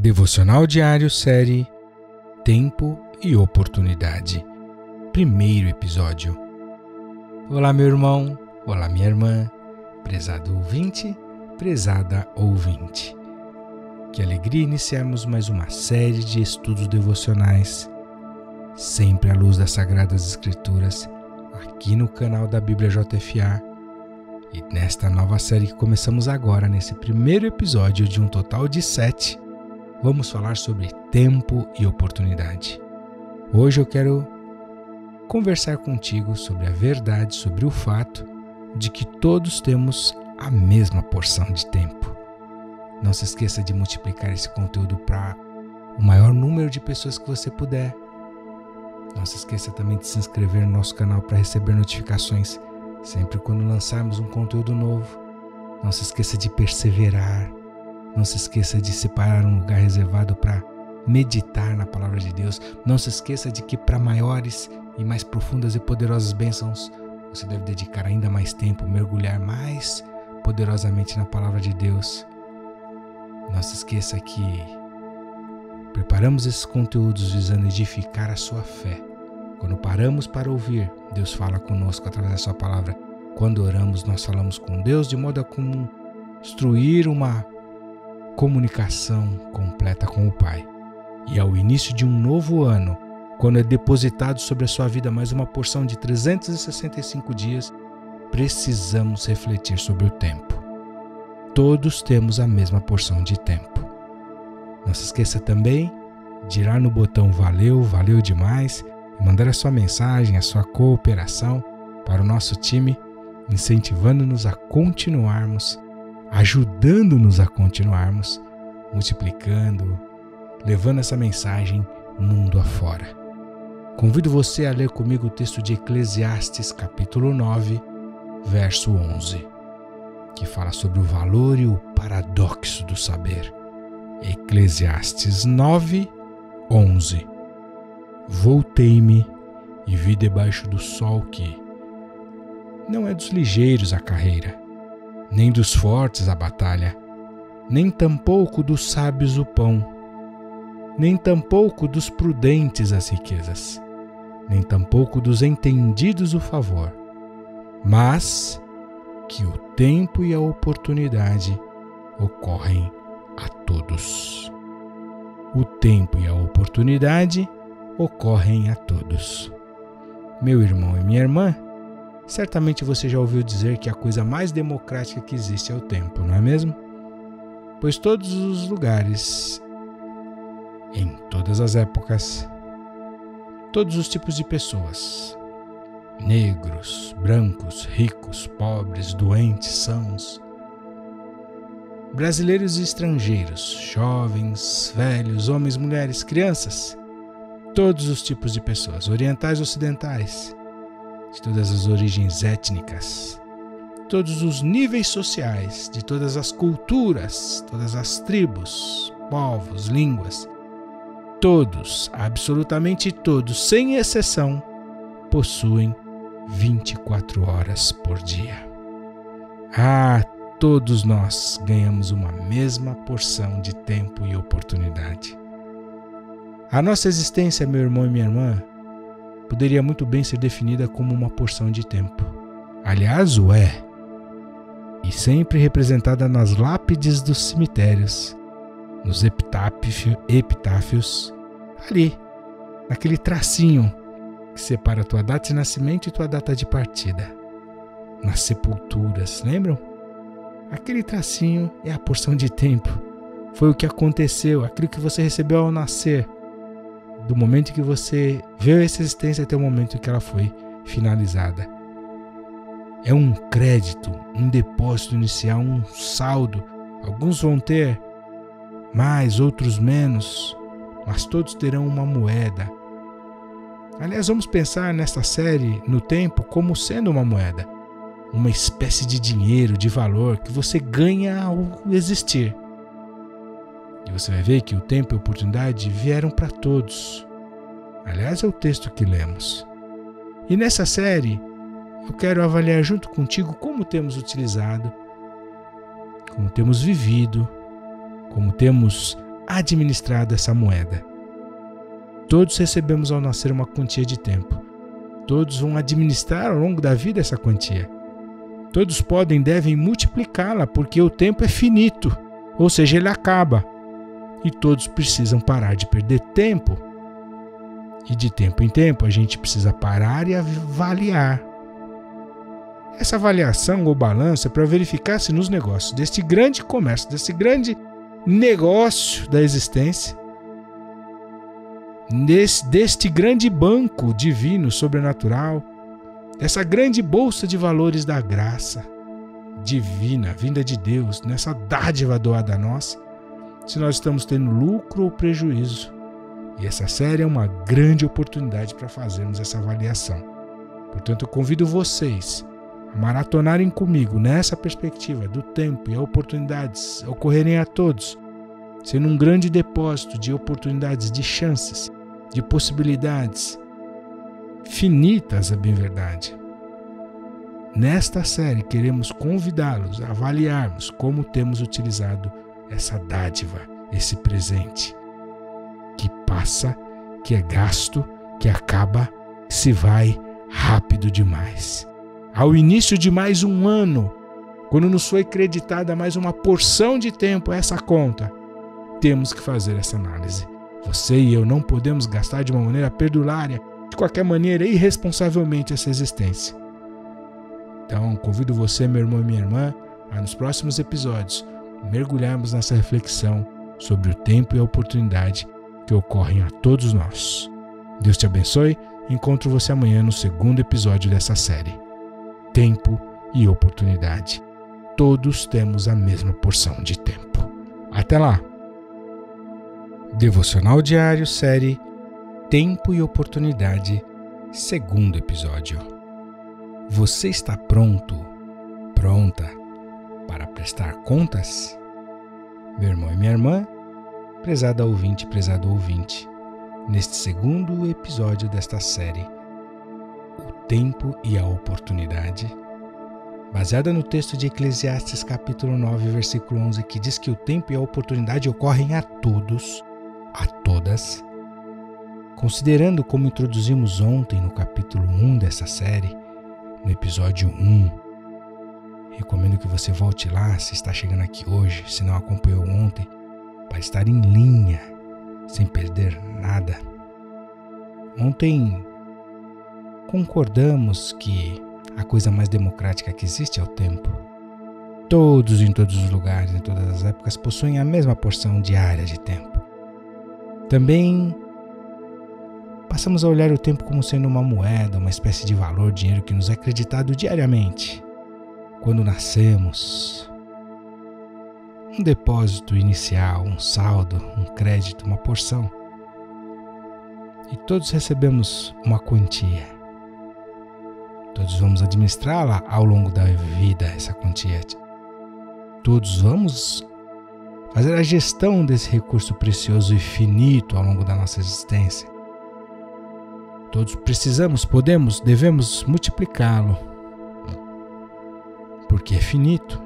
Devocional Diário, série Tempo e Oportunidade. Primeiro episódio. Olá, meu irmão. Olá, minha irmã. Prezado ouvinte, prezada ouvinte. Que alegria iniciarmos mais uma série de estudos devocionais, sempre à luz das Sagradas Escrituras, aqui no canal da Bíblia JFA. E nesta nova série que começamos agora, nesse primeiro episódio de um total de 7, vamos falar sobre tempo e oportunidade. Hoje eu quero conversar contigo sobre a verdade, sobre o fato de que todos temos a mesma porção de tempo. Não se esqueça de multiplicar esse conteúdo para o maior número de pessoas que você puder. Não se esqueça também de se inscrever no nosso canal para receber notificações sempre quando lançarmos um conteúdo novo. Não se esqueça de perseverar. Não se esqueça de separar um lugar reservado para meditar na palavra de Deus. Não se esqueça de que para maiores e mais profundas e poderosas bênçãos, você deve dedicar ainda mais tempo, mergulhar mais poderosamente na palavra de Deus. Não se esqueça que preparamos esses conteúdos visando edificar a sua fé. Quando paramos para ouvir, Deus fala conosco através da sua palavra. Quando oramos, nós falamos com Deus de modo a construir uma comunicação completa com o Pai. E ao início de um novo ano, quando é depositado sobre a sua vida mais uma porção de 365 dias, precisamos refletir sobre o tempo. Todos temos a mesma porção de tempo. Não se esqueça também de ir lá no botão valeu, valeu demais, e mandar a sua mensagem, a sua cooperação para o nosso time, incentivando-nos a continuarmos, ajudando-nos a continuarmos, multiplicando, levando essa mensagem mundo afora. Convido você a ler comigo o texto de Eclesiastes, capítulo 9, verso 11, que fala sobre o valor e o paradoxo do saber. Eclesiastes 9, 11. Voltei-me e vi debaixo do sol que não é dos ligeiros a carreira, nem dos fortes a batalha, nem tampouco dos sábios o pão, nem tampouco dos prudentes as riquezas, nem tampouco dos entendidos o favor, mas que o tempo e a oportunidade ocorrem a todos. O tempo e a oportunidade ocorrem a todos. Meu irmão e minha irmã, certamente você já ouviu dizer que a coisa mais democrática que existe é o tempo, não é mesmo? Pois todos os lugares, em todas as épocas, todos os tipos de pessoas, negros, brancos, ricos, pobres, doentes, sãos, brasileiros e estrangeiros, jovens, velhos, homens, mulheres, crianças, todos os tipos de pessoas, orientais, ocidentais, de todas as origens étnicas, todos os níveis sociais, de todas as culturas, todas as tribos, povos, línguas, todos, absolutamente todos, sem exceção, possuem 24 horas por dia. Todos nós ganhamos uma mesma porção de tempo e oportunidade. A nossa existência, meu irmão e minha irmã, poderia muito bem ser definida como uma porção de tempo. Aliás, o é. E sempre representada nas lápides dos cemitérios, nos epitáfios, ali, naquele tracinho que separa a tua data de nascimento e tua data de partida. Nas sepulturas, lembram? Aquele tracinho é a porção de tempo. Foi o que aconteceu, aquilo que você recebeu ao nascer, do momento que você veio essa existência até o momento que ela foi finalizada. É um crédito, um depósito inicial, um saldo. Alguns vão ter mais, outros menos, mas todos terão uma moeda. Aliás, vamos pensar nesta série, no tempo, como sendo uma moeda, uma espécie de dinheiro, de valor que você ganha ao existir. E você vai ver que o tempo e a oportunidade vieram para todos. Aliás, é o texto que lemos. E nessa série, eu quero avaliar junto contigo como temos utilizado, como temos vivido, como temos administrado essa moeda. Todos recebemos ao nascer uma quantia de tempo. Todos vão administrar ao longo da vida essa quantia. Todos podem e devem multiplicá-la, porque o tempo é finito, ou seja, ele acaba. E todos precisam parar de perder tempo. E de tempo em tempo a gente precisa parar e avaliar. Essa avaliação ou balança é para verificar se nos negócios deste grande comércio, desse grande negócio da existência, deste grande banco divino, sobrenatural, essa grande bolsa de valores da graça divina, vinda de Deus, nessa dádiva doada a nós, se nós estamos tendo lucro ou prejuízo. E essa série é uma grande oportunidade para fazermos essa avaliação. Portanto, eu convido vocês a maratonarem comigo nessa perspectiva do tempo e oportunidades ocorrerem a todos, sendo um grande depósito de oportunidades, de chances, de possibilidades finitas, é bem verdade. Nesta série, queremos convidá-los a avaliarmos como temos utilizado essa dádiva, esse presente, que passa, que é gasto, que acaba, se vai rápido demais. Ao início de mais um ano, quando nos foi creditada mais uma porção de tempo a essa conta, temos que fazer essa análise. Você e eu não podemos gastar de uma maneira perdulária, de qualquer maneira, irresponsavelmente essa existência. Então, convido você, meu irmão e minha irmã, a nos próximos episódios mergulharmos nessa reflexão sobre o tempo e a oportunidade que ocorrem a todos nós. Deus te abençoe. Encontro você amanhã no segundo episódio dessa série. Tempo e oportunidade. Todos temos a mesma porção de tempo. Até lá! Devocional Diário, série Tempo e Oportunidade, segundo episódio. Você está pronto, pronta, para prestar contas? Meu irmão e minha irmã, prezada ouvinte, prezado ouvinte, neste segundo episódio desta série, O Tempo e a Oportunidade, baseada no texto de Eclesiastes capítulo 9, versículo 11, que diz que o tempo e a oportunidade ocorrem a todos, a todas. Considerando como introduzimos ontem no capítulo 1 dessa série, no episódio 1, recomendo que você volte lá se está chegando aqui hoje, se não acompanhou ontem, para estar em linha, sem perder nada. Ontem concordamos que a coisa mais democrática que existe é o tempo. Todos, em todos os lugares, em todas as épocas, possuem a mesma porção diária de tempo. Também passamos a olhar o tempo como sendo uma moeda, uma espécie de valor, dinheiro que nos é acreditado diariamente. Quando nascemos, um depósito inicial, um saldo, um crédito, uma porção. E todos recebemos uma quantia. Todos vamos administrá-la ao longo da vida, essa quantia. Todos vamos fazer a gestão desse recurso precioso e finito ao longo da nossa existência. Todos precisamos, podemos, devemos multiplicá-lo, porque é finito.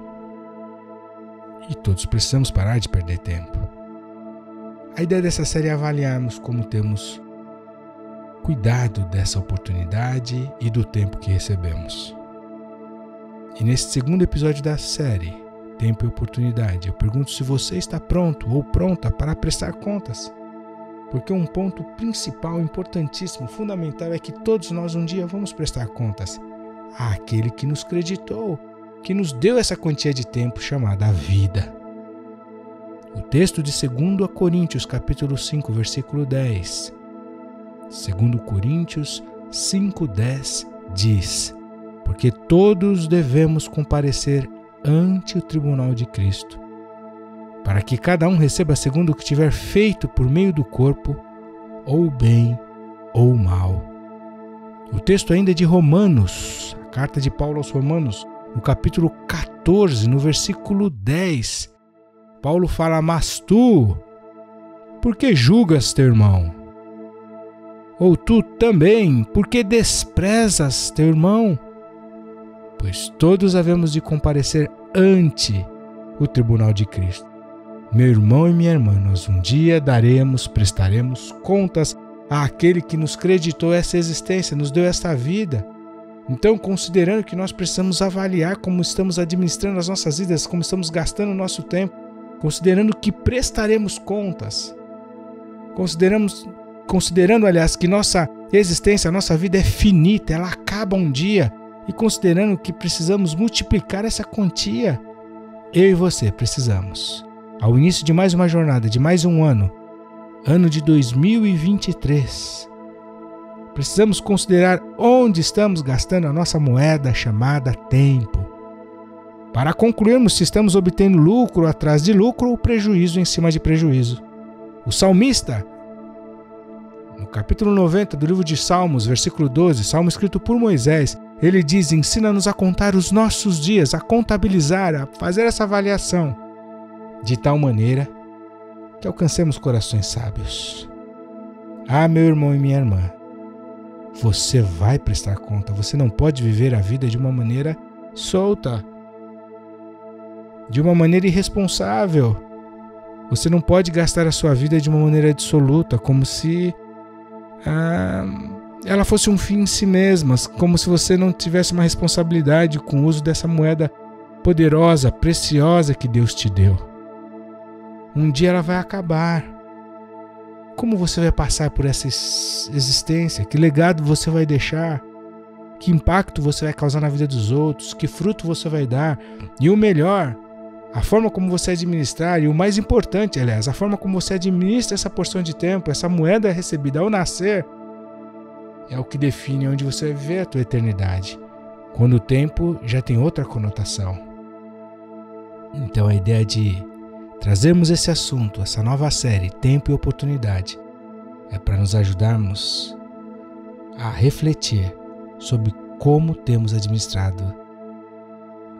E todos precisamos parar de perder tempo. A ideia dessa série é avaliarmos como temos cuidado dessa oportunidade e do tempo que recebemos. E nesse segundo episódio da série, Tempo e Oportunidade, eu pergunto se você está pronto ou pronta para prestar contas. Porque um ponto principal, importantíssimo, fundamental é que todos nós um dia vamos prestar contas àquele que nos creditou, que nos deu essa quantia de tempo chamada a vida. O texto de 2 Coríntios, capítulo 5, versículo 10. 2 Coríntios 5:10 diz: porque todos devemos comparecer ante o tribunal de Cristo, para que cada um receba segundo o que tiver feito por meio do corpo, ou bem ou mal. O texto ainda é de Romanos, a carta de Paulo aos Romanos, no capítulo 14, no versículo 10, Paulo fala: mas tu, por que julgas teu irmão? Ou tu também, por que desprezas teu irmão? Pois todos havemos de comparecer ante o tribunal de Cristo, Meu irmão e minha irmã, nós um dia prestaremos contas àquele que nos creditou essa existência, nos deu esta vida. Então, considerando que nós precisamos avaliar como estamos administrando as nossas vidas, como estamos gastando o nosso tempo, considerando que prestaremos contas, considerando, aliás, que nossa existência, nossa vida é finita, ela acaba um dia, e considerando que precisamos multiplicar essa quantia, eu e você precisamos, ao início de mais uma jornada, de mais um ano de 2023, precisamos considerar onde estamos gastando a nossa moeda chamada tempo, para concluirmos se estamos obtendo lucro atrás de lucro ou prejuízo em cima de prejuízo. O salmista, no capítulo 90 do livro de Salmos, versículo 12, salmo escrito por Moisés, ele diz: ensina-nos a contar os nossos dias, a contabilizar, a fazer essa avaliação, de tal maneira que alcancemos corações sábios. Ah, meu irmão e minha irmã, você vai prestar conta, você não pode viver a vida de uma maneira solta, de uma maneira irresponsável. Você não pode gastar a sua vida de uma maneira absoluta, como se ela fosse um fim em si mesma, como se você não tivesse uma responsabilidade com o uso dessa moeda poderosa, preciosa que Deus te deu. Um dia ela vai acabar. Como você vai passar por essa existência? Que legado você vai deixar? Que impacto você vai causar na vida dos outros? Que fruto você vai dar? E o melhor, a forma como você administrar, e o mais importante, aliás, a forma como você administra essa porção de tempo, essa moeda recebida ao nascer, é o que define onde você vai viver a tua eternidade, quando o tempo já tem outra conotação. Então a ideia de trazermos esse assunto, essa nova série, Tempo e Oportunidade, é para nos ajudarmos a refletir sobre como temos administrado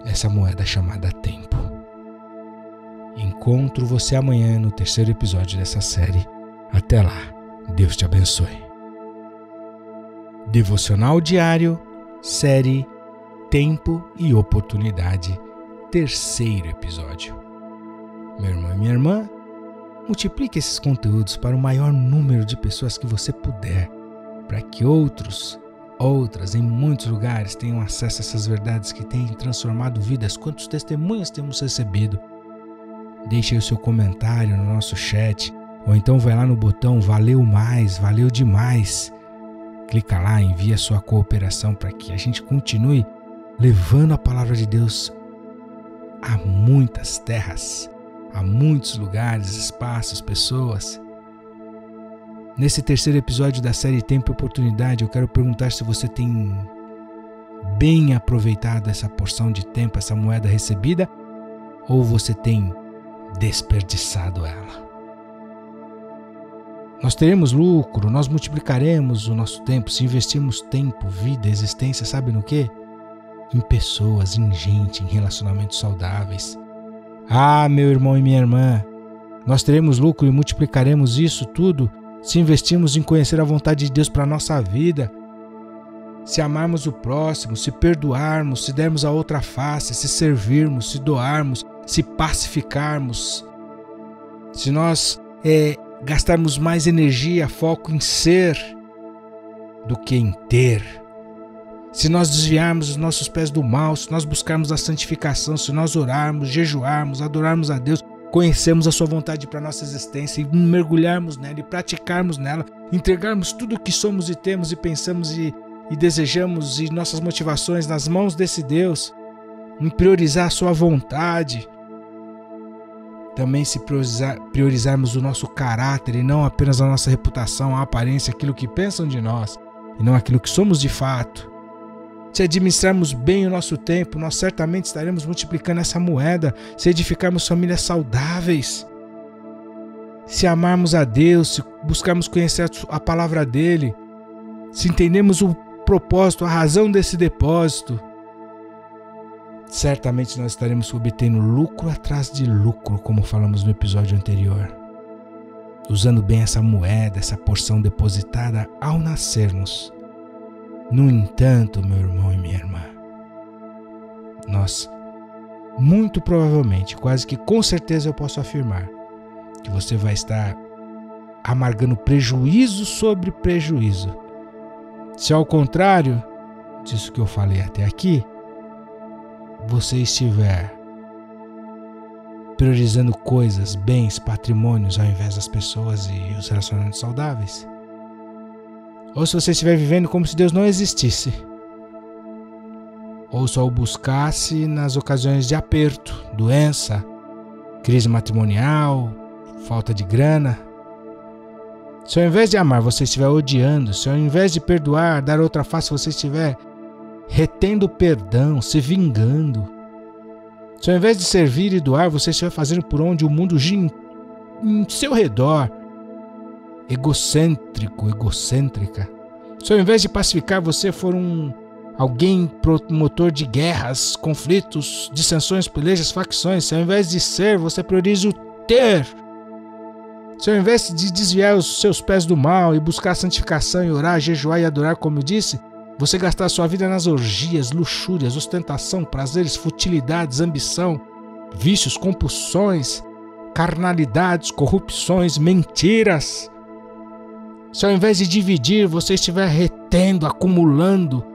essa moeda chamada tempo. Encontro você amanhã no terceiro episódio dessa série. Até lá, Deus te abençoe. Devocional Diário, série Tempo e Oportunidade, terceiro episódio. Meu irmão e minha irmã, multiplique esses conteúdos para o maior número de pessoas que você puder, para que outras em muitos lugares tenham acesso a essas verdades que têm transformado vidas. Quantos testemunhos temos recebido? Deixe aí o seu comentário no nosso chat, ou então vai lá no botão Valeu Mais, Valeu Demais. Clica lá, envia sua cooperação para que a gente continue levando a palavra de Deus a muitas terras, a muitos lugares, espaços, pessoas. Nesse terceiro episódio da série Tempo e Oportunidade, eu quero perguntar se você tem bem aproveitado essa porção de tempo, essa moeda recebida, ou você tem desperdiçado ela. Nós teremos lucro, nós multiplicaremos o nosso tempo se investirmos tempo, vida, existência, sabe no quê? Em pessoas, em gente, em relacionamentos saudáveis. Ah, meu irmão e minha irmã, nós teremos lucro e multiplicaremos isso tudo se investirmos em conhecer a vontade de Deus para a nossa vida, se amarmos o próximo, se perdoarmos, se dermos a outra face, se servirmos, se doarmos, se pacificarmos, se nós gastarmos mais energia, foco em ser do que em ter, se nós desviarmos os nossos pés do mal, se nós buscarmos a santificação, se nós orarmos, jejuarmos, adorarmos a Deus, conhecermos a sua vontade para a nossa existência e mergulharmos nela e praticarmos nela, entregarmos tudo o que somos e temos e pensamos e desejamos e nossas motivações nas mãos desse Deus, em priorizar a sua vontade, também se priorizarmos o nosso caráter e não apenas a nossa reputação, a aparência, aquilo que pensam de nós e não aquilo que somos de fato. Se administrarmos bem o nosso tempo, nós certamente estaremos multiplicando essa moeda, se edificarmos famílias saudáveis, se amarmos a Deus, se buscarmos conhecer a palavra dele, se entendermos o propósito, a razão desse depósito, certamente nós estaremos obtendo lucro atrás de lucro, como falamos no episódio anterior, usando bem essa moeda, essa porção depositada ao nascermos. No entanto, meu irmão e minha irmã, nós, muito provavelmente, quase que com certeza eu posso afirmar, que você vai estar amargando prejuízo sobre prejuízo. Se ao contrário disso que eu falei até aqui, você estiver priorizando coisas, bens, patrimônios, ao invés das pessoas e os relacionamentos saudáveis, ou se você estiver vivendo como se Deus não existisse, ou só o buscasse nas ocasiões de aperto, doença, crise matrimonial, falta de grana, se ao invés de amar você estiver odiando, se ao invés de perdoar, dar outra face, você estiver retendo o perdão, se vingando, se ao invés de servir e doar, você estiver fazendo por onde o mundo gira em seu redor, egocêntrico, egocêntrica, se ao invés de pacificar você for alguém promotor de guerras, conflitos, dissensões, pelejas, facções, se ao invés de ser, você prioriza o ter, se ao invés de desviar os seus pés do mal e buscar santificação e orar, jejuar e adorar, como eu disse, você gastar a sua vida nas orgias, luxúrias, ostentação, prazeres, futilidades, ambição, vícios, compulsões, carnalidades, corrupções, mentiras. Se ao invés de dividir, você estiver retendo, acumulando,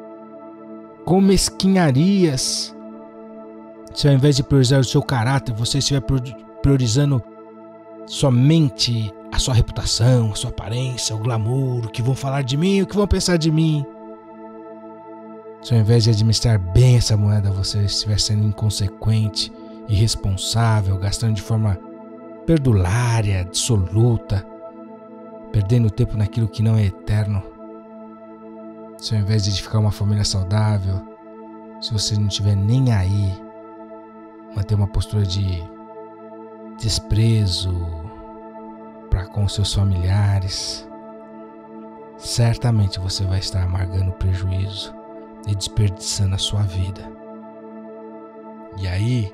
com mesquinharias. Se ao invés de priorizar o seu caráter, você estiver priorizando somente a sua reputação, a sua aparência, o glamour, o que vão falar de mim, o que vão pensar de mim. Se ao invés de administrar bem essa moeda, você estiver sendo inconsequente, irresponsável, gastando de forma perdulária, dissoluta, perdendo tempo naquilo que não é eterno. Se ao invés de edificar uma família saudável, se você não tiver nem aí, manter uma postura de desprezo para com seus familiares, certamente você vai estar amargando prejuízo e desperdiçando a sua vida. E aí,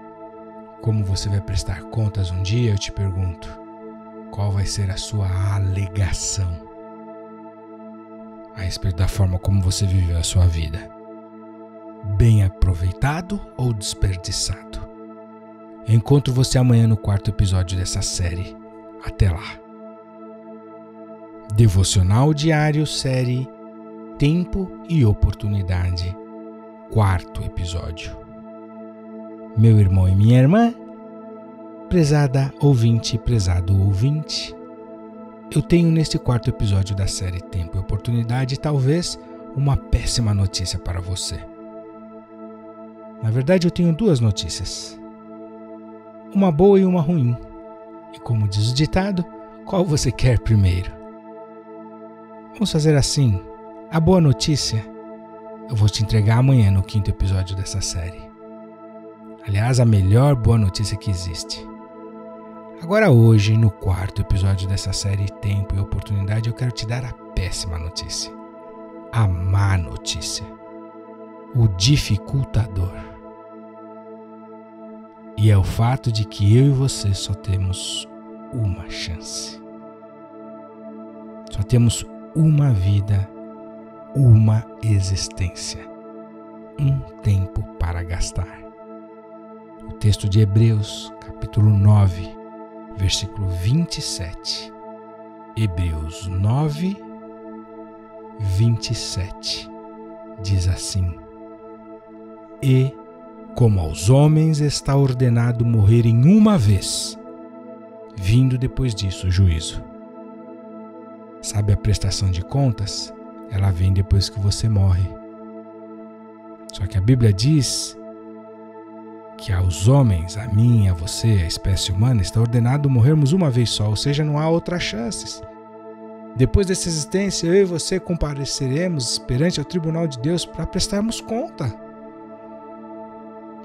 como você vai prestar contas um dia, eu te pergunto, qual vai ser a sua alegação a respeito da forma como você viveu a sua vida? Bem aproveitado ou desperdiçado? Eu encontro você amanhã no 4º episódio dessa série. Até lá. Devocional Diário, série Tempo e Oportunidade, 4º episódio. Meu irmão e minha irmã, prezada ouvinte, prezado ouvinte, eu tenho neste 4º episódio da série Tempo e Oportunidade talvez uma péssima notícia para você. Na verdade, eu tenho duas notícias, uma boa e uma ruim, e como diz o ditado, qual você quer primeiro? Vamos fazer assim. A boa notícia eu vou te entregar amanhã no 5º episódio dessa série. Aliás, a melhor boa notícia que existe. Agora hoje, no 4º episódio dessa série Tempo e Oportunidade, eu quero te dar a péssima notícia. A má notícia. O dificultador. E é o fato de que eu e você só temos uma chance. Só temos uma vida, uma existência, um tempo para gastar. O texto de Hebreus, capítulo 9, versículo 27. Hebreus 9, 27, diz assim: E, como aos homens está ordenado morrerem uma vez, vindo depois disso o juízo. Sabe a prestação de contas? Ela vem depois que você morre. Só que a Bíblia diz que aos homens, a mim, a você, a espécie humana, está ordenado morrermos uma vez só, ou seja, não há outras chances. Depois dessa existência, eu e você compareceremos perante o tribunal de Deus para prestarmos conta.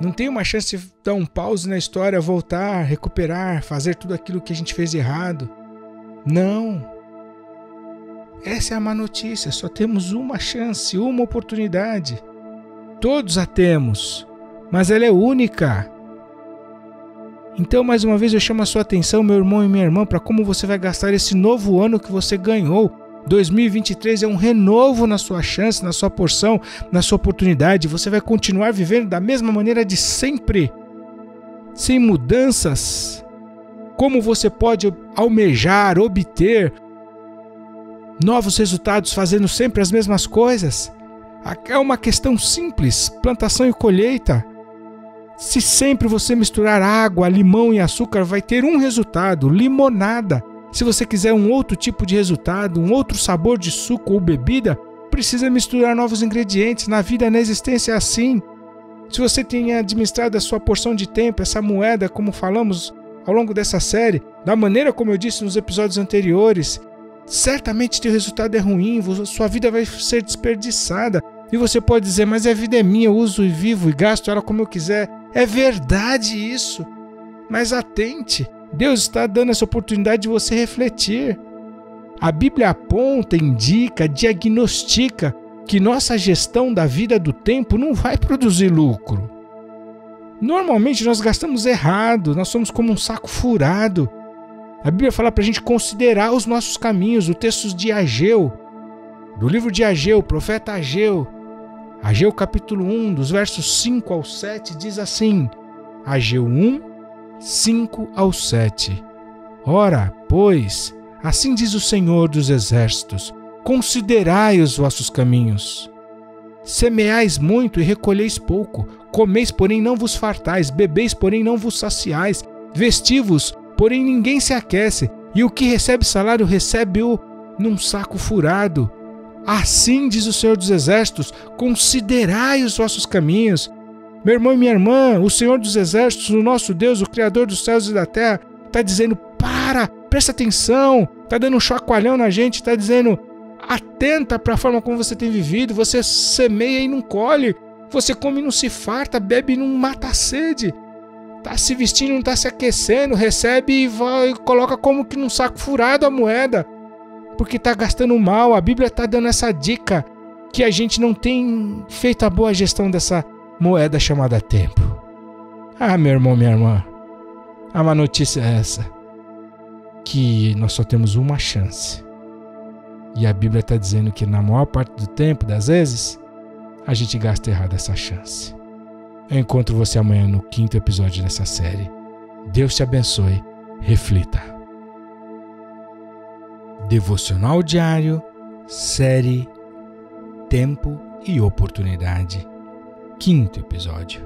Não tem uma chance de dar um pause na história, voltar, recuperar, fazer tudo aquilo que a gente fez de errado. Não. Essa é a má notícia, só temos uma chance, uma oportunidade. Todos a temos, mas ela é única. Então, mais uma vez, eu chamo a sua atenção, meu irmão e minha irmã, para como você vai gastar esse novo ano que você ganhou. 2023 é um renovo na sua chance, na sua porção, na sua oportunidade. Você vai continuar vivendo da mesma maneira de sempre, sem mudanças, Como você pode almejar, obter novos resultados fazendo sempre as mesmas coisas? É uma questão simples, plantação e colheita. Se sempre você misturar água, limão e açúcar, vai ter um resultado, limonada. Se você quiser um outro tipo de resultado, um outro sabor de suco ou bebida, precisa misturar novos ingredientes. Na vida, na existência é assim. Se você tem administrado a sua porção de tempo, essa moeda, como falamos ao longo dessa série, da maneira como eu disse nos episódios anteriores, certamente teu resultado é ruim, sua vida vai ser desperdiçada. E você pode dizer, mas a vida é minha, eu uso e vivo e gasto ela como eu quiser. É verdade isso, mas atente, Deus está dando essa oportunidade de você refletir. A Bíblia aponta, indica, diagnostica que nossa gestão da vida do tempo não vai produzir lucro. Normalmente nós gastamos errado, nós somos como um saco furado. A Bíblia fala para a gente considerar os nossos caminhos. O texto de Ageu, do livro de Ageu, o profeta Ageu, Ageu capítulo 1, dos versos 5 ao 7, diz assim, Ageu 1, 5 ao 7. Ora, pois, assim diz o Senhor dos Exércitos, considerai os vossos caminhos. Semeais muito e recolheis pouco, comeis, porém não vos fartais, bebeis, porém não vos saciais, vestivos, porém ninguém se aquece, e o que recebe salário recebe-o num saco furado. Assim diz o Senhor dos Exércitos, considerai os vossos caminhos. Meu irmão e minha irmã, o Senhor dos Exércitos, o nosso Deus, o Criador dos céus e da terra, está dizendo, para, presta atenção, está dando um chacoalhão na gente, está dizendo, atenta para a forma como você tem vivido, você semeia e não colhe, você come e não se farta, bebe e não mata a sede, está se vestindo e não está se aquecendo, recebe e vai, coloca como que num saco furado a moeda, porque está gastando mal. A Bíblia está dando essa dica que a gente não tem feito a boa gestão dessa moeda chamada tempo. Ah, meu irmão, minha irmã, a má notícia é essa, que nós só temos uma chance. E a Bíblia está dizendo que na maior parte do tempo, das vezes, a gente gasta errado essa chance. Eu encontro você amanhã no 5º episódio dessa série. Deus te abençoe. Reflita. Devocional Diário, série Tempo e Oportunidade, 5º episódio.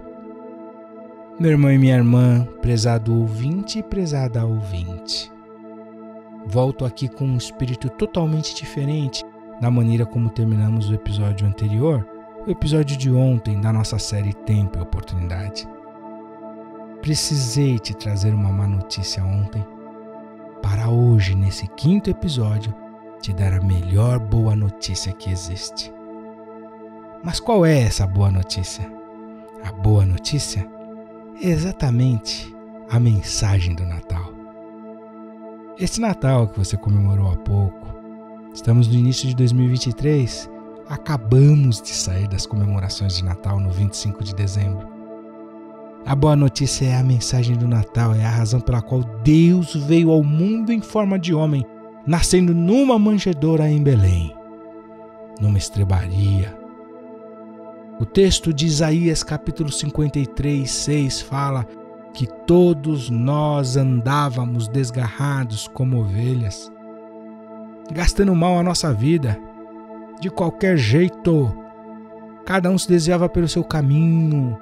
Meu irmão e minha irmã, prezado ouvinte e prezada ouvinte, volto aqui com um espírito totalmente diferente da maneira como terminamos o episódio anterior, o episódio de ontem da nossa série Tempo e Oportunidade. Precisei te trazer uma má notícia ontem, para hoje, nesse 5º episódio, te dar a melhor boa notícia que existe. Mas qual é essa boa notícia? A boa notícia é exatamente a mensagem do Natal. Esse Natal que você comemorou há pouco, estamos no início de 2023, acabamos de sair das comemorações de Natal no 25 de dezembro. A boa notícia é a mensagem do Natal, é a razão pela qual Deus veio ao mundo em forma de homem, nascendo numa manjedoura em Belém, numa estrebaria. O texto de Isaías capítulo 53, 6 fala que todos nós andávamos desgarrados como ovelhas, gastando mal a nossa vida, de qualquer jeito, cada um se desviava pelo seu caminho,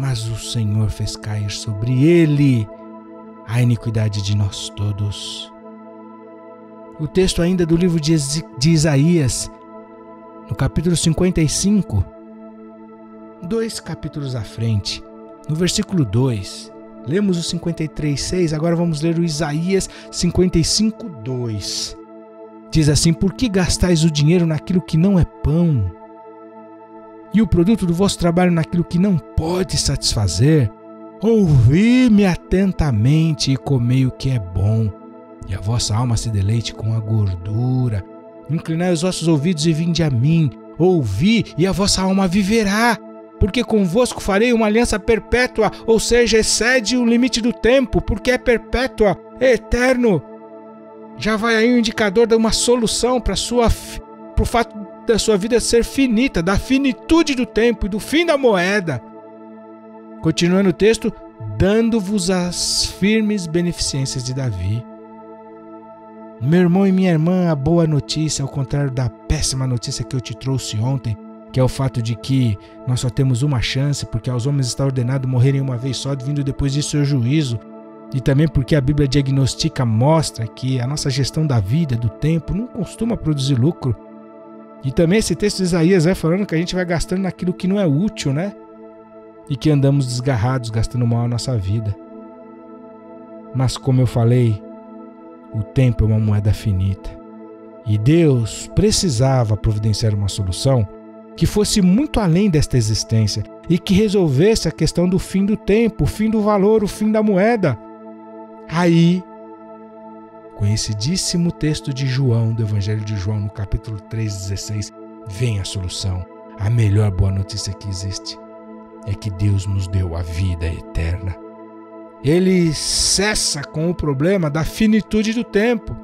mas o Senhor fez cair sobre ele a iniquidade de nós todos. O texto ainda do livro de Isaías, no capítulo 55, 2 capítulos à frente, no versículo 2, lemos o 53:6, agora vamos ler o Isaías 55:2. Diz assim, por que gastais o dinheiro naquilo que não é pão? E o produto do vosso trabalho naquilo que não pode satisfazer? Ouvi-me atentamente e comei o que é bom, e a vossa alma se deleite com a gordura. Inclinai os vossos ouvidos e vinde a mim, ouvi, e a vossa alma viverá, porque convosco farei uma aliança perpétua, ou seja, excede o limite do tempo, porque é perpétua, é eterno. Já vai aí um indicador de uma solução para o fato da sua vida ser finita, da finitude do tempo e do fim da moeda. Continuando o texto, dando-vos as firmes beneficências de Davi. Meu irmão e minha irmã, a boa notícia, ao contrário da péssima notícia que eu te trouxe ontem, que é o fato de que nós só temos uma chance, porque aos homens está ordenado morrerem uma vez só, vindo depois disso o juízo, e também porque a Bíblia diagnostica, mostra que a nossa gestão da vida, do tempo, não costuma produzir lucro. E também esse texto de Isaías vai falando que a gente vai gastando naquilo que não é útil, né? E que andamos desgarrados, gastando mal a nossa vida. Mas como eu falei, o tempo é uma moeda finita. E Deus precisava providenciar uma solução que fosse muito além desta existência e que resolvesse a questão do fim do tempo, o fim do valor, o fim da moeda. Aí, conhecidíssimo texto de João, do Evangelho de João, no capítulo 3:16, vem a solução. A melhor boa notícia que existe é que Deus nos deu a vida eterna. Ele cessa com o problema da finitude do tempo.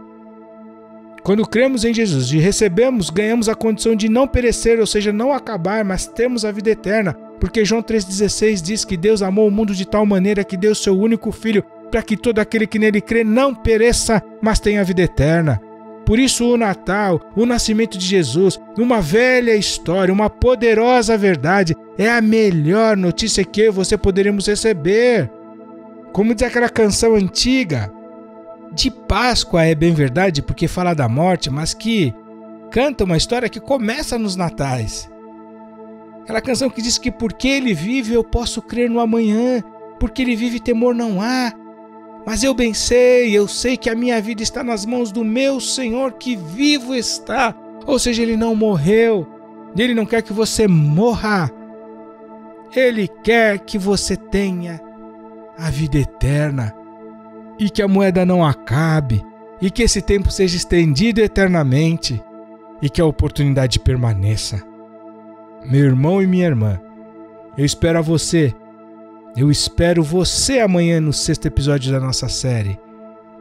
Quando cremos em Jesus e recebemos, ganhamos a condição de não perecer, ou seja, não acabar, mas temos a vida eterna. Porque João 3:16 diz que Deus amou o mundo de tal maneira que deu seu único Filho, para que todo aquele que nele crê não pereça, mas tenha a vida eterna. Por isso o Natal, o nascimento de Jesus, uma velha história, uma poderosa verdade, é a melhor notícia que eu e você poderemos receber. Como diz aquela canção antiga, de Páscoa é bem verdade porque fala da morte, mas que canta uma história que começa nos natais. Aquela canção que diz que porque ele vive eu posso crer no amanhã, porque ele vive temor não há. Mas eu bem sei, eu sei que a minha vida está nas mãos do meu Senhor que vivo está. Ou seja, ele não morreu. Ele não quer que você morra. Ele quer que você tenha a vida eterna. E que a moeda não acabe. E que esse tempo seja estendido eternamente. E que a oportunidade permaneça. Meu irmão e minha irmã, eu espero a você. Eu espero você amanhã no 6º episódio da nossa série,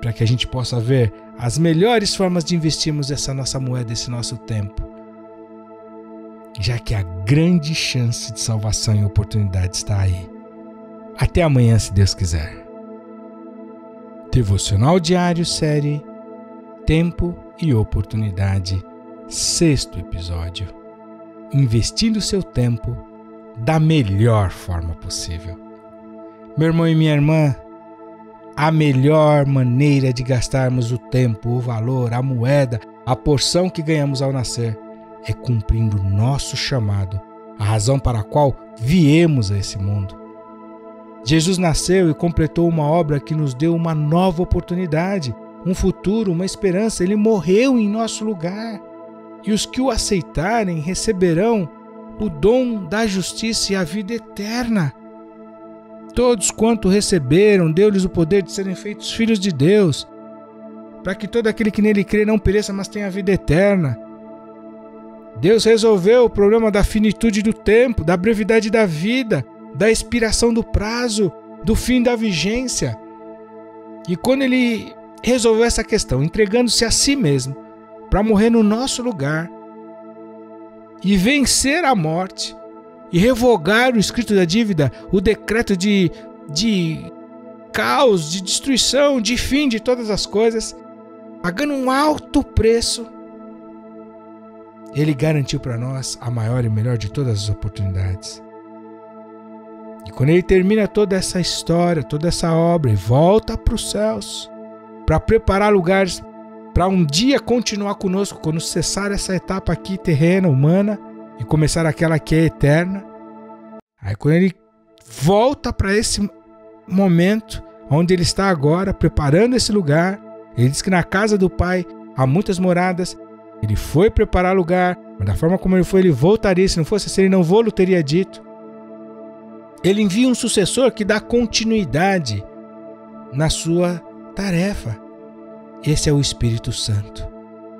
para que a gente possa ver as melhores formas de investirmos essa nossa moeda, esse nosso tempo, já que a grande chance de salvação e oportunidade está aí. Até amanhã, se Deus quiser. Devocional Diário, série Tempo e Oportunidade, 6º episódio. Investindo seu tempo da melhor forma possível. Meu irmão e minha irmã, a melhor maneira de gastarmos o tempo, o valor, a moeda, a porção que ganhamos ao nascer, é cumprindo o nosso chamado, a razão para a qual viemos a esse mundo. Jesus nasceu e completou uma obra que nos deu uma nova oportunidade, um futuro, uma esperança. Ele morreu em nosso lugar. E os que o aceitarem receberão o dom da justiça e a vida eterna. Todos quanto receberam, deu-lhes o poder de serem feitos filhos de Deus, para que todo aquele que nele crê não pereça, mas tenha a vida eterna. Deus resolveu o problema da finitude do tempo, da brevidade da vida, da expiração do prazo, do fim da vigência. E quando ele resolveu essa questão, entregando-se a si mesmo, para morrer no nosso lugar e vencer a morte, e revogar o escrito da dívida, o decreto de caos, de destruição, de fim de todas as coisas, pagando um alto preço, ele garantiu para nós a maior e melhor de todas as oportunidades. E quando ele termina toda essa história, toda essa obra, e volta para os céus, para preparar lugares, para um dia continuar conosco, quando cessar essa etapa aqui terrena, humana, e começar aquela que é eterna. Aí quando ele volta para esse momento onde ele está agora, preparando esse lugar, ele diz que na casa do Pai há muitas moradas. Ele foi preparar lugar, mas da forma como ele foi, ele voltaria. Se não fosse assim, ele não vou-lo teria dito. Ele envia um sucessor que dá continuidade na sua tarefa. Esse é o Espírito Santo.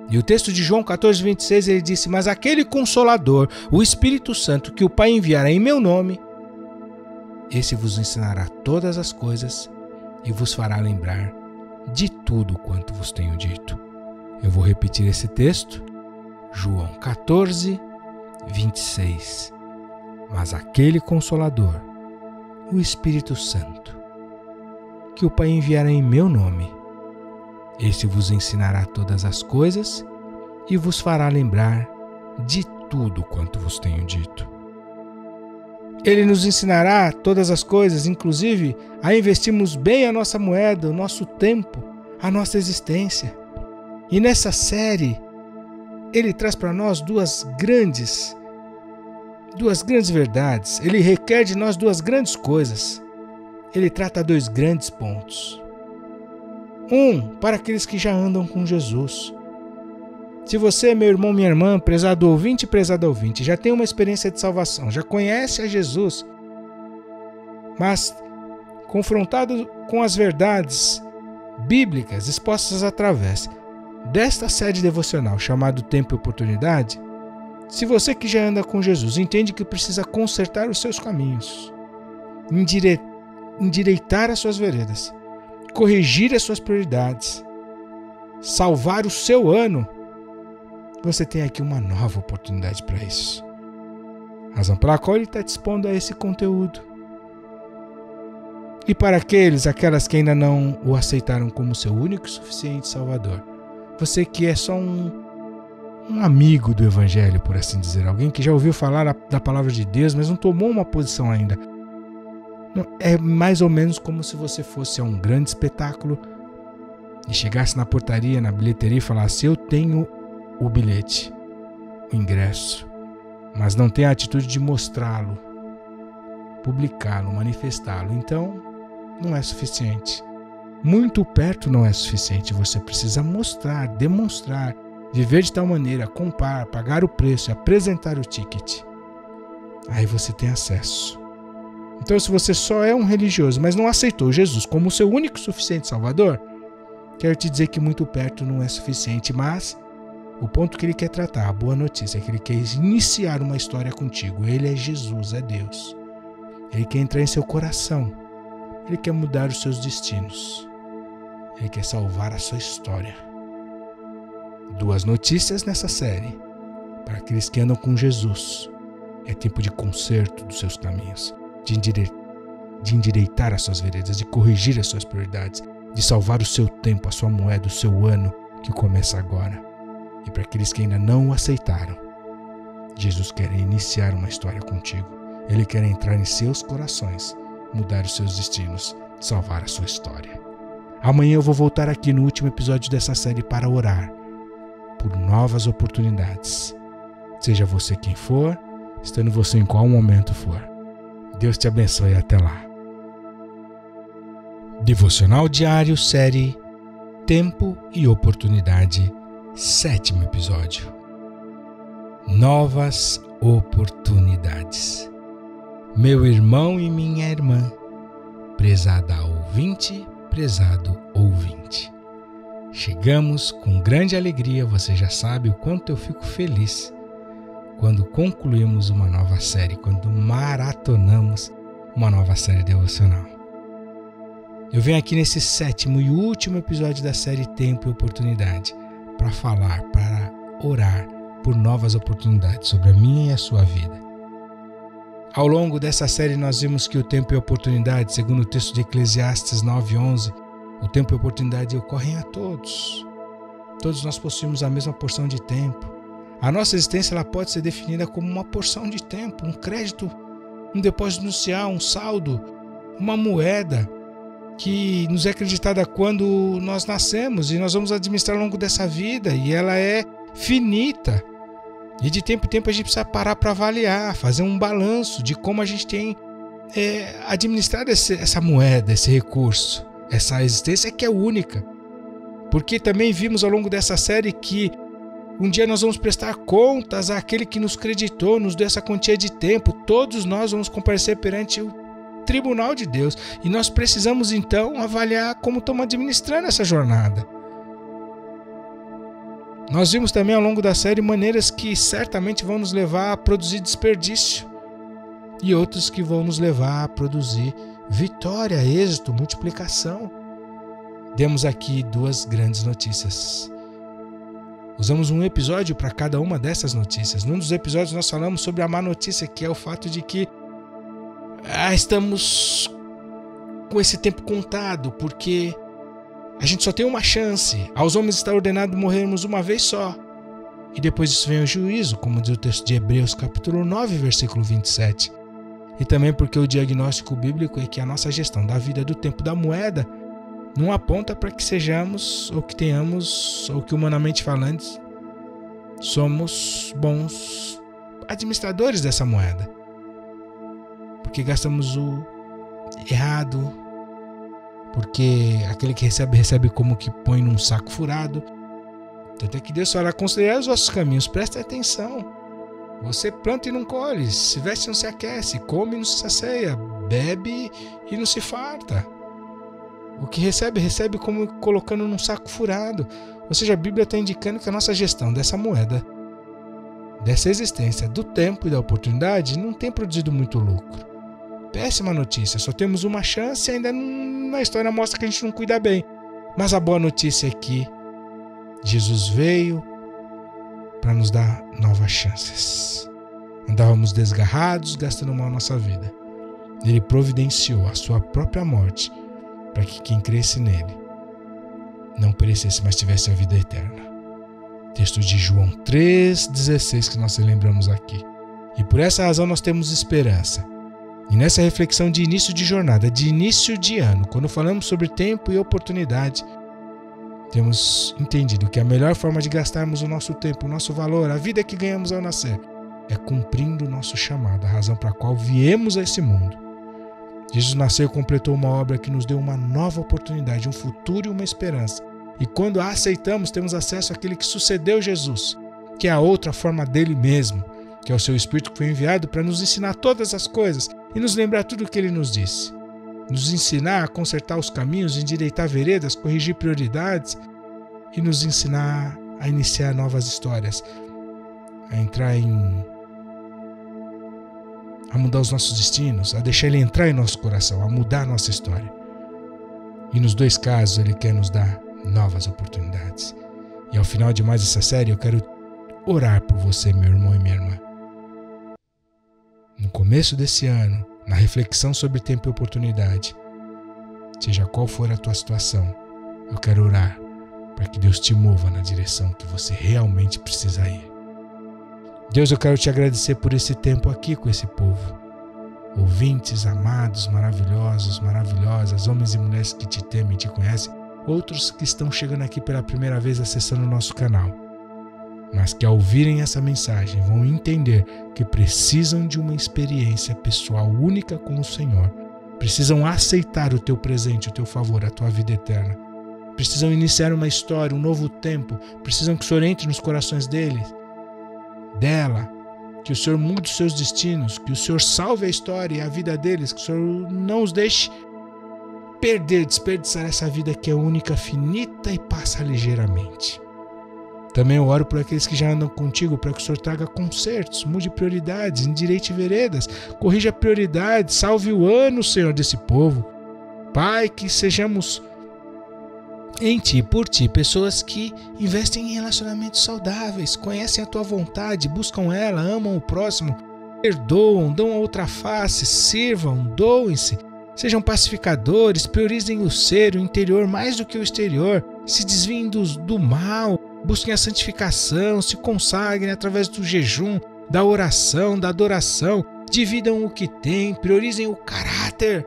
E o texto de João 14:26, ele disse: mas aquele Consolador, o Espírito Santo, que o Pai enviará em meu nome, esse vos ensinará todas as coisas e vos fará lembrar de tudo quanto vos tenho dito. Eu vou repetir esse texto, João 14:26. Mas aquele Consolador, o Espírito Santo, que o Pai enviará em meu nome. Este vos ensinará todas as coisas e vos fará lembrar de tudo quanto vos tenho dito. Ele nos ensinará todas as coisas, inclusive a investirmos bem a nossa moeda, o nosso tempo, a nossa existência. E nessa série, ele traz para nós duas grandes verdades. Ele requer de nós duas grandes coisas. Ele trata dois grandes pontos. Um, para aqueles que já andam com Jesus. Se você, meu irmão, minha irmã, prezado ouvinte e prezada ouvinte, já tem uma experiência de salvação, já conhece a Jesus, mas confrontado com as verdades bíblicas expostas através desta série devocional chamada Tempo e Oportunidade, se você que já anda com Jesus entende que precisa consertar os seus caminhos, endireitar as suas veredas, corrigir as suas prioridades, salvar o seu ano, você tem aqui uma nova oportunidade para isso. Razão pela qual ele está te expondo a esse conteúdo. E para aquelas que ainda não o aceitaram como seu único e suficiente Salvador, você que é só um amigo do Evangelho, por assim dizer, alguém que já ouviu falar da palavra de Deus, mas não tomou uma posição ainda. Não, é mais ou menos como se você fosse a um grande espetáculo e chegasse na portaria, na bilheteria e falasse: eu tenho o bilhete, o ingresso, mas não tem a atitude de mostrá-lo, publicá-lo, manifestá-lo. Então, não é suficiente. Muito perto não é suficiente. Você precisa mostrar, demonstrar, viver de tal maneira, comprar, pagar o preço, apresentar o ticket. Aí você tem acesso. Então, se você só é um religioso, mas não aceitou Jesus como seu único e suficiente Salvador, quero te dizer que muito perto não é suficiente, mas o ponto que ele quer tratar, a boa notícia, é que ele quer iniciar uma história contigo. Ele é Jesus, é Deus. Ele quer entrar em seu coração. Ele quer mudar os seus destinos. Ele quer salvar a sua história. Duas notícias nessa série. Para aqueles que andam com Jesus, é tempo de conserto dos seus caminhos, de endireitar as suas veredas, de corrigir as suas prioridades, de salvar o seu tempo, a sua moeda, o seu ano que começa agora. E para aqueles que ainda não o aceitaram, Jesus quer iniciar uma história contigo. Ele quer entrar em seus corações, mudar os seus destinos, salvar a sua história. Amanhã eu vou voltar aqui no último episódio dessa série para orar por novas oportunidades. Seja você quem for, estando você em qual momento for. Deus te abençoe e até lá. Devocional Diário, série Tempo e Oportunidade. 7º episódio. Novas oportunidades. Meu irmão e minha irmã, prezada ouvinte, prezado ouvinte. Chegamos com grande alegria, você já sabe o quanto eu fico feliz quando concluímos uma nova série, quando maratonamos uma nova série devocional. Eu venho aqui nesse 7º e último episódio da série Tempo e Oportunidade, para falar, para orar por novas oportunidades sobre a minha e a sua vida. Ao longo dessa série nós vimos que o tempo e a oportunidade, segundo o texto de Eclesiastes 9:11, o tempo e a oportunidade ocorrem a todos. Todos nós possuímos a mesma porção de tempo. A nossa existência ela pode ser definida como uma porção de tempo, um crédito, um depósito nupcial, um saldo, uma moeda que nos é acreditada quando nós nascemos e nós vamos administrar ao longo dessa vida, e ela é finita. E de tempo em tempo a gente precisa parar para avaliar, fazer um balanço de como a gente tem administrado essa moeda, esse recurso, essa existência que é única. Porque também vimos ao longo dessa série que um dia nós vamos prestar contas àquele que nos creditou, nos deu essa quantia de tempo. Todos nós vamos comparecer perante o Tribunal de Deus, e nós precisamos então avaliar como estamos administrando essa jornada. Nós vimos também ao longo da série maneiras que certamente vão nos levar a produzir desperdício e outras que vão nos levar a produzir vitória, êxito, multiplicação. Demos aqui duas grandes notícias. Usamos um episódio para cada uma dessas notícias. Num dos episódios nós falamos sobre a má notícia, que é o fato de que estamos com esse tempo contado, porque a gente só tem uma chance. Aos homens está ordenado morrermos uma vez só. E depois disso vem o juízo, como diz o texto de Hebreus capítulo 9, versículo 27. E também porque o diagnóstico bíblico é que a nossa gestão da vida, do tempo, da moeda, não aponta para que sejamos ou que tenhamos, ou que humanamente falantes, somos bons administradores dessa moeda. Porque gastamos o errado, porque aquele que recebe, recebe como que põe num saco furado. Tanto é que Deus fala, considerar os vossos caminhos, presta atenção. Você planta e não colhe, se veste e não se aquece, come e não se sacia, bebe e não se farta. O que recebe, recebe como colocando num saco furado. Ou seja, a Bíblia está indicando que a nossa gestão dessa moeda, dessa existência, do tempo e da oportunidade, não tem produzido muito lucro. Péssima notícia, só temos uma chance e ainda na história mostra que a gente não cuida bem. Mas a boa notícia é que Jesus veio para nos dar novas chances. Andávamos desgarrados, gastando mal nossa vida. Ele providenciou a sua própria morte para que quem cresce nele não perecesse, mas tivesse a vida eterna. Texto de João 3,16 que nós lembramos aqui. E por essa razão nós temos esperança. E nessa reflexão de início de jornada, de início de ano, quando falamos sobre tempo e oportunidade, temos entendido que a melhor forma de gastarmos o nosso tempo, o nosso valor, a vida que ganhamos ao nascer, é cumprindo o nosso chamado, a razão para a qual viemos a esse mundo. Jesus nasceu e completou uma obra que nos deu uma nova oportunidade, um futuro e uma esperança. E quando a aceitamos, temos acesso àquele que sucedeu Jesus, que é a outra forma dele mesmo, que é o seu Espírito que foi enviado para nos ensinar todas as coisas e nos lembrar tudo o que ele nos disse. Nos ensinar a consertar os caminhos, endireitar veredas, corrigir prioridades e nos ensinar a iniciar novas histórias, a entrar em... a mudar os nossos destinos, a deixar ele entrar em nosso coração, a mudar a nossa história. E nos dois casos ele quer nos dar novas oportunidades. E ao final de mais essa série eu quero orar por você, meu irmão e minha irmã. No começo desse ano, na reflexão sobre tempo e oportunidade, seja qual for a tua situação, eu quero orar para que Deus te mova na direção que você realmente precisa ir. Deus, eu quero te agradecer por esse tempo aqui com esse povo. Ouvintes, amados, maravilhosos, maravilhosas, homens e mulheres que te temem e te conhecem, outros que estão chegando aqui pela primeira vez acessando o nosso canal, mas que ao ouvirem essa mensagem vão entender que precisam de uma experiência pessoal única com o Senhor. Precisam aceitar o teu presente, o teu favor, a tua vida eterna. Precisam iniciar uma história, um novo tempo. Precisam que o Senhor entre nos corações deles, dela, que o Senhor mude os seus destinos, que o Senhor salve a história e a vida deles, que o Senhor não os deixe perder, desperdiçar essa vida que é única, finita e passa ligeiramente. Também eu oro por aqueles que já andam contigo, para que o Senhor traga consertos, mude prioridades, endireite veredas, corrija prioridades, salve o ano, Senhor, desse povo. Pai, que sejamos em Ti, por Ti, pessoas que investem em relacionamentos saudáveis, conhecem a Tua vontade, buscam ela, amam o próximo, perdoam, dão a outra face, sirvam, doem-se, sejam pacificadores, priorizem o ser, o interior mais do que o exterior, se desviem do mal, busquem a santificação, se consagrem através do jejum, da oração, da adoração, dividam o que têm, priorizem o caráter.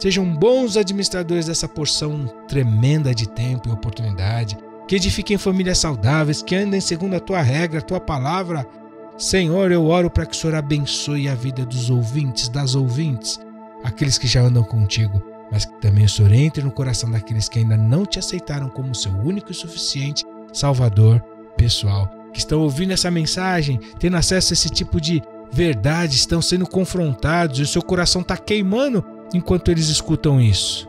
Sejam bons administradores dessa porção tremenda de tempo e oportunidade. Que edifiquem famílias saudáveis, que andem segundo a Tua regra, a Tua palavra. Senhor, eu oro para que o Senhor abençoe a vida dos ouvintes, das ouvintes, aqueles que já andam contigo, mas que também o Senhor entre no coração daqueles que ainda não te aceitaram como seu único e suficiente Salvador pessoal, que estão ouvindo essa mensagem, tendo acesso a esse tipo de verdade, estão sendo confrontados e o seu coração está queimando enquanto eles escutam isso.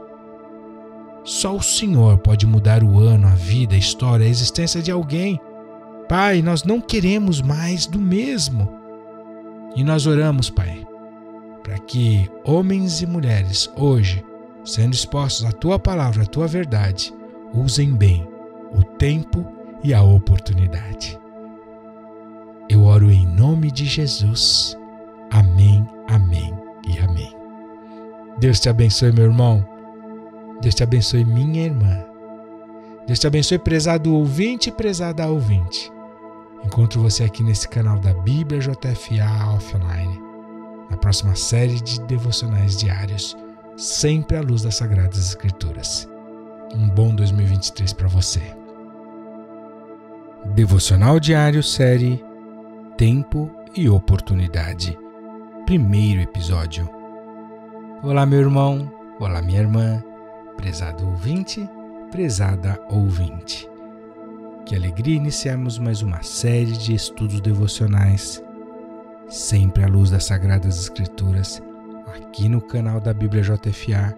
Só o Senhor pode mudar o ano, a vida, a história, a existência de alguém. Pai, nós não queremos mais do mesmo. E nós oramos, Pai, para que homens e mulheres hoje, sendo expostos à Tua palavra, à Tua verdade, usem bem o tempo e a oportunidade. Eu oro em nome de Jesus. Amém, amém e amém. Deus te abençoe, meu irmão. Deus te abençoe, minha irmã. Deus te abençoe, prezado ouvinte e prezada ouvinte. Encontro você aqui nesse canal da Bíblia JFA Offline, na próxima série de Devocionais Diários, sempre à luz das Sagradas Escrituras. Um bom 2023 para você. Devocional Diário, série Tempo e Oportunidade. Primeiro episódio. Olá, meu irmão. Olá, minha irmã. Prezado ouvinte, prezada ouvinte. Que alegria iniciarmos mais uma série de estudos devocionais, sempre à luz das Sagradas Escrituras, aqui no canal da Bíblia JFA.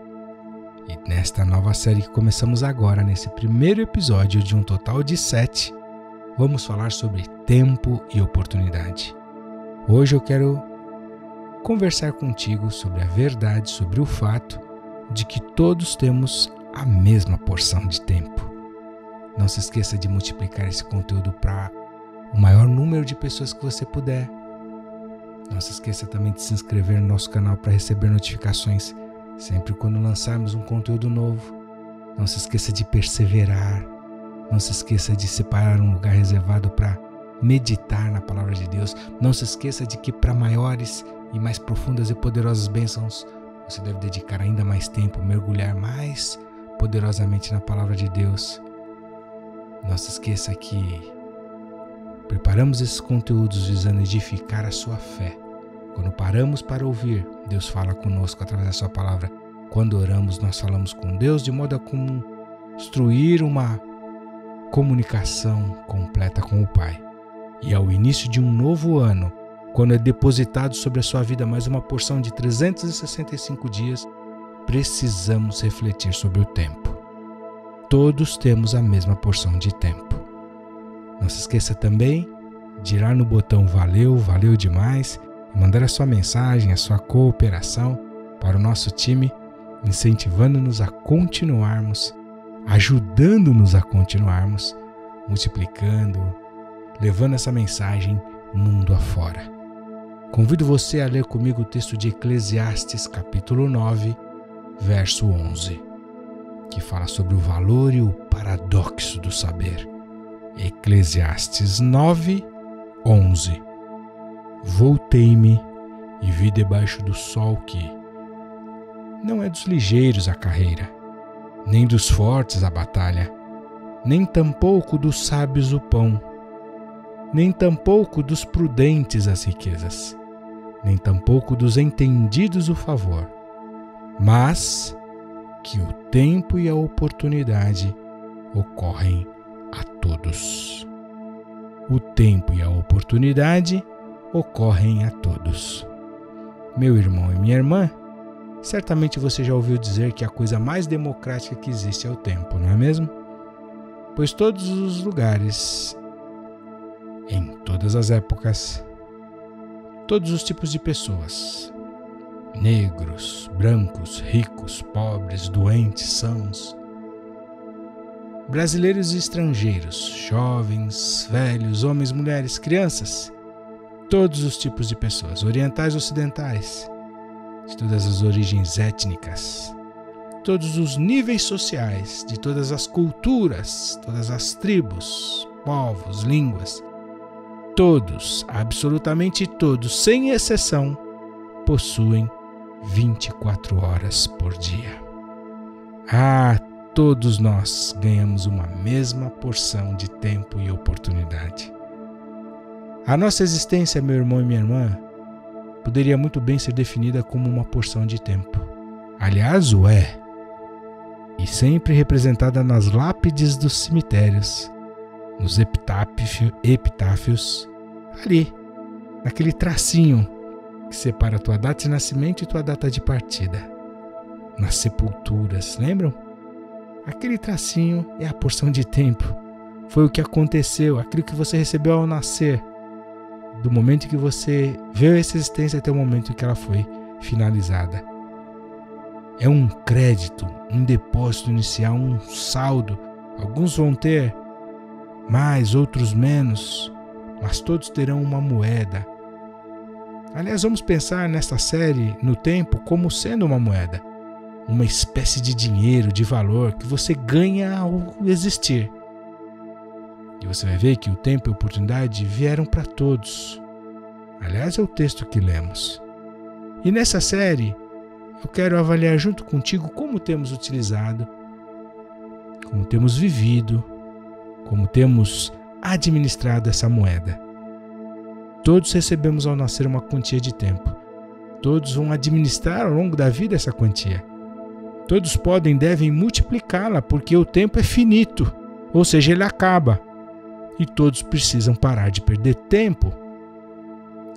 E nesta nova série que começamos agora, nesse primeiro episódio de um total de 7, vamos falar sobre tempo e oportunidade. Hoje eu quero conversar contigo sobre a verdade, sobre o fato de que todos temos a mesma porção de tempo. Não se esqueça de multiplicar esse conteúdo para o maior número de pessoas que você puder. Não se esqueça também de se inscrever no nosso canal para receber notificações sempre quando lançarmos um conteúdo novo. Não se esqueça de perseverar. Não se esqueça de separar um lugar reservado para meditar na palavra de Deus. Não se esqueça de que para maiores e mais profundas e poderosas bênçãos, você deve dedicar ainda mais tempo, mergulhar mais poderosamente na palavra de Deus. Não se esqueça que preparamos esses conteúdos visando edificar a sua fé. Quando paramos para ouvir, Deus fala conosco através da sua palavra. Quando oramos, nós falamos com Deus de modo a construir uma comunicação completa com o Pai. E ao início de um novo ano, quando é depositado sobre a sua vida mais uma porção de 365 dias, precisamos refletir sobre o tempo. Todos temos a mesma porção de tempo. Não se esqueça também de ir lá no botão valeu, valeu demais, e mandar a sua mensagem, a sua cooperação para o nosso time, incentivando-nos a continuarmos, ajudando-nos a continuarmos, multiplicando, levando essa mensagem mundo afora. Convido você a ler comigo o texto de Eclesiastes, capítulo 9, verso 11, que fala sobre o valor e o paradoxo do saber. Eclesiastes 9, 11. Voltei-me e vi debaixo do sol que não é dos ligeiros a carreira, nem dos fortes a batalha, nem tampouco dos sábios o pão, nem tampouco dos prudentes as riquezas, nem tampouco dos entendidos o favor, mas que o tempo e a oportunidade ocorrem a todos. O tempo e a oportunidade ocorrem a todos. Meu irmão e minha irmã, certamente você já ouviu dizer que a coisa mais democrática que existe é o tempo, não é mesmo? Pois todos os lugares, em todas as épocas, todos os tipos de pessoas, negros, brancos, ricos, pobres, doentes, sãos, brasileiros e estrangeiros, jovens, velhos, homens, mulheres, crianças, todos os tipos de pessoas, orientais, ocidentais, de todas as origens étnicas, todos os níveis sociais, de todas as culturas, todas as tribos, povos, línguas, todos, absolutamente todos, sem exceção, possuem 24 horas por dia. Ah, todos nós ganhamos uma mesma porção de tempo e oportunidade. A nossa existência, meu irmão e minha irmã, poderia muito bem ser definida como uma porção de tempo. Aliás, o é. E sempre representada nas lápides dos cemitérios, nos epitáfios, ali, naquele tracinho que separa a tua data de nascimento e tua data de partida. Nas sepulturas, lembram? Aquele tracinho é a porção de tempo. Foi o que aconteceu, aquilo que você recebeu ao nascer, do momento que você veio essa existência até o momento que ela foi finalizada. É um crédito, um depósito inicial, um saldo. Alguns vão ter mais, outros menos, mas todos terão uma moeda. Aliás, vamos pensar nesta série, no tempo, como sendo uma moeda. uma espécie de dinheiro, de valor que você ganha ao existir. E você vai ver que o tempo e a oportunidade vieram para todos. Aliás, é o texto que lemos. E nessa série, eu quero avaliar junto contigo como temos utilizado, como temos vivido, como temos administrado essa moeda. Todos recebemos ao nascer uma quantia de tempo. Todos vão administrar ao longo da vida essa quantia. Todos podem e devem multiplicá-la, porque o tempo é finito, ou seja, ele acaba. E todos precisam parar de perder tempo.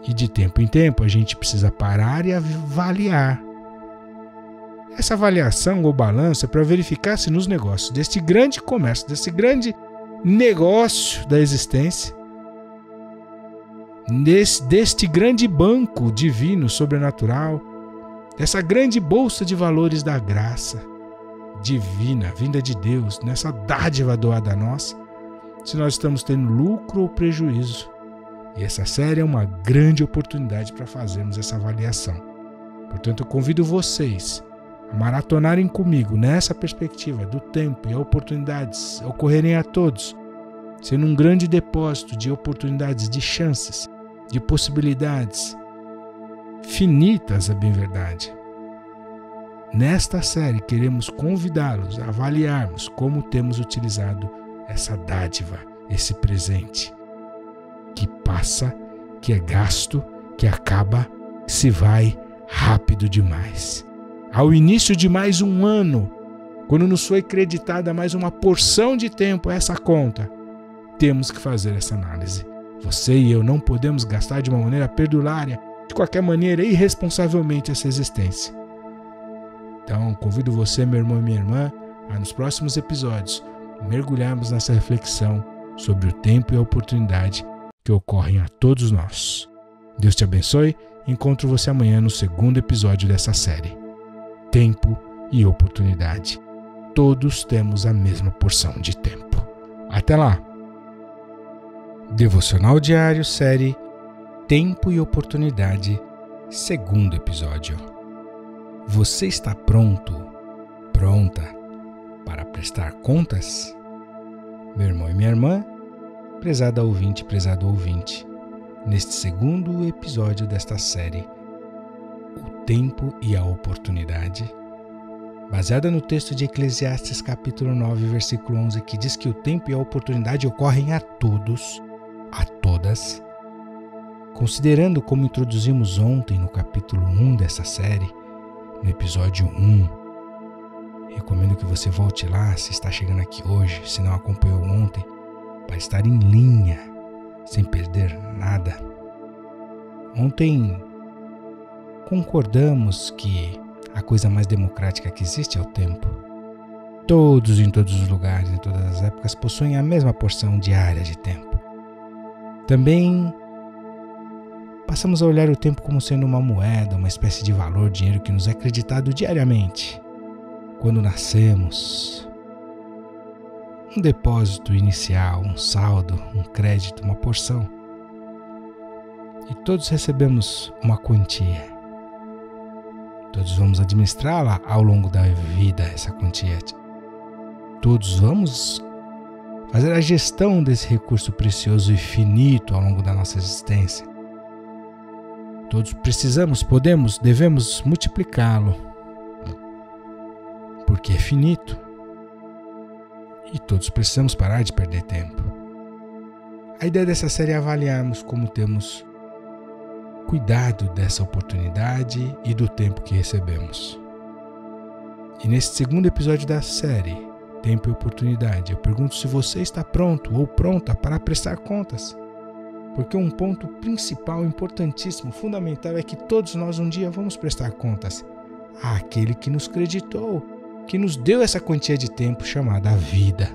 E de tempo em tempo a gente precisa parar e avaliar. Essa avaliação ou balanço é para verificar se nos negócios deste grande comércio, desse grande negócio da existência, deste grande banco divino, sobrenatural, dessa grande bolsa de valores da graça divina, vinda de Deus, nessa dádiva doada a nós, se nós estamos tendo lucro ou prejuízo. E essa série é uma grande oportunidade para fazermos essa avaliação. Portanto, eu convido vocês a maratonarem comigo nessa perspectiva do tempo e oportunidades ocorrerem a todos, sendo um grande depósito de oportunidades, de chances, de possibilidades finitas, é bem verdade. Nesta série, queremos convidá-los a avaliarmos como temos utilizado essa dádiva, esse presente, que passa, que é gasto, que acaba, se vai rápido demais. Ao início de mais um ano, quando nos foi creditada mais uma porção de tempo a essa conta, temos que fazer essa análise. Você e eu não podemos gastar de uma maneira perdulária, de qualquer maneira, irresponsavelmente essa existência. Então, convido você, meu irmão e minha irmã, a nos próximos episódios mergulharmos nessa reflexão sobre o tempo e a oportunidade que ocorrem a todos nós. Deus te abençoe. Encontro você amanhã no segundo episódio dessa série. Tempo e oportunidade. Todos temos a mesma porção de tempo. Até lá! Devocional Diário, série Tempo e Oportunidade, segundo episódio. Você está pronto, pronta para prestar contas? Meu irmão e minha irmã, prezada ouvinte, prezado ouvinte, neste segundo episódio desta série, O Tempo e a Oportunidade, baseada no texto de Eclesiastes capítulo 9, versículo 11, que diz que o tempo e a oportunidade ocorrem a todos, a todas. Considerando como introduzimos ontem no capítulo 1 dessa série, no episódio 1, recomendo que você volte lá se está chegando aqui hoje, se não acompanhou ontem, para estar em linha, sem perder nada. Ontem concordamos que a coisa mais democrática que existe é o tempo. Todos, em todos os lugares, em todas as épocas, possuem a mesma porção diária de tempo. Também passamos a olhar o tempo como sendo uma moeda, uma espécie de valor, dinheiro que nos é acreditado diariamente. Quando nascemos, um depósito inicial, um saldo, um crédito, uma porção. E todos recebemos uma quantia. Todos vamos administrá-la ao longo da vida, essa quantia. Todos vamos fazer a gestão desse recurso precioso e finito ao longo da nossa existência. Todos precisamos, podemos, devemos multiplicá-lo, porque é finito. E todos precisamos parar de perder tempo. A ideia dessa série é avaliarmos como temos cuidado dessa oportunidade e do tempo que recebemos. E nesse segundo episódio da série, Tempo e Oportunidade, eu pergunto se você está pronto ou pronta para prestar contas. Porque um ponto principal, importantíssimo, fundamental é que todos nós um dia vamos prestar contas àquele que nos creditou, que nos deu essa quantia de tempo chamada vida.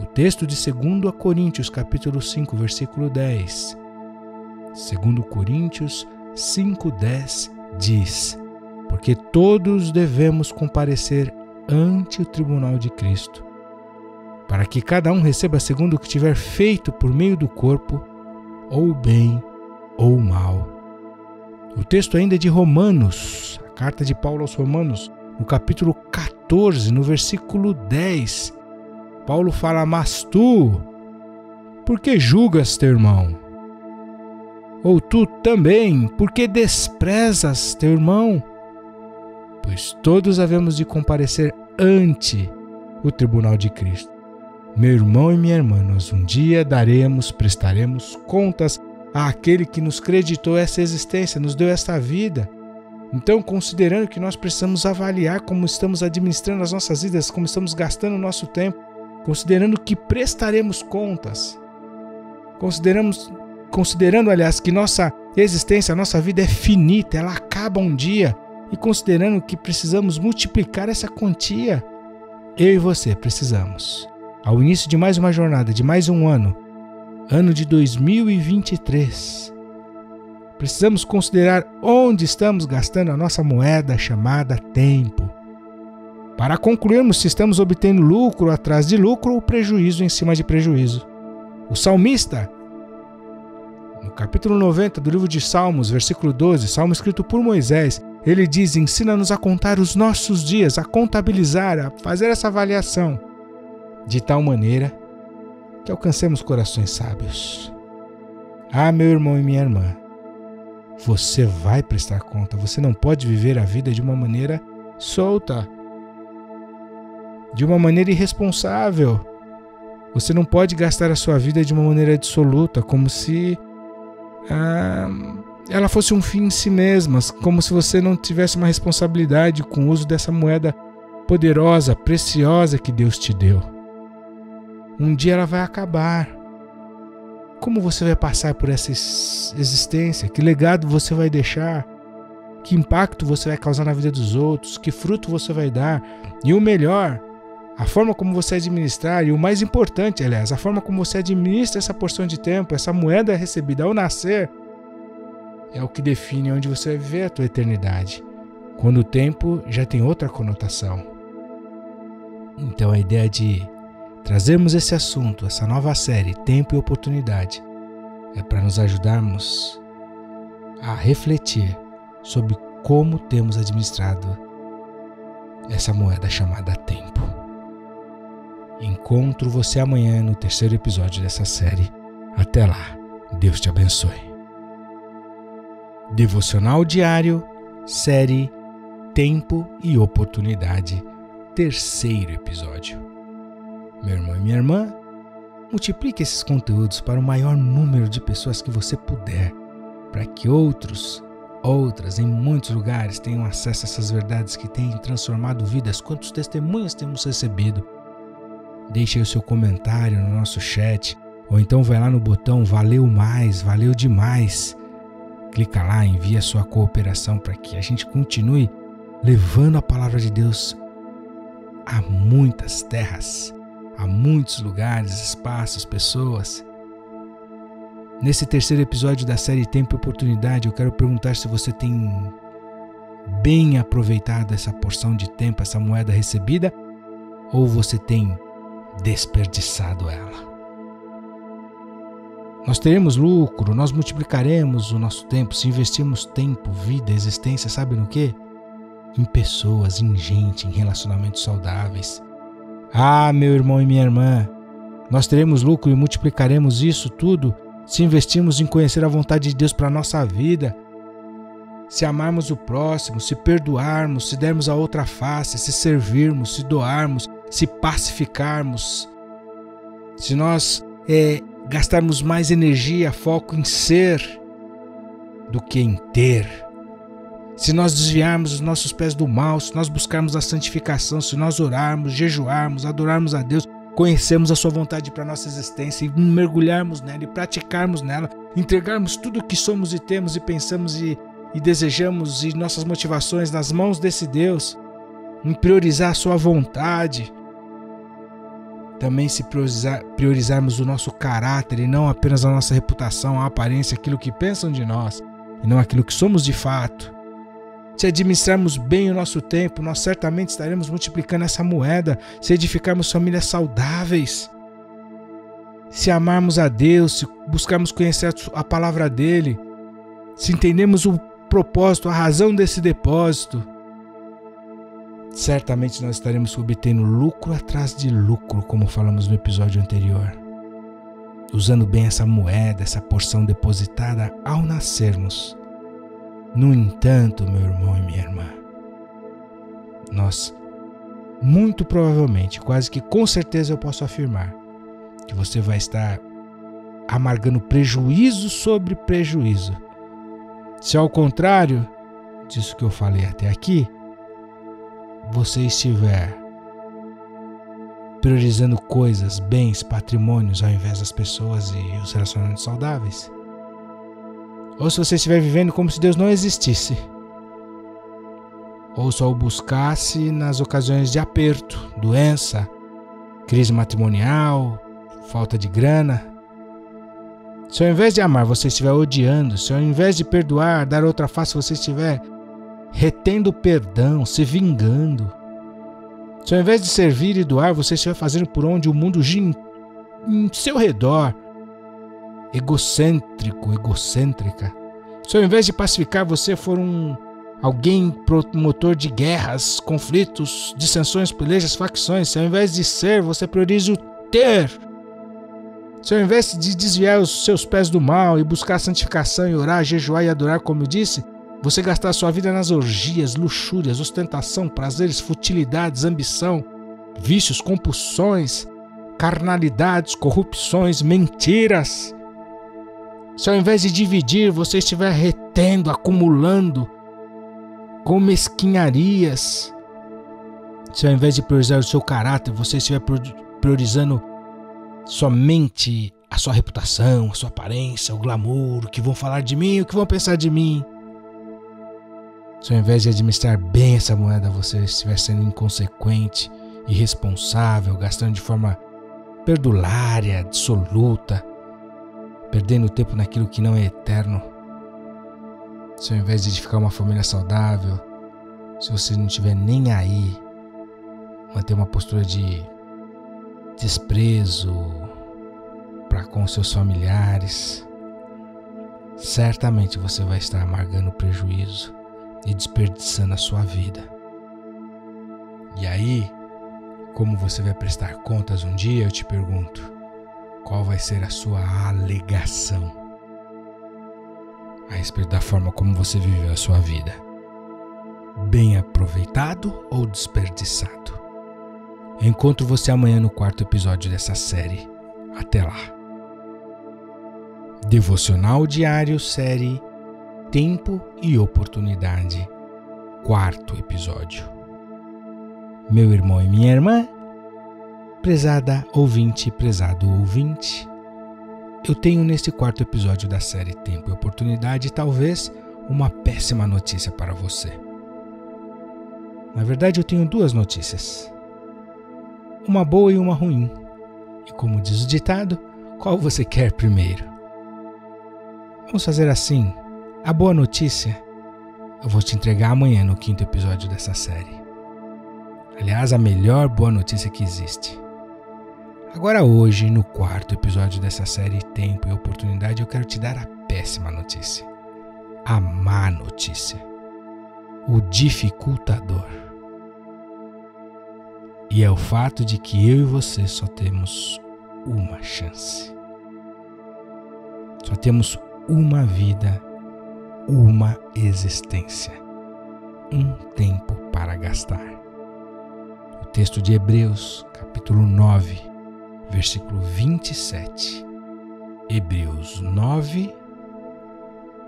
O texto de 2 Coríntios, capítulo 5, versículo 10. 2 Coríntios 5, 10 diz: porque todos devemos comparecer ante o tribunal de Cristo, para que cada um receba segundo o que tiver feito por meio do corpo, ou bem ou mal. O texto ainda é de Romanos, carta de Paulo aos Romanos, no capítulo 14, no versículo 10, Paulo fala: mas tu, por que julgas teu irmão? Ou tu também, por que desprezas teu irmão? Pois todos havemos de comparecer ante o tribunal de Cristo. Meu irmão e minha irmã, nós um dia prestaremos contas àquele que nos creditou essa existência, nos deu esta vida. Então, considerando que nós precisamos avaliar como estamos administrando as nossas vidas, como estamos gastando o nosso tempo, considerando que prestaremos contas, considerando, aliás, que nossa existência, a nossa vida é finita, ela acaba um dia, e considerando que precisamos multiplicar essa quantia, eu e você precisamos, ao início de mais uma jornada, de mais um ano de 2023, precisamos considerar onde estamos gastando a nossa moeda chamada tempo, para concluirmos se estamos obtendo lucro atrás de lucro ou prejuízo em cima de prejuízo. O salmista, no capítulo 90 do livro de Salmos, versículo 12, salmo escrito por Moisés, ele diz: ensina-nos a contar os nossos dias, a contabilizar, a fazer essa avaliação, de tal maneira que alcancemos corações sábios. Ah, meu irmão e minha irmã, você vai prestar conta, você não pode viver a vida de uma maneira solta, de uma maneira irresponsável. Você não pode gastar a sua vida de uma maneira absoluta, como se ela fosse um fim em si mesma, como se você não tivesse uma responsabilidade com o uso dessa moeda poderosa, preciosa que Deus te deu. Um dia ela vai acabar. Como você vai passar por essa existência? Que legado você vai deixar? Que impacto você vai causar na vida dos outros? Que fruto você vai dar? E o melhor, a forma como você administrar, e o mais importante, aliás, a forma como você administra essa porção de tempo, essa moeda recebida ao nascer, é o que define onde você vai viver a tua eternidade, quando o tempo já tem outra conotação. Então a ideia de trazermos esse assunto, essa nova série, Tempo e Oportunidade, é para nos ajudarmos a refletir sobre como temos administrado essa moeda chamada tempo. Encontro você amanhã no terceiro episódio dessa série. Até lá, Deus te abençoe. Devocional Diário, série Tempo e Oportunidade, terceiro episódio. Meu irmão e minha irmã, multiplique esses conteúdos para o maior número de pessoas que você puder, para que outras em muitos lugares tenham acesso a essas verdades que têm transformado vidas. Quantos testemunhos temos recebido? Deixe aí o seu comentário no nosso chat, ou então vai lá no botão valeu mais, valeu demais. Clica lá, envia sua cooperação para que a gente continue levando a palavra de Deus a muitas terras, a muitos lugares, espaços, pessoas. Nesse terceiro episódio da série Tempo e Oportunidade, eu quero perguntar se você tem bem aproveitado essa porção de tempo, essa moeda recebida, ou você tem desperdiçado ela. Nós teremos lucro, nós multiplicaremos o nosso tempo se investirmos tempo, vida, existência, sabe no quê? Em pessoas, em gente, em relacionamentos saudáveis. Ah, meu irmão e minha irmã, nós teremos lucro e multiplicaremos isso tudo se investirmos em conhecer a vontade de Deus para a nossa vida, se amarmos o próximo, se perdoarmos, se dermos a outra face, se servirmos, se doarmos, se pacificarmos, se nós gastarmos mais energia, foco em ser do que em ter, se nós desviarmos os nossos pés do mal, se nós buscarmos a santificação, se nós orarmos, jejuarmos, adorarmos a Deus, conhecermos a sua vontade para a nossa existência e mergulharmos nela e praticarmos nela, entregarmos tudo o que somos e temos e pensamos e desejamos e nossas motivações nas mãos desse Deus, em priorizar a sua vontade, também se priorizarmos o nosso caráter e não apenas a nossa reputação, a aparência, aquilo que pensam de nós e não aquilo que somos de fato. Se administrarmos bem o nosso tempo, nós certamente estaremos multiplicando essa moeda, se edificarmos famílias saudáveis, se amarmos a Deus, se buscarmos conhecer a palavra dele, se entendermos o propósito, a razão desse depósito, certamente nós estaremos obtendo lucro atrás de lucro, como falamos no episódio anterior. Usando bem essa moeda, essa porção depositada ao nascermos. No entanto, meu irmão e minha irmã, nós, muito provavelmente, quase que com certeza eu posso afirmar, que você vai estar amargando prejuízo sobre prejuízo. Se ao contrário disso que eu falei até aqui, você estiver priorizando coisas, bens, patrimônios, ao invés das pessoas e os relacionamentos saudáveis. Ou se você estiver vivendo como se Deus não existisse. Ou só o buscasse nas ocasiões de aperto, doença, crise matrimonial, falta de grana. Se ao invés de amar você estiver odiando, se ao invés de perdoar, dar outra face, você estiver retendo perdão, se vingando, se ao invés de servir e doar, você estiver fazendo por onde o mundo gira em seu redor, egocêntrico, egocêntrica, se ao invés de pacificar você for alguém promotor de guerras, conflitos, dissensões, pelejas, facções, se ao invés de ser, você prioriza o ter, se ao invés de desviar os seus pés do mal e buscar santificação e orar, jejuar e adorar, como eu disse, você gastar sua vida nas orgias, luxúrias, ostentação, prazeres, futilidades, ambição, vícios, compulsões, carnalidades, corrupções, mentiras. Se ao invés de dividir, você estiver retendo, acumulando com mesquinharias. Se ao invés de priorizar o seu caráter, você estiver priorizando somente a sua reputação, a sua aparência, o glamour, o que vão falar de mim, o que vão pensar de mim. Se ao invés de administrar bem essa moeda, você estiver sendo inconsequente, irresponsável, gastando de forma perdulária, dissoluta, perdendo tempo naquilo que não é eterno. Se ao invés de edificar uma família saudável, se você não estiver nem aí, manter uma postura de desprezo para com seus familiares, certamente você vai estar amargando prejuízo e desperdiçando a sua vida. E aí, como você vai prestar contas um dia, eu te pergunto, qual vai ser a sua alegação a respeito da forma como você viveu a sua vida? Bem aproveitado ou desperdiçado? Eu encontro você amanhã no quarto episódio dessa série. Até lá. Devocional Diário, série Tempo e Oportunidade, quarto episódio. Meu irmão e minha irmã, prezada ouvinte, prezado ouvinte, eu tenho neste quarto episódio da série Tempo e Oportunidade talvez uma péssima notícia para você. Na verdade, eu tenho duas notícias, uma boa e uma ruim. E como diz o ditado, qual você quer primeiro? Vamos fazer assim. A boa notícia eu vou te entregar amanhã no quinto episódio dessa série. Aliás, a melhor boa notícia que existe. Agora hoje, no quarto episódio dessa série Tempo e Oportunidade, eu quero te dar a péssima notícia. A má notícia. O dificultador. E é o fato de que eu e você só temos uma chance. Só temos uma vida, uma existência, um tempo para gastar. O texto de Hebreus, capítulo 9, versículo 27. Hebreus 9,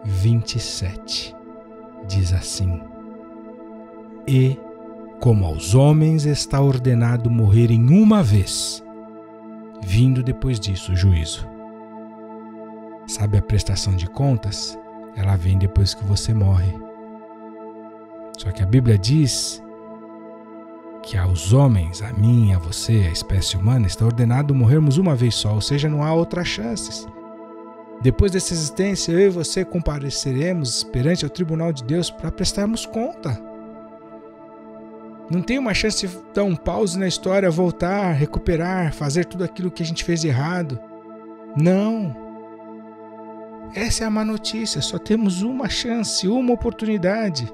27, diz assim: E, como aos homens está ordenado morrerem uma vez, vindo depois disso o juízo. Sabe a prestação de contas? Ela vem depois que você morre. Só que a Bíblia diz que aos homens, a mim, a você, a espécie humana, está ordenado morrermos uma vez só, ou seja, não há outras chances. Depois dessa existência, eu e você compareceremos perante o tribunal de Deus para prestarmos conta. Não tem uma chance de dar um pause na história, voltar, recuperar, fazer tudo aquilo que a gente fez de errado. Não. Essa é a má notícia, só temos uma chance, uma oportunidade.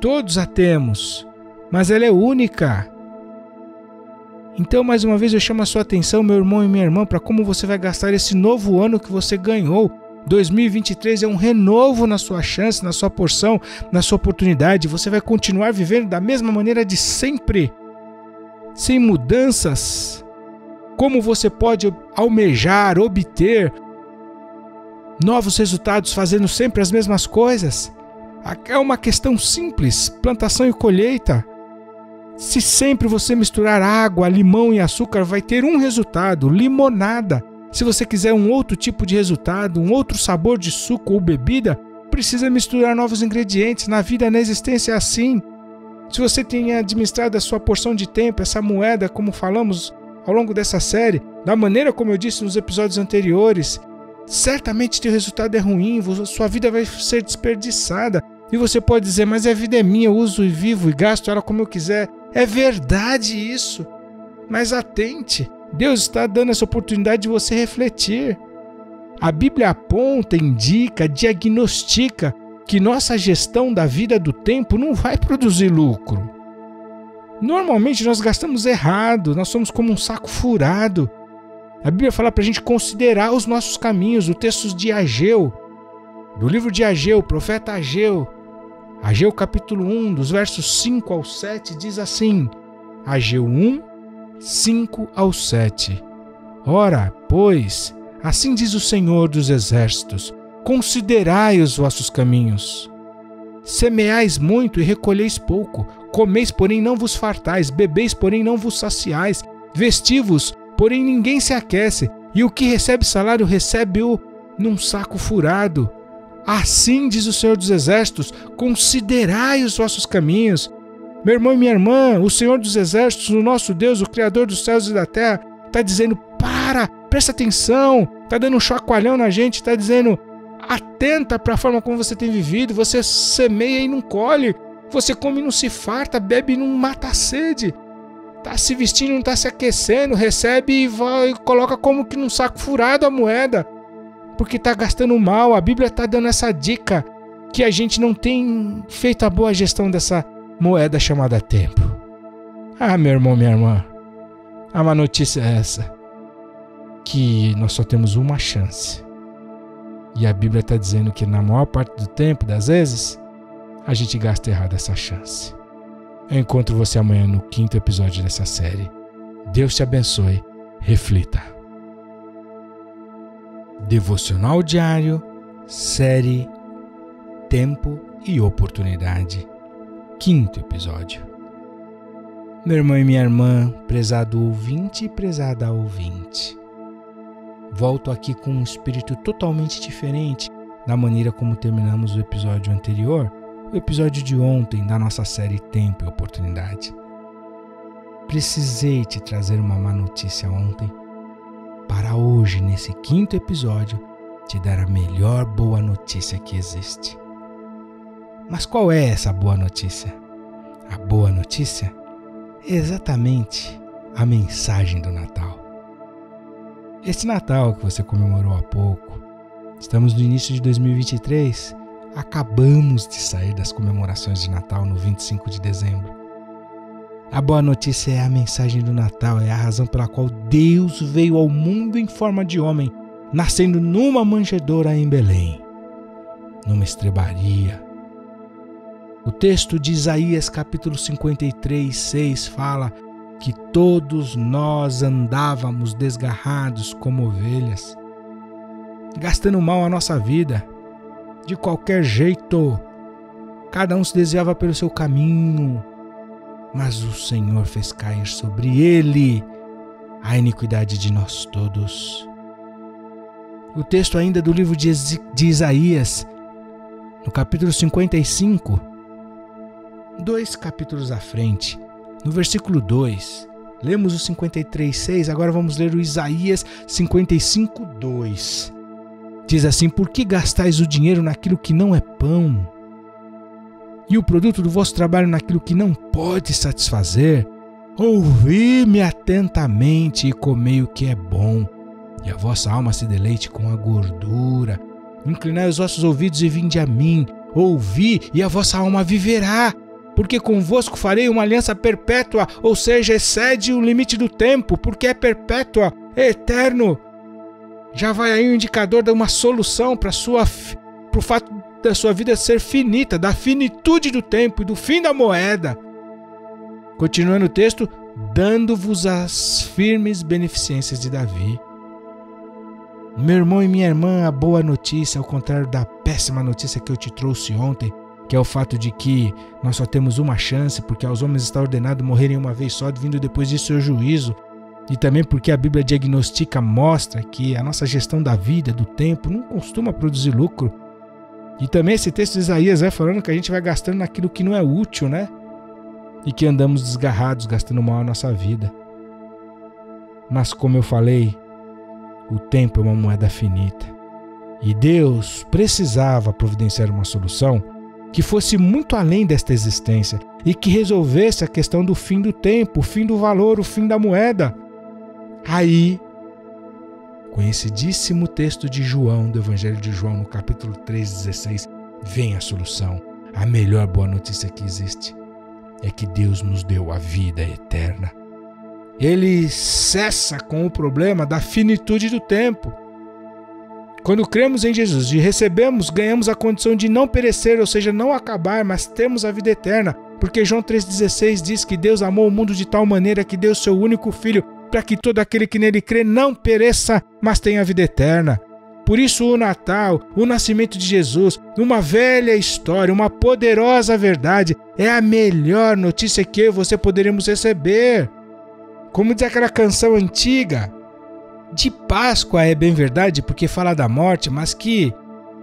Todos a temos, mas ela é única. Então, mais uma vez, eu chamo a sua atenção, meu irmão e minha irmã, para como você vai gastar esse novo ano que você ganhou. 2023 é um renovo na sua chance, na sua porção, na sua oportunidade. Você vai continuar vivendo da mesma maneira de sempre, sem mudanças. Como você pode almejar, obter novos resultados fazendo sempre as mesmas coisas? É uma questão simples, plantação e colheita. Se sempre você misturar água, limão e açúcar, vai ter um resultado, limonada. Se você quiser um outro tipo de resultado, um outro sabor de suco ou bebida, precisa misturar novos ingredientes. Na vida, na existência é assim. Se você tem administrado a sua porção de tempo, essa moeda, como falamos ao longo dessa série, da maneira como eu disse nos episódios anteriores, certamente teu resultado é ruim, sua vida vai ser desperdiçada. E você pode dizer, mas a vida é minha, eu uso e vivo e gasto ela como eu quiser. É verdade isso, mas atente, Deus está dando essa oportunidade de você refletir. A Bíblia aponta, indica, diagnostica que nossa gestão da vida do tempo não vai produzir lucro. Normalmente nós gastamos errado, nós somos como um saco furado. A Bíblia fala para a gente considerar os nossos caminhos, o texto de Ageu, do livro de Ageu, profeta Ageu. Ageu capítulo 1, dos versos 5 ao 7, diz assim, Ageu 1, 5 ao 7. Ora, pois, assim diz o Senhor dos Exércitos, considerai os vossos caminhos. Semeais muito e recolheis pouco, comeis, porém não vos fartais, bebeis, porém não vos saciais, vesti-vos, porém ninguém se aquece, e o que recebe salário recebe-o num saco furado. Assim diz o Senhor dos Exércitos, considerai os vossos caminhos. Meu irmão e minha irmã, o Senhor dos Exércitos, o nosso Deus, o Criador dos céus e da terra, está dizendo, presta atenção, está dando um chacoalhão na gente, está dizendo, atenta para a forma como você tem vivido, você semeia e não colhe, você come e não se farta, bebe e não mata a sede, está se vestindo e não está se aquecendo, recebe e vai, coloca como que num saco furado a moeda, porque está gastando mal. A Bíblia está dando essa dica que a gente não tem feito a boa gestão dessa moeda chamada tempo. Ah, meu irmão, minha irmã, a má notícia é essa, que nós só temos uma chance. E a Bíblia está dizendo que na maior parte do tempo, das vezes, a gente gasta errado essa chance. Eu encontro você amanhã no 5º episódio dessa série. Deus te abençoe. Reflita. Devocional Diário, série Tempo e Oportunidade, 5º episódio. Meu irmão e minha irmã, prezado ouvinte e prezada ouvinte, volto aqui com um espírito totalmente diferente da maneira como terminamos o episódio anterior, o episódio de ontem da nossa série Tempo e Oportunidade. Precisei te trazer uma má notícia ontem, para hoje, nesse 5º episódio, te dar a melhor boa notícia que existe. Mas qual é essa boa notícia? A boa notícia é exatamente a mensagem do Natal. Esse Natal que você comemorou há pouco, estamos no início de 2023, acabamos de sair das comemorações de Natal no 25 de dezembro. A boa notícia é a mensagem do Natal, é a razão pela qual Deus veio ao mundo em forma de homem, nascendo numa manjedoura em Belém, numa estrebaria. O texto de Isaías capítulo 53, 6 fala que todos nós andávamos desgarrados como ovelhas, gastando mal a nossa vida, de qualquer jeito. Cada um se desviava pelo seu caminho, mas o Senhor fez cair sobre ele a iniquidade de nós todos. O texto ainda do livro de Isaías, no capítulo 55, 2 capítulos à frente, no versículo 2, lemos o 53,6, agora vamos ler o Isaías 55,2. Diz assim, por que gastais o dinheiro naquilo que não é pão? E o produto do vosso trabalho naquilo que não pode satisfazer? Ouvi-me atentamente e comei o que é bom, e a vossa alma se deleite com a gordura, Inclinai os vossos ouvidos e vinde a mim. Ouvi e a vossa alma viverá, porque convosco farei uma aliança perpétua, ou seja, excede o limite do tempo, porque é perpétua, é eterno. Já vai aí o indicador de uma solução para o fato da sua vida ser finita, da finitude do tempo e do fim da moeda. Continuando o texto, dando-vos as firmes beneficências de Davi. Meu irmão e minha irmã, a boa notícia, ao contrário da péssima notícia que eu te trouxe ontem, que é o fato de que nós só temos uma chance, porque aos homens está ordenado morrerem uma vez só, vindo depois disso o juízo, e também porque a Bíblia diagnostica, mostra que a nossa gestão da vida, do tempo, não costuma produzir lucro. E também esse texto de Isaías vai falando que a gente vai gastando naquilo que não é útil, né? E que andamos desgarrados, gastando mal a nossa vida. Mas como eu falei, o tempo é uma moeda finita. E Deus precisava providenciar uma solução que fosse muito além desta existência e que resolvesse a questão do fim do tempo, o fim do valor, o fim da moeda. Aí, conhecidíssimo texto de João, do Evangelho de João, no capítulo 3:16, vem a solução. A melhor boa notícia que existe é que Deus nos deu a vida eterna. Ele cessa com o problema da finitude do tempo. Quando cremos em Jesus e recebemos, ganhamos a condição de não perecer, ou seja, não acabar, mas temos a vida eterna. Porque João 3,16 diz que Deus amou o mundo de tal maneira que deu seu único Filho, para que todo aquele que nele crê não pereça, mas tenha a vida eterna. Por isso o Natal, o nascimento de Jesus, uma velha história, uma poderosa verdade, é a melhor notícia que eu e você poderemos receber. Como diz aquela canção antiga, de Páscoa é bem verdade, porque fala da morte, mas que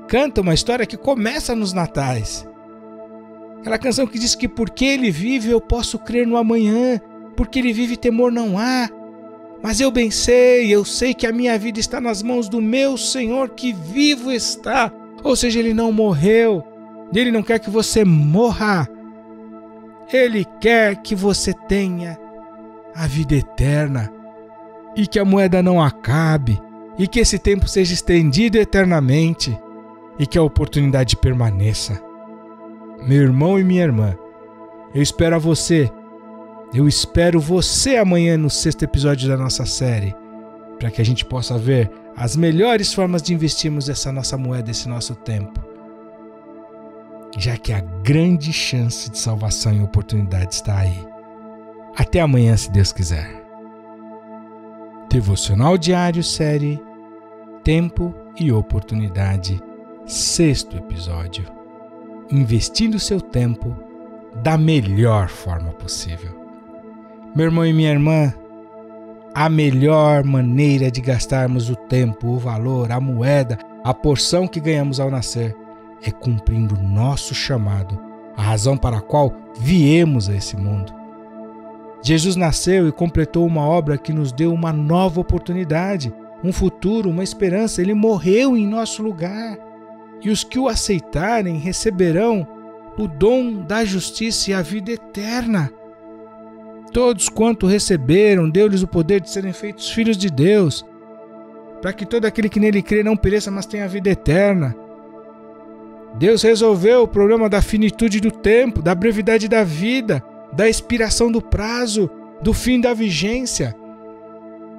canta uma história que começa nos natais. Aquela canção que diz que porque ele vive eu posso crer no amanhã, porque ele vive temor não há. Mas eu bem sei, eu sei que a minha vida está nas mãos do meu Senhor que vivo está. Ou seja, ele não morreu, ele não quer que você morra. Ele quer que você tenha a vida eterna. E que a moeda não acabe, e que esse tempo seja estendido eternamente, e que a oportunidade permaneça. Meu irmão e minha irmã, eu espero você amanhã no 6º episódio da nossa série, para que a gente possa ver as melhores formas de investirmos essa nossa moeda, esse nosso tempo, já que a grande chance de salvação e oportunidade está aí. Até amanhã, se Deus quiser. Devocional Diário, série Tempo e Oportunidade, 6º episódio. Investindo seu tempo da melhor forma possível. Meu irmão e minha irmã, a melhor maneira de gastarmos o tempo, o valor, a moeda, a porção que ganhamos ao nascer, é cumprindo nosso chamado, a razão para a qual viemos a esse mundo. Jesus nasceu e completou uma obra que nos deu uma nova oportunidade, um futuro, uma esperança. Ele morreu em nosso lugar. E os que o aceitarem receberão o dom da justiça e a vida eterna. Todos quanto receberam, deu-lhes o poder de serem feitos filhos de Deus, para que todo aquele que nele crê não pereça, mas tenha a vida eterna. Deus resolveu o problema da finitude do tempo, da brevidade da vida, da expiração do prazo, do fim da vigência.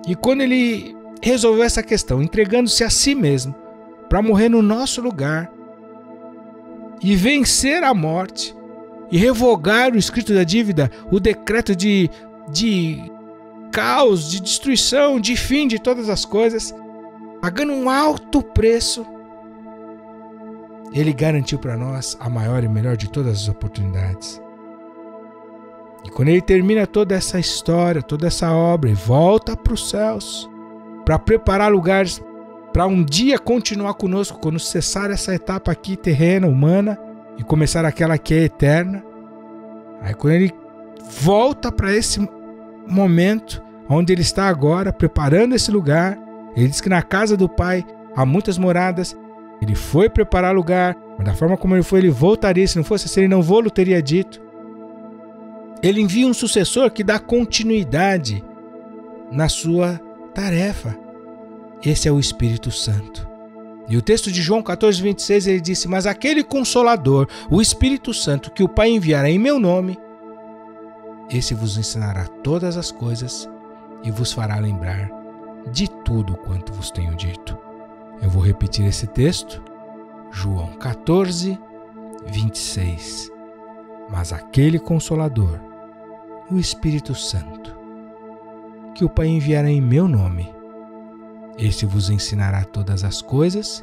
E quando ele resolveu essa questão, entregando-se a si mesmo, para morrer no nosso lugar, e vencer a morte, e revogar o escrito da dívida, o decreto de caos, de destruição, de fim de todas as coisas, pagando um alto preço, ele garantiu para nós a maior e melhor de todas as oportunidades. E quando ele termina toda essa história, toda essa obra, e volta para os céus, para preparar lugares para um dia continuar conosco, quando cessar essa etapa aqui terrena, humana, e começar aquela que é eterna. Aí quando ele volta para esse momento, onde ele está agora, preparando esse lugar, ele diz que na casa do Pai há muitas moradas, ele foi preparar lugar, mas da forma como ele foi, ele voltaria, se não fosse assim, ele não vou-lo teria dito. Ele envia um sucessor que dá continuidade na sua tarefa. Esse é o Espírito Santo, E o texto de João 14:26 ele disse: mas aquele Consolador, o Espírito Santo, que o Pai enviará em meu nome, esse vos ensinará todas as coisas e vos fará lembrar de tudo quanto vos tenho dito. Eu vou repetir esse texto, João 14:26. Mas aquele Consolador, o Espírito Santo, que o Pai enviará em meu nome, esse vos ensinará todas as coisas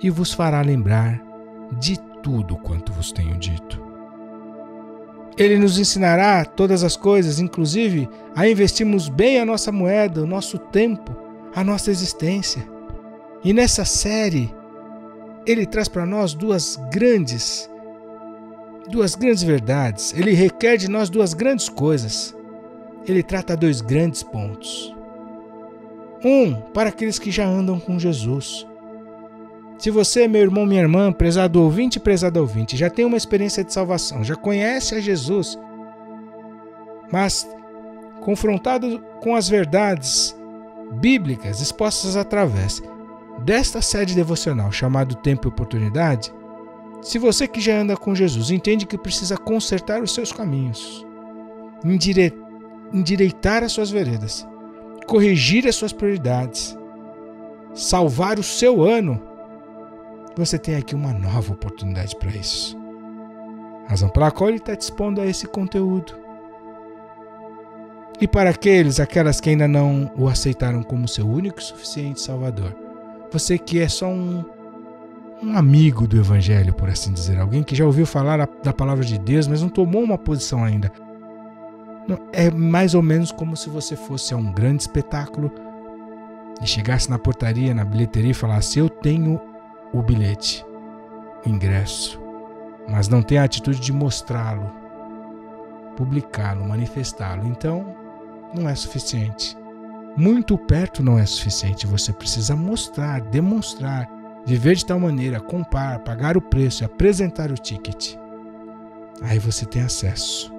e vos fará lembrar de tudo quanto vos tenho dito. Ele nos ensinará todas as coisas, inclusive a investirmos bem a nossa moeda, o nosso tempo, a nossa existência. E nessa série, ele traz para nós duas grandes verdades. Ele requer de nós duas grandes coisas. Ele trata dois grandes pontos. Para aqueles que já andam com Jesus. Se você, meu irmão, minha irmã, prezado ouvinte, prezada ouvinte, já tem uma experiência de salvação, já conhece a Jesus, mas confrontado com as verdades bíblicas expostas através desta série devocional chamada Tempo e Oportunidade, se você que já anda com Jesus entende que precisa consertar os seus caminhos, endireitar as suas veredas, corrigir as suas prioridades, salvar o seu ano, você tem aqui uma nova oportunidade para isso. Razão pela qual ele está dispondo a esse conteúdo. E para aquelas que ainda não o aceitaram como seu único e suficiente Salvador, você que é só um amigo do Evangelho, por assim dizer, alguém que já ouviu falar da palavra de Deus, mas não tomou uma posição ainda, é mais ou menos como se você fosse a um grande espetáculo e chegasse na portaria, na bilheteria e falasse: eu tenho o bilhete, o ingresso, mas não tem a atitude de mostrá-lo, publicá-lo, manifestá-lo. Então, não é suficiente. Muito perto não é suficiente. Você precisa mostrar, demonstrar, viver de tal maneira, comprar, pagar o preço, apresentar o ticket. Aí você tem acesso.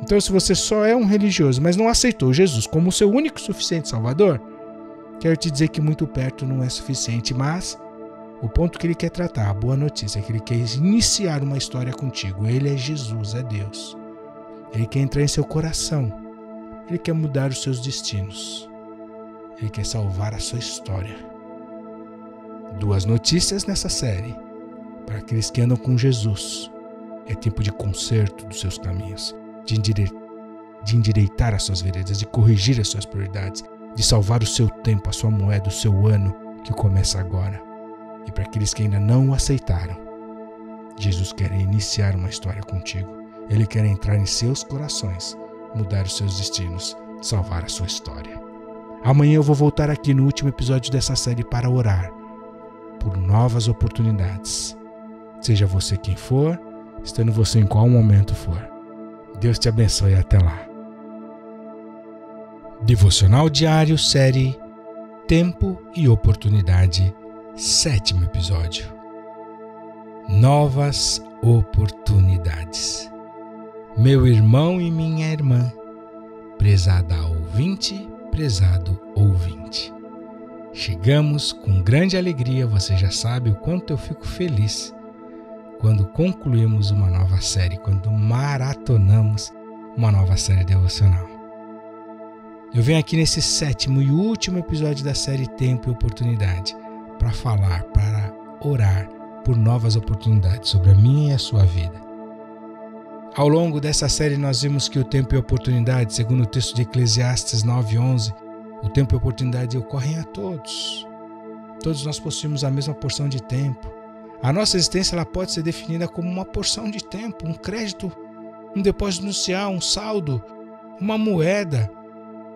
Então, se você só é um religioso, mas não aceitou Jesus como seu único e suficiente Salvador, quero te dizer que muito perto não é suficiente, mas o ponto que ele quer tratar, a boa notícia, é que ele quer iniciar uma história contigo. Ele é Jesus, é Deus. Ele quer entrar em seu coração. Ele quer mudar os seus destinos. Ele quer salvar a sua história. Duas notícias nessa série. Para aqueles que andam com Jesus, é tempo de conserto dos seus caminhos, de endireitar as suas veredas, de corrigir as suas prioridades, de salvar o seu tempo, a sua moeda, o seu ano que começa agora. E para aqueles que ainda não o aceitaram, Jesus quer iniciar uma história contigo. Ele quer entrar em seus corações, mudar os seus destinos, salvar a sua história. Amanhã eu vou voltar aqui no último episódio dessa série para orar por novas oportunidades. Seja você quem for, estando você em qual momento for. Deus te abençoe e até lá. Devocional Diário, série Tempo e Oportunidade, 7º episódio. Novas oportunidades. Meu irmão e minha irmã, prezada ouvinte, prezado ouvinte. Chegamos com grande alegria, você já sabe o quanto eu fico feliz quando concluímos uma nova série, quando maratonamos uma nova série devocional. Eu venho aqui nesse 7º e último episódio da série Tempo e Oportunidade para falar, para orar por novas oportunidades sobre a minha e a sua vida. Ao longo dessa série nós vimos que o tempo e a oportunidade, segundo o texto de Eclesiastes 9:11, o tempo e a oportunidade ocorrem a todos. Todos nós possuímos a mesma porção de tempo. A nossa existência ela pode ser definida como uma porção de tempo, um crédito, um depósito inicial, um saldo, uma moeda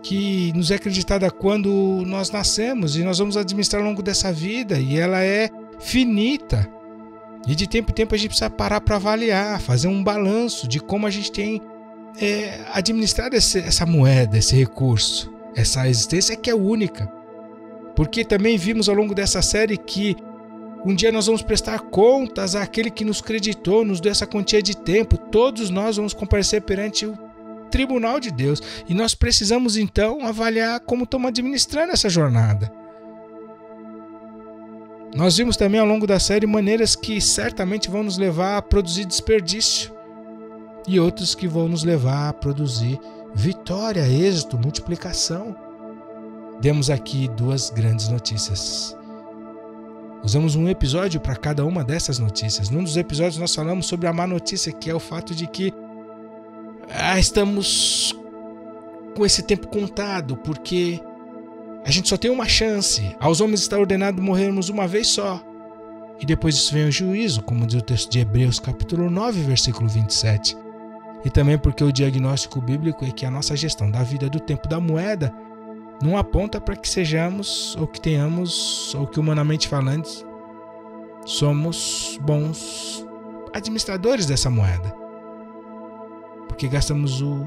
que nos é acreditada quando nós nascemos e nós vamos administrar ao longo dessa vida, e ela é finita. E de tempo em tempo a gente precisa parar para avaliar, fazer um balanço de como a gente tem administrado essa moeda, esse recurso, essa existência que é única. Porque também vimos ao longo dessa série que um dia nós vamos prestar contas àquele que nos creditou, nos deu essa quantia de tempo. Todos nós vamos comparecer perante o Tribunal de Deus. E nós precisamos então avaliar como estamos administrando essa jornada. Nós vimos também ao longo da série maneiras que certamente vão nos levar a produzir desperdício e outras que vão nos levar a produzir vitória, êxito, multiplicação. Demos aqui duas grandes notícias. Usamos um episódio para cada uma dessas notícias. Num dos episódios nós falamos sobre a má notícia, que é o fato de que estamos com esse tempo contado, porque a gente só tem uma chance. Aos homens está ordenado morrermos uma vez só. E depois disso vem o juízo, como diz o texto de Hebreus capítulo 9, versículo 27. E também porque o diagnóstico bíblico é que a nossa gestão da vida, do tempo, da moeda, não aponta para que sejamos, ou que tenhamos, ou que humanamente falando, somos bons administradores dessa moeda. Porque gastamos o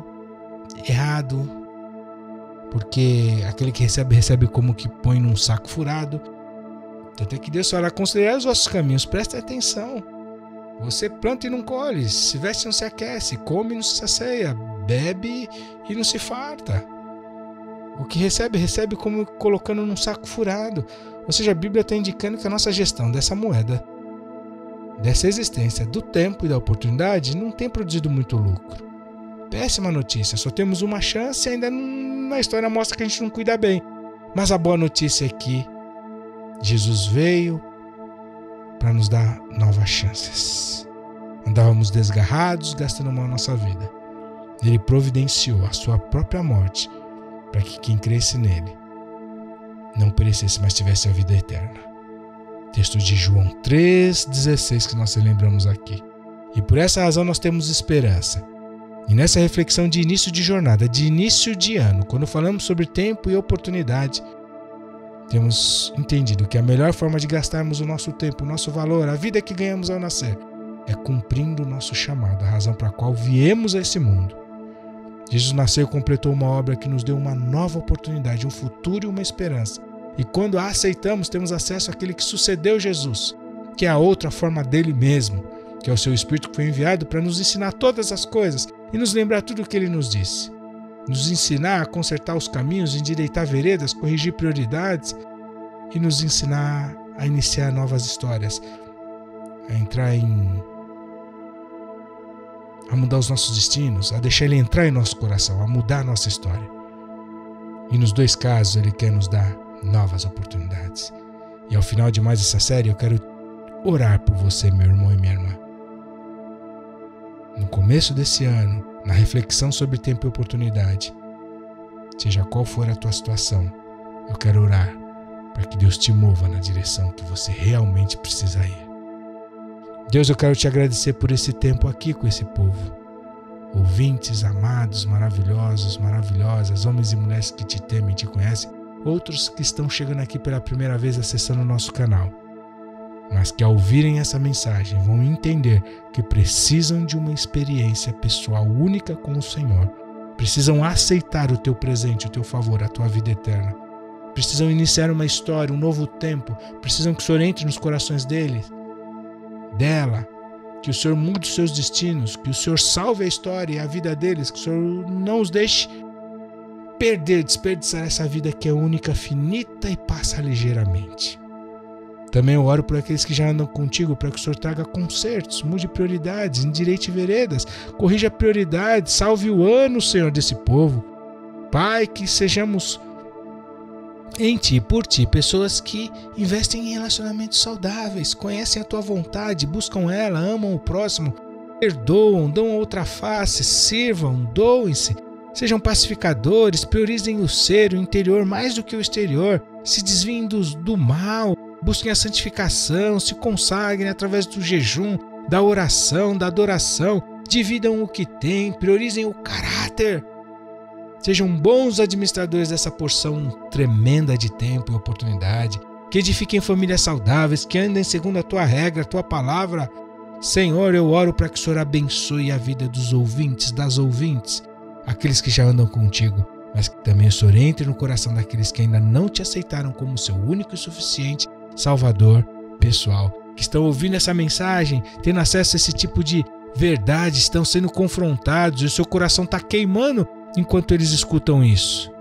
errado, porque aquele que recebe, recebe como que põe num saco furado. Então tem que Deus falar, considerar os vossos caminhos, preste atenção. Você planta e não colhe, se veste e não se aquece, come e não se sacia, bebe e não se farta. O que recebe, recebe como colocando num saco furado. Ou seja, a Bíblia está indicando que a nossa gestão dessa moeda, dessa existência, do tempo e da oportunidade, não tem produzido muito lucro. Péssima notícia, só temos uma chance e ainda na história mostra que a gente não cuida bem. Mas a boa notícia é que Jesus veio para nos dar novas chances. Andávamos desgarrados, gastando mal a nossa vida. Ele providenciou a sua própria morte, para que quem cresce nele não perecesse, mas tivesse a vida eterna. Texto de João 3,16 que nós lembramos aqui. E por essa razão nós temos esperança. E nessa reflexão de início de jornada, de início de ano, quando falamos sobre tempo e oportunidade, temos entendido que a melhor forma de gastarmos o nosso tempo, o nosso valor, a vida que ganhamos ao nascer, é cumprindo o nosso chamado, a razão para a qual viemos a esse mundo. Jesus nasceu e completou uma obra que nos deu uma nova oportunidade, um futuro e uma esperança. E quando a aceitamos, temos acesso àquele que sucedeu Jesus, que é a outra forma dele mesmo, que é o seu Espírito que foi enviado para nos ensinar todas as coisas e nos lembrar tudo o que ele nos disse. Nos ensinar a consertar os caminhos, endireitar veredas, corrigir prioridades e nos ensinar a iniciar novas histórias, a entrar em... a mudar os nossos destinos, a deixar ele entrar em nosso coração, a mudar a nossa história. E nos dois casos ele quer nos dar novas oportunidades. E ao final de mais essa série eu quero orar por você, meu irmão e minha irmã. No começo desse ano, na reflexão sobre tempo e oportunidade, seja qual for a tua situação, eu quero orar para que Deus te mova na direção que você realmente precisa ir. Deus, eu quero te agradecer por esse tempo aqui com esse povo. Ouvintes, amados, maravilhosos, maravilhosas, homens e mulheres que te temem e te conhecem, outros que estão chegando aqui pela primeira vez acessando o nosso canal, mas que ao ouvirem essa mensagem vão entender que precisam de uma experiência pessoal única com o Senhor. Precisam aceitar o teu presente, o teu favor, a tua vida eterna. Precisam iniciar uma história, um novo tempo. Precisam que o Senhor entre nos corações deles, dela, que o Senhor mude os seus destinos, que o Senhor salve a história e a vida deles, que o Senhor não os deixe perder, desperdiçar essa vida que é única, finita e passa ligeiramente. Também eu oro por aqueles que já andam contigo, para que o Senhor traga consertos, mude prioridades, endireite veredas, corrija prioridades, salve o ano, Senhor, desse povo. Pai, que sejamos em Ti, por Ti, pessoas que investem em relacionamentos saudáveis, conhecem a Tua vontade, buscam ela, amam o próximo, perdoam, dão a outra face, sirvam, doem-se, sejam pacificadores, priorizem o ser, o interior mais do que o exterior, se desviem do mal, busquem a santificação, se consagrem através do jejum, da oração, da adoração, dividam o que têm, priorizem o caráter. Sejam bons administradores dessa porção tremenda de tempo e oportunidade, que edifiquem famílias saudáveis, que andem segundo a Tua regra, a Tua palavra. Senhor, eu oro para que o Senhor abençoe a vida dos ouvintes, das ouvintes, aqueles que já andam contigo, mas que também o Senhor entre no coração daqueles que ainda não te aceitaram como seu único e suficiente Salvador pessoal, que estão ouvindo essa mensagem, tendo acesso a esse tipo de verdade, estão sendo confrontados e o seu coração está queimando enquanto eles escutam isso.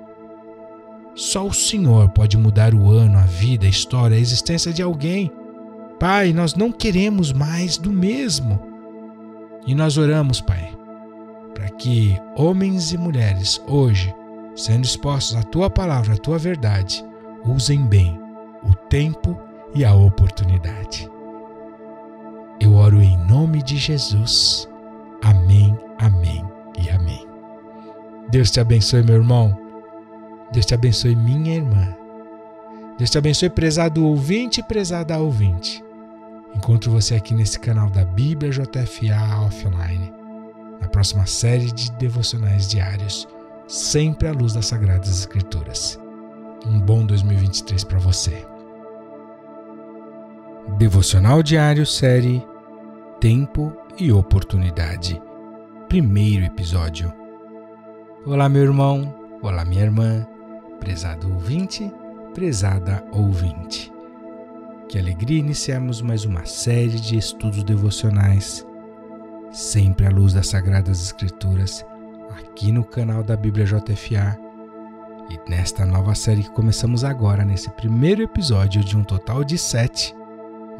Só o Senhor pode mudar o ano, a vida, a história, a existência de alguém. Pai, nós não queremos mais do mesmo. E nós oramos, Pai, para que homens e mulheres hoje, sendo expostos à Tua palavra, à Tua verdade, usem bem o tempo e a oportunidade. Eu oro em nome de Jesus. Amém, amém e amém. Deus te abençoe, meu irmão. Deus te abençoe, minha irmã. Deus te abençoe, prezado ouvinte e prezada ouvinte. Encontro você aqui nesse canal da Bíblia JFA Offline, na próxima série de Devocionais Diários, sempre à luz das Sagradas Escrituras. Um bom 2023 para você. Devocional Diário, série Tempo e Oportunidade. Primeiro episódio. Olá, meu irmão. Olá, minha irmã. Prezado ouvinte, prezada ouvinte. Que alegria iniciarmos mais uma série de estudos devocionais, sempre à luz das Sagradas Escrituras, aqui no canal da Bíblia JFA. E nesta nova série que começamos agora, nesse primeiro episódio de um total de 7,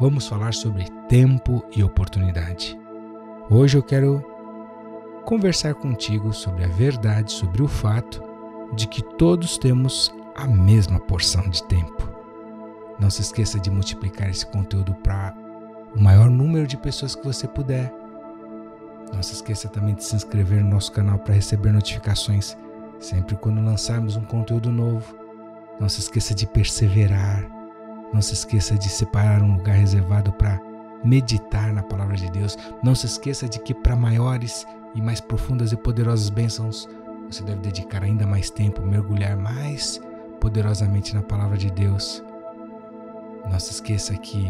vamos falar sobre tempo e oportunidade. Hoje eu quero conversar contigo sobre a verdade, sobre o fato de que todos temos a mesma porção de tempo. Não se esqueça de multiplicar esse conteúdo para o maior número de pessoas que você puder. Não se esqueça também de se inscrever no nosso canal para receber notificações sempre quando lançarmos um conteúdo novo. Não se esqueça de perseverar. Não se esqueça de separar um lugar reservado para meditar na palavra de Deus. Não se esqueça de que para maiores e mais profundas e poderosas bênçãos, você deve dedicar ainda mais tempo, mergulhar mais poderosamente na palavra de Deus. Não se esqueça que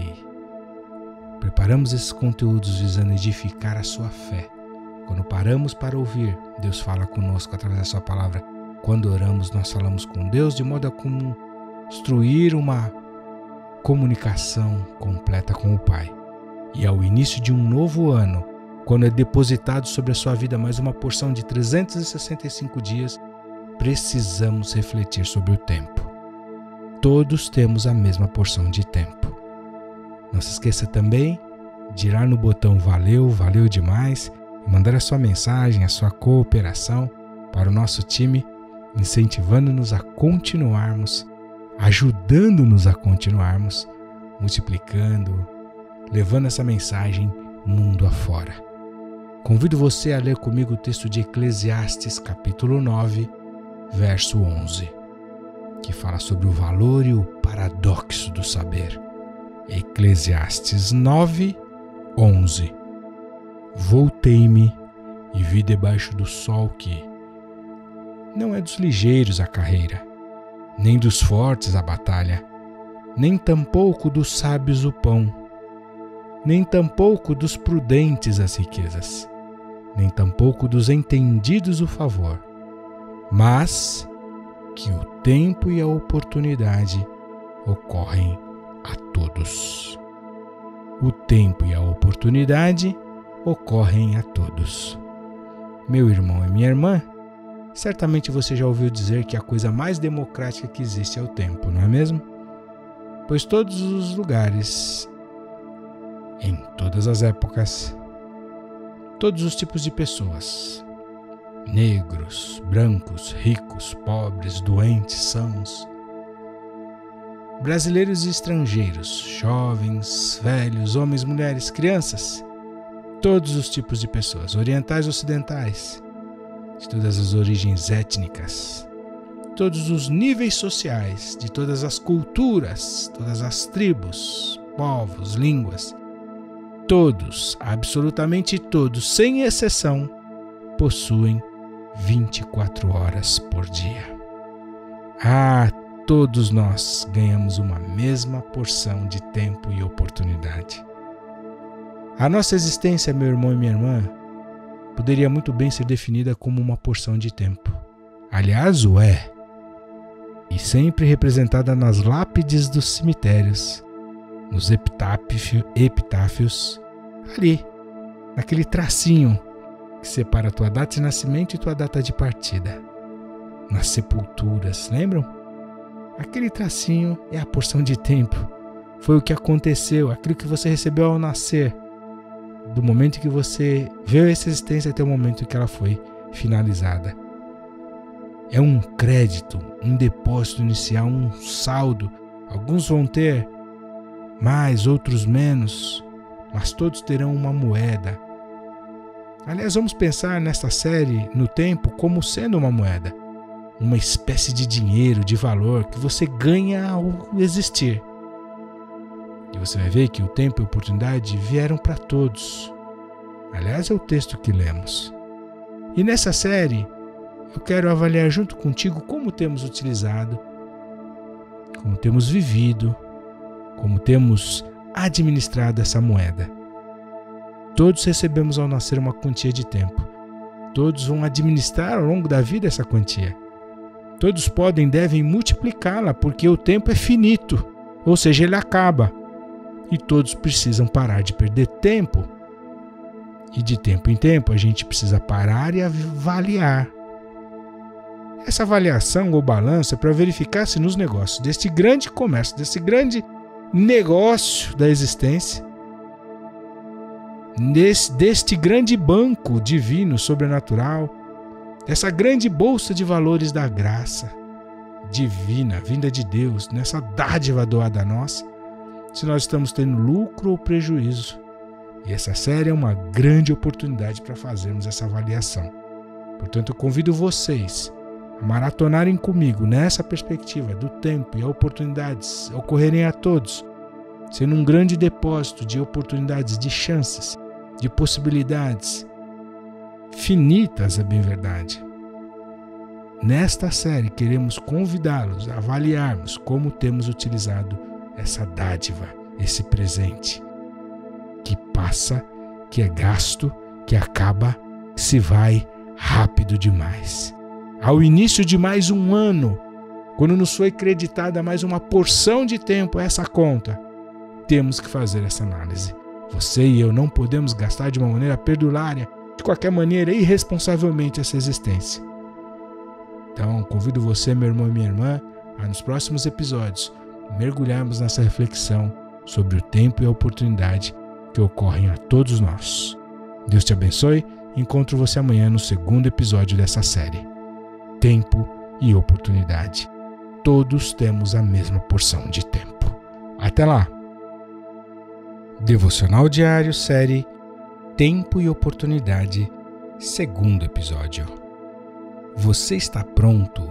preparamos esses conteúdos visando edificar a sua fé. Quando paramos para ouvir, Deus fala conosco através da sua palavra. Quando oramos, nós falamos com Deus de modo a construir uma comunicação completa com o Pai. E ao início de um novo ano, quando é depositado sobre a sua vida mais uma porção de 365 dias, precisamos refletir sobre o tempo. Todos temos a mesma porção de tempo. Não se esqueça também de ir lá no botão valeu, valeu demais, e mandar a sua mensagem, a sua cooperação para o nosso time, incentivando-nos a continuarmos, ajudando-nos a continuarmos, multiplicando, levando essa mensagem mundo afora. Convido você a ler comigo o texto de Eclesiastes, capítulo 9, verso 11, que fala sobre o valor e o paradoxo do saber. Eclesiastes 9, 11. Voltei-me e vi debaixo do sol que não é dos ligeiros a carreira, nem dos fortes a batalha, nem tampouco dos sábios o pão, nem tampouco dos prudentes as riquezas, nem tampouco dos entendidos o favor, mas que o tempo e a oportunidade ocorrem a todos. O tempo e a oportunidade ocorrem a todos. Meu irmão e minha irmã, certamente você já ouviu dizer que a coisa mais democrática que existe é o tempo, não é mesmo? Pois todos os lugares, em todas as épocas, todos os tipos de pessoas, negros, brancos, ricos, pobres, doentes, sãos, brasileiros e estrangeiros, jovens, velhos, homens, mulheres, crianças, todos os tipos de pessoas, orientais, ocidentais, de todas as origens étnicas, todos os níveis sociais, de todas as culturas, todas as tribos, povos, línguas, todos, absolutamente todos, sem exceção, possuem 24 horas por dia. Ah, todos nós ganhamos uma mesma porção de tempo e oportunidade. A nossa existência, meu irmão e minha irmã, poderia muito bem ser definida como uma porção de tempo. Aliás, o é. E sempre representada nas lápides dos cemitérios, nos epitáfios, ali, naquele tracinho que separa a tua data de nascimento e tua data de partida. Nas sepulturas, lembram? aquele tracinho é a porção de tempo. Foi o que aconteceu, aquilo que você recebeu ao nascer, do momento que você veio a existência até o momento que ela foi finalizada. É um crédito, um depósito inicial, um saldo. Alguns vão ter mais, outros menos, mas todos terão uma moeda. Aliás, vamos pensar nesta série no tempo como sendo uma moeda, uma espécie de dinheiro, de valor que você ganha ao existir. E você vai ver que o tempo e a oportunidade vieram para todos. Aliás, é o texto que lemos. E nessa série, eu quero avaliar junto contigo como temos utilizado, como temos vivido, como temos administrado essa moeda. Todos recebemos ao nascer uma quantia de tempo. Todos vão administrar ao longo da vida essa quantia. Todos podem e devem multiplicá-la, porque o tempo é finito, ou seja, ele acaba. E todos precisam parar de perder tempo. E de tempo em tempo a gente precisa parar e avaliar. Essa avaliação ou balanço é para verificar se nos negócios deste grande comércio, desse grande negócio da existência, deste grande banco divino, sobrenatural, dessa grande bolsa de valores da graça divina, vinda de Deus, nessa dádiva doada a nós, se nós estamos tendo lucro ou prejuízo. E essa série é uma grande oportunidade para fazermos essa avaliação. Portanto, eu convido vocês a maratonarem comigo nessa perspectiva do tempo e oportunidades ocorrerem a todos, sendo um grande depósito de oportunidades, de chances, de possibilidades finitas, é bem verdade. Nesta série, queremos convidá-los a avaliarmos como temos utilizado essa dádiva, esse presente, que passa, que é gasto, que acaba, que se vai rápido demais. Ao início de mais um ano, quando nos foi creditada mais uma porção de tempo a essa conta, temos que fazer essa análise. Você e eu não podemos gastar de uma maneira perdulária, de qualquer maneira, irresponsavelmente essa existência. Então, convido você, meu irmão e minha irmã, a nos próximos episódios mergulharmos nessa reflexão sobre o tempo e a oportunidade que ocorrem a todos nós. Deus te abençoe. Encontro você amanhã no segundo episódio dessa série. Tempo e oportunidade. Todos temos a mesma porção de tempo. Até lá! Devocional Diário, série Tempo e Oportunidade, segundo episódio. Você está pronto,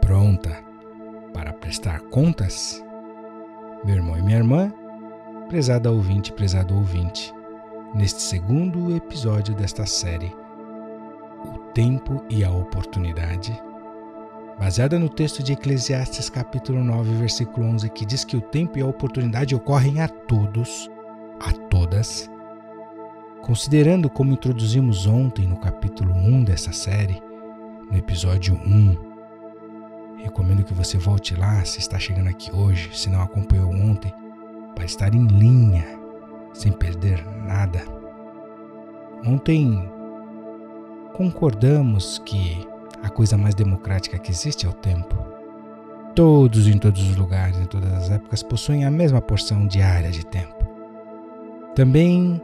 pronta para prestar contas? Meu irmão e minha irmã, prezada ouvinte, prezado ouvinte, neste segundo episódio desta série, O Tempo e a Oportunidade, baseada no texto de Eclesiastes capítulo 9, versículo 11, que diz que o tempo e a oportunidade ocorrem a todos, a todas. Considerando como introduzimos ontem no capítulo 1 dessa série, no episódio 1, recomendo que você volte lá se está chegando aqui hoje, se não acompanhou ontem, para estar em linha, sem perder nada. Ontem concordamos que a coisa mais democrática que existe é o tempo. Todos, em todos os lugares, em todas as épocas, possuem a mesma porção diária de tempo. Também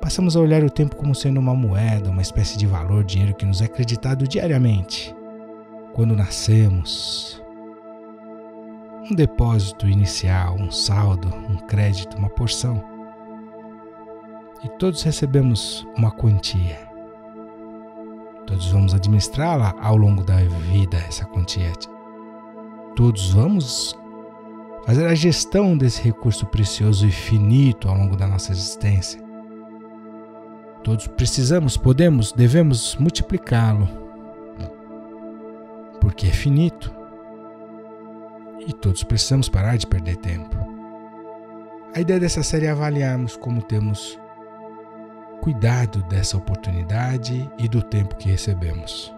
passamos a olhar o tempo como sendo uma moeda, uma espécie de valor, dinheiro que nos é acreditado diariamente. Quando nascemos, um depósito inicial, um saldo, um crédito, uma porção. E todos recebemos uma quantia. Todos vamos administrá-la ao longo da vida, essa quantia. Todos vamos fazer a gestão desse recurso precioso e finito ao longo da nossa existência. Todos precisamos, podemos, devemos multiplicá-lo, porque é finito e todos precisamos parar de perder tempo. A ideia dessa série é avaliarmos como temos cuidado dessa oportunidade e do tempo que recebemos.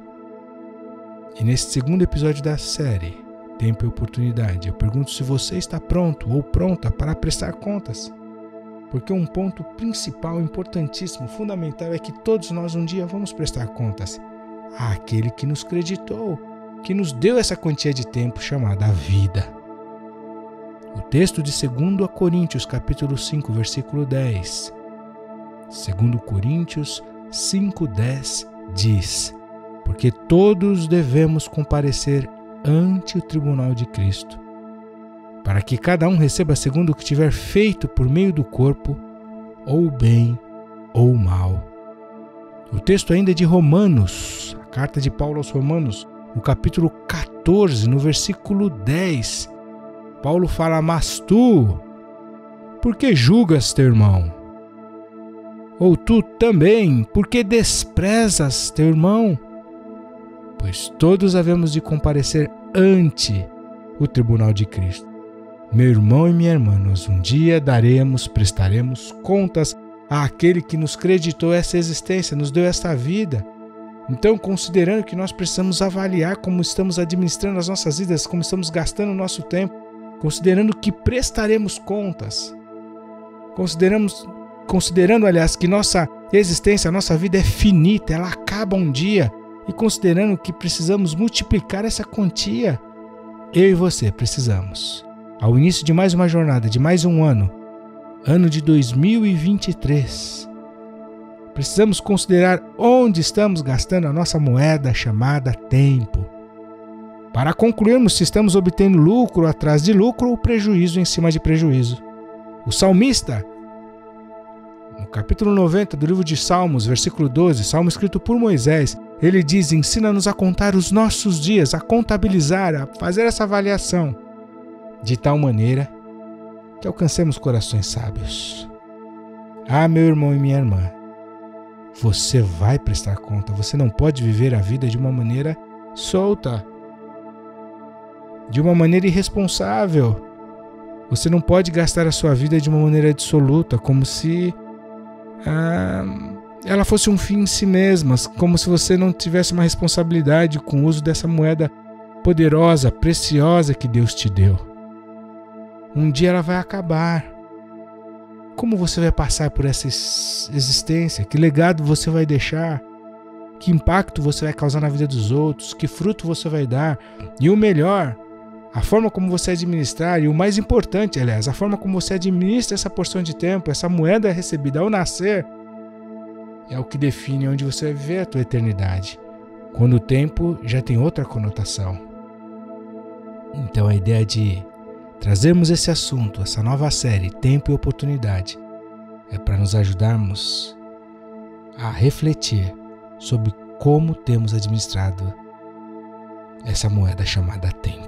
E nesse segundo episódio da série, Tempo e Oportunidade, eu pergunto se você está pronto ou pronta para prestar contas, porque um ponto principal, importantíssimo, fundamental é que todos nós um dia vamos prestar contas àquele que nos creditou, que nos deu essa quantia de tempo chamada a vida. O texto de 2 Coríntios, capítulo 5, versículo 10. 2 Coríntios 5:10 diz: porque todos devemos comparecer ante o tribunal de Cristo, para que cada um receba segundo o que tiver feito por meio do corpo, ou o bem ou o mal. O texto ainda é de Romanos, a carta de Paulo aos Romanos, no capítulo 14, no versículo 10. Paulo fala: mas tu, por que julgas teu irmão? Ou tu também, por que desprezas teu irmão? Pois todos havemos de comparecer ante o tribunal de Cristo. Meu irmão e minha irmã, nós um dia prestaremos contas àquele que nos creditou essa existência, nos deu esta vida. Então, considerando que nós precisamos avaliar como estamos administrando as nossas vidas, como estamos gastando o nosso tempo, considerando que prestaremos contas, considerando, aliás, que nossa existência, nossa vida é finita, ela acaba um dia, e considerando que precisamos multiplicar essa quantia, eu e você precisamos, ao início de mais uma jornada, de mais um ano de 2023, precisamos considerar onde estamos gastando a nossa moeda chamada tempo, para concluirmos se estamos obtendo lucro atrás de lucro ou prejuízo em cima de prejuízo. O salmista, no capítulo 90 do livro de Salmos, versículo 12, salmo escrito por Moisés, ele diz: ensina-nos a contar os nossos dias, a contabilizar, a fazer essa avaliação, de tal maneira que alcancemos corações sábios. Ah, meu irmão e minha irmã, você vai prestar conta, você não pode viver a vida de uma maneira solta, de uma maneira irresponsável. Você não pode gastar a sua vida de uma maneira absoluta, como se ela fosse um fim em si mesma, como se você não tivesse uma responsabilidade com o uso dessa moeda poderosa, preciosa que Deus te deu. Um dia ela vai acabar. Como você vai passar por essa existência? Que legado você vai deixar? Que impacto você vai causar na vida dos outros? Que fruto você vai dar? E o melhor, a forma como você administrar, e o mais importante, aliás, a forma como você administra essa porção de tempo, essa moeda recebida ao nascer, é o que define onde você vai viver a tua eternidade, quando o tempo já tem outra conotação. Então a ideia de trazermos esse assunto, essa nova série, Tempo e Oportunidade, é para nos ajudarmos a refletir sobre como temos administrado essa moeda chamada tempo.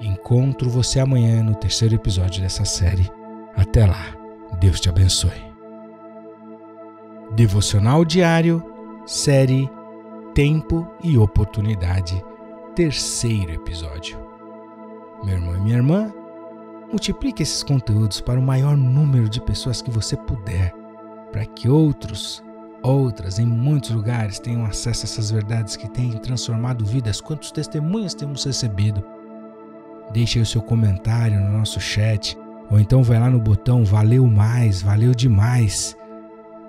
Encontro você amanhã no terceiro episódio dessa série. Até lá, Deus te abençoe. Devocional Diário, série Tempo e Oportunidade, terceiro episódio. Meu irmão e minha irmã, multiplique esses conteúdos para o maior número de pessoas que você puder, para que outras, em muitos lugares, tenham acesso a essas verdades que têm transformado vidas. Quantos testemunhos temos recebido? Deixe aí o seu comentário no nosso chat, ou então vai lá no botão Valeu Mais, Valeu Demais.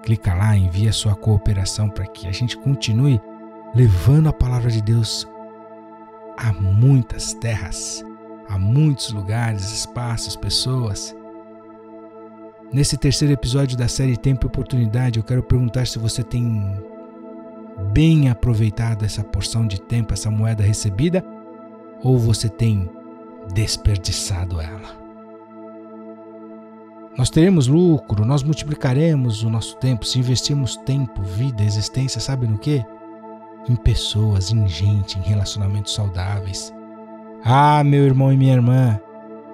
Clica lá, envia sua cooperação para que a gente continue levando a palavra de Deus a muitas terras, a muitos lugares, espaços, pessoas. Nesse terceiro episódio da série Tempo e Oportunidade, eu quero perguntar se você tem bem aproveitado essa porção de tempo, essa moeda recebida, ou você tem desperdiçado ela. Nós teremos lucro, nós multiplicaremos o nosso tempo se investirmos tempo, vida, existência, sabe no quê? Em pessoas, em gente, em relacionamentos saudáveis. Ah, meu irmão e minha irmã,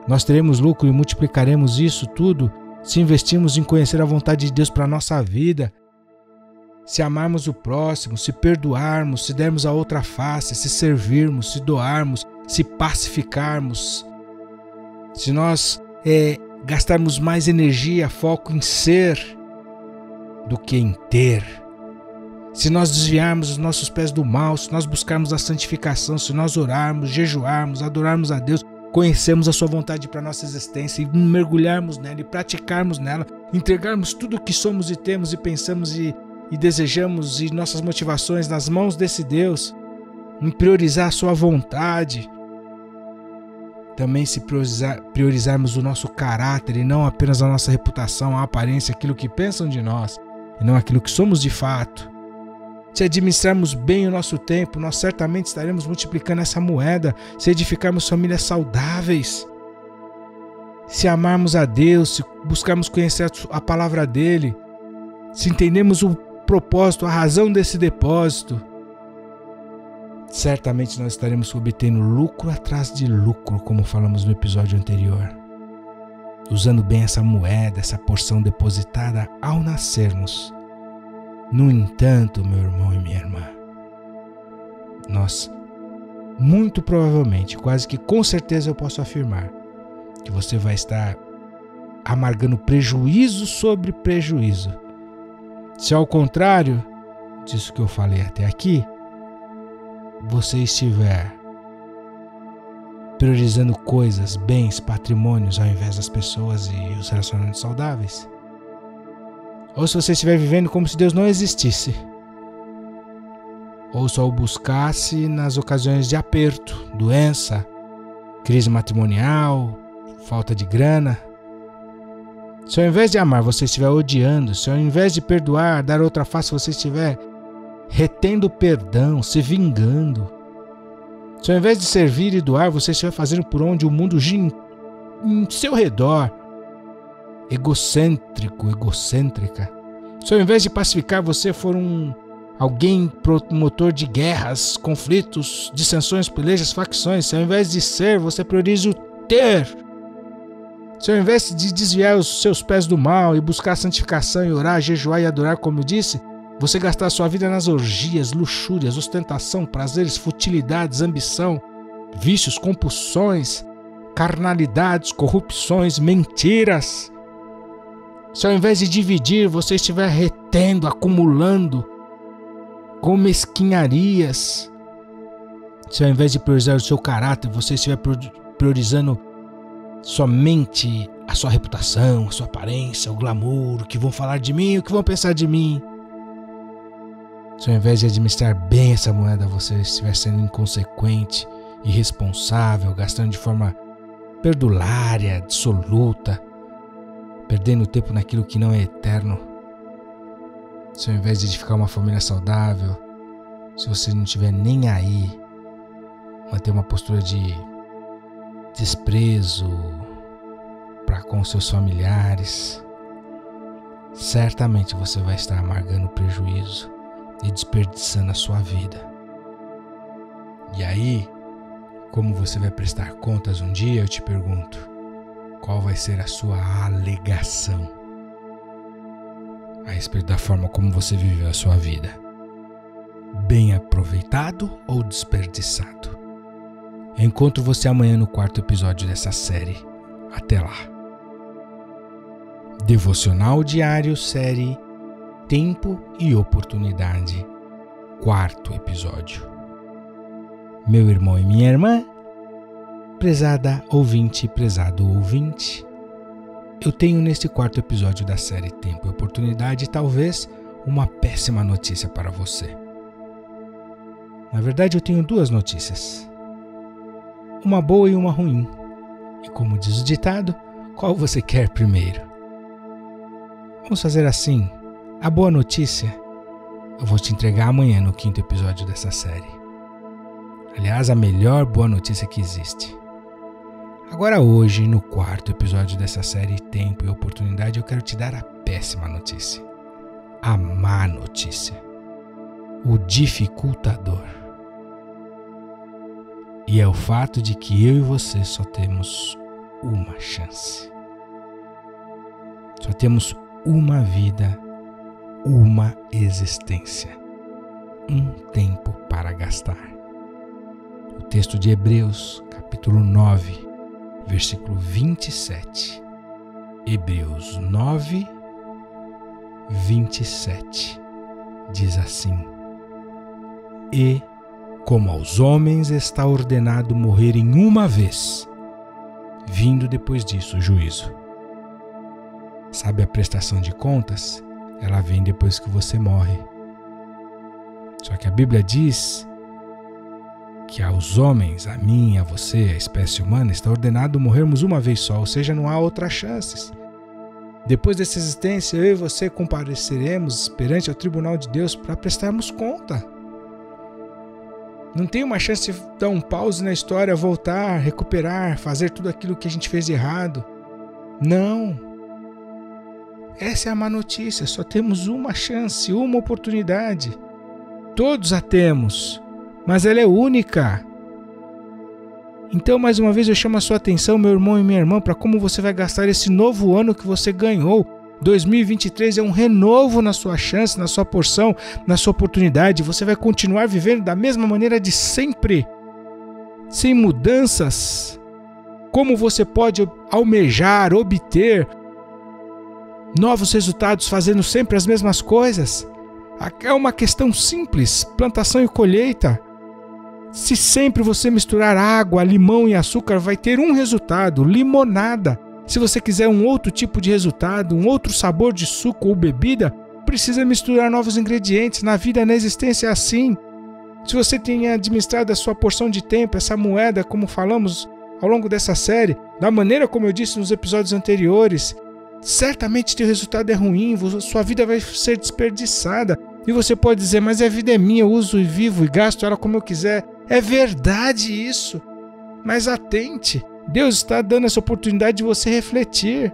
nós teremos lucro e multiplicaremos isso tudo se investirmos em conhecer a vontade de Deus para a nossa vida, se amarmos o próximo, se perdoarmos, se dermos a outra face, se servirmos, se doarmos, se pacificarmos, se nós gastarmos mais energia, foco em ser do que em ter, se nós desviarmos os nossos pés do mal, se nós buscarmos a santificação, se nós orarmos, jejuarmos, adorarmos a Deus, conhecermos a sua vontade para a nossa existência e mergulharmos nela e praticarmos nela, entregarmos tudo o que somos e temos e pensamos e desejamos e nossas motivações nas mãos desse Deus, em priorizar a sua vontade. Também se priorizarmos o nosso caráter e não apenas a nossa reputação, a aparência, aquilo que pensam de nós e não aquilo que somos de fato. Se administrarmos bem o nosso tempo, nós certamente estaremos multiplicando essa moeda, se edificarmos famílias saudáveis. Se amarmos a Deus, se buscarmos conhecer a palavra dEle, se entendermos o propósito, a razão desse depósito, certamente nós estaremos obtendo lucro atrás de lucro, como falamos no episódio anterior. Usando bem essa moeda, essa porção depositada ao nascermos. No entanto, meu irmão e minha irmã, nós, muito provavelmente, quase que com certeza eu posso afirmar, que você vai estar amargando prejuízo sobre prejuízo. Se ao contrário disso que eu falei até aqui, você estiver priorizando coisas, bens, patrimônios, ao invés das pessoas e os relacionamentos saudáveis, ou se você estiver vivendo como se Deus não existisse, ou só o buscasse nas ocasiões de aperto, doença, crise matrimonial, falta de grana. Se ao invés de amar você estiver odiando, se ao invés de perdoar, dar outra face, você estiver retendo perdão, se vingando, se ao invés de servir e doar, você estiver fazendo por onde o mundo gira em seu redor, egocêntrico, egocêntrica, se ao invés de pacificar você for alguém promotor de guerras, conflitos, dissensões, pelejas, facções, se ao invés de ser, você prioriza o ter, se ao invés de desviar os seus pés do mal e buscar a santificação e orar, jejuar e adorar, como eu disse, você gastar sua vida nas orgias, luxúrias, ostentação, prazeres, futilidades, ambição, vícios, compulsões, carnalidades, corrupções, mentiras. Se ao invés de dividir, você estiver retendo, acumulando com mesquinharias. Se ao invés de priorizar o seu caráter, você estiver priorizando somente a sua reputação, a sua aparência, o glamour, o que vão falar de mim, o que vão pensar de mim. Se ao invés de administrar bem essa moeda, você estiver sendo inconsequente, irresponsável, gastando de forma perdulária, dissoluta, perdendo tempo naquilo que não é eterno. Se ao invés de edificar uma família saudável, se você não estiver nem aí, manter uma postura de desprezo para com seus familiares, certamente você vai estar amargando prejuízo e desperdiçando a sua vida. E aí, como você vai prestar contas um dia, eu te pergunto, qual vai ser a sua alegação a respeito da forma como você viveu a sua vida? Bem aproveitado ou desperdiçado? Eu encontro você amanhã no 4º episódio dessa série. Até lá. Devocional Diário, série Tempo e Oportunidade, 4º episódio. Meu irmão e minha irmã, prezada ouvinte, prezado ouvinte, eu tenho neste 4º episódio da série Tempo e Oportunidade talvez uma péssima notícia para você. Na verdade, eu tenho duas notícias, uma boa e uma ruim, e como diz o ditado, qual você quer primeiro? Vamos fazer assim, a boa notícia eu vou te entregar amanhã no 5º episódio dessa série. Aliás, a melhor boa notícia que existe. Agora hoje, no 4º episódio dessa série Tempo e Oportunidade, eu quero te dar a péssima notícia. A má notícia. O dificultador. E é o fato de que eu e você só temos uma chance. Só temos uma vida, uma existência. Um tempo para gastar. O texto de Hebreus, capítulo 9, versículo 27. Hebreus 9, 27, diz assim: E, como aos homens está ordenado morrerem uma vez, vindo depois disso o juízo. Sabe, a prestação de contas, ela vem depois que você morre. Só que a Bíblia diz que aos homens, a mim, a você, a espécie humana, está ordenado morrermos uma vez só, ou seja, não há outras chances. Depois dessa existência, eu e você compareceremos perante o tribunal de Deus para prestarmos conta. Não tem uma chance de dar um pause na história, voltar, recuperar, fazer tudo aquilo que a gente fez de errado. Não. Essa é a má notícia, só temos uma chance, uma oportunidade. Todos a temos, mas ela é única. Então, mais uma vez, eu chamo a sua atenção, meu irmão e minha irmã, para como você vai gastar esse novo ano que você ganhou. 2023 é um renovo na sua chance, na sua porção, na sua oportunidade. Você vai continuar vivendo da mesma maneira de sempre, sem mudanças. Como você pode almejar, obter novos resultados fazendo sempre as mesmas coisas? É uma questão simples, plantação e colheita. Se sempre você misturar água, limão e açúcar, vai ter um resultado, limonada. Se você quiser um outro tipo de resultado, um outro sabor de suco ou bebida, precisa misturar novos ingredientes. Na vida, na existência é assim. Se você tem administrado a sua porção de tempo, essa moeda, como falamos ao longo dessa série, da maneira como eu disse nos episódios anteriores, certamente teu resultado é ruim, sua vida vai ser desperdiçada. E você pode dizer, mas a vida é minha, eu uso e vivo e gasto ela como eu quiser. É verdade isso, mas atente, Deus está dando essa oportunidade de você refletir.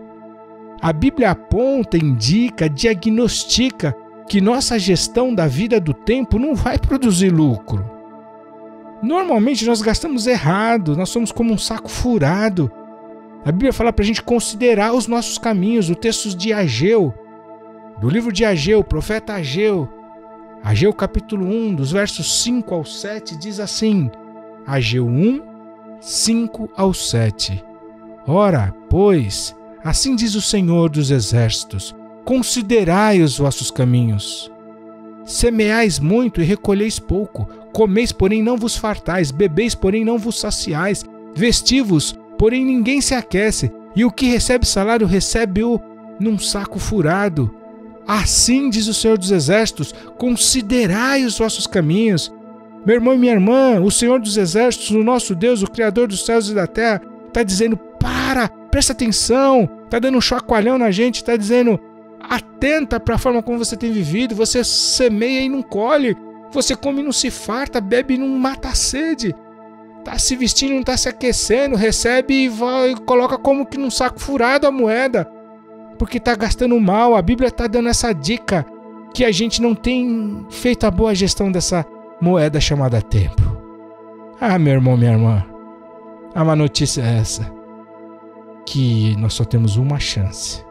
A Bíblia aponta, indica, diagnostica que nossa gestão da vida do tempo não vai produzir lucro. Normalmente nós gastamos errado, nós somos como um saco furado. A Bíblia fala para a gente considerar os nossos caminhos, o texto de Ageu, do livro de Ageu, profeta Ageu. Ageu capítulo 1, dos versos 5 ao 7, diz assim, Ageu 1, 5 ao 7. Ora, pois, assim diz o Senhor dos Exércitos, considerai os vossos caminhos. Semeais muito e recolheis pouco, comeis, porém não vos fartais, bebeis, porém não vos saciais, vesti-vos, porém ninguém se aquece, e o que recebe salário recebe-o num saco furado. Assim diz o Senhor dos Exércitos, considerai os vossos caminhos. Meu irmão e minha irmã, o Senhor dos Exércitos, o nosso Deus, o Criador dos céus e da terra, está dizendo, presta atenção, está dando um chacoalhão na gente, está dizendo, atenta para a forma como você tem vivido, você semeia e não colhe, você come e não se farta, bebe e não mata a sede, está se vestindo e não está se aquecendo, recebe e vai, coloca como que num saco furado a moeda, porque está gastando mal. A Bíblia está dando essa dica que a gente não tem feito a boa gestão dessa moeda chamada tempo. Ah, meu irmão, minha irmã, a má notícia é essa, que nós só temos uma chance.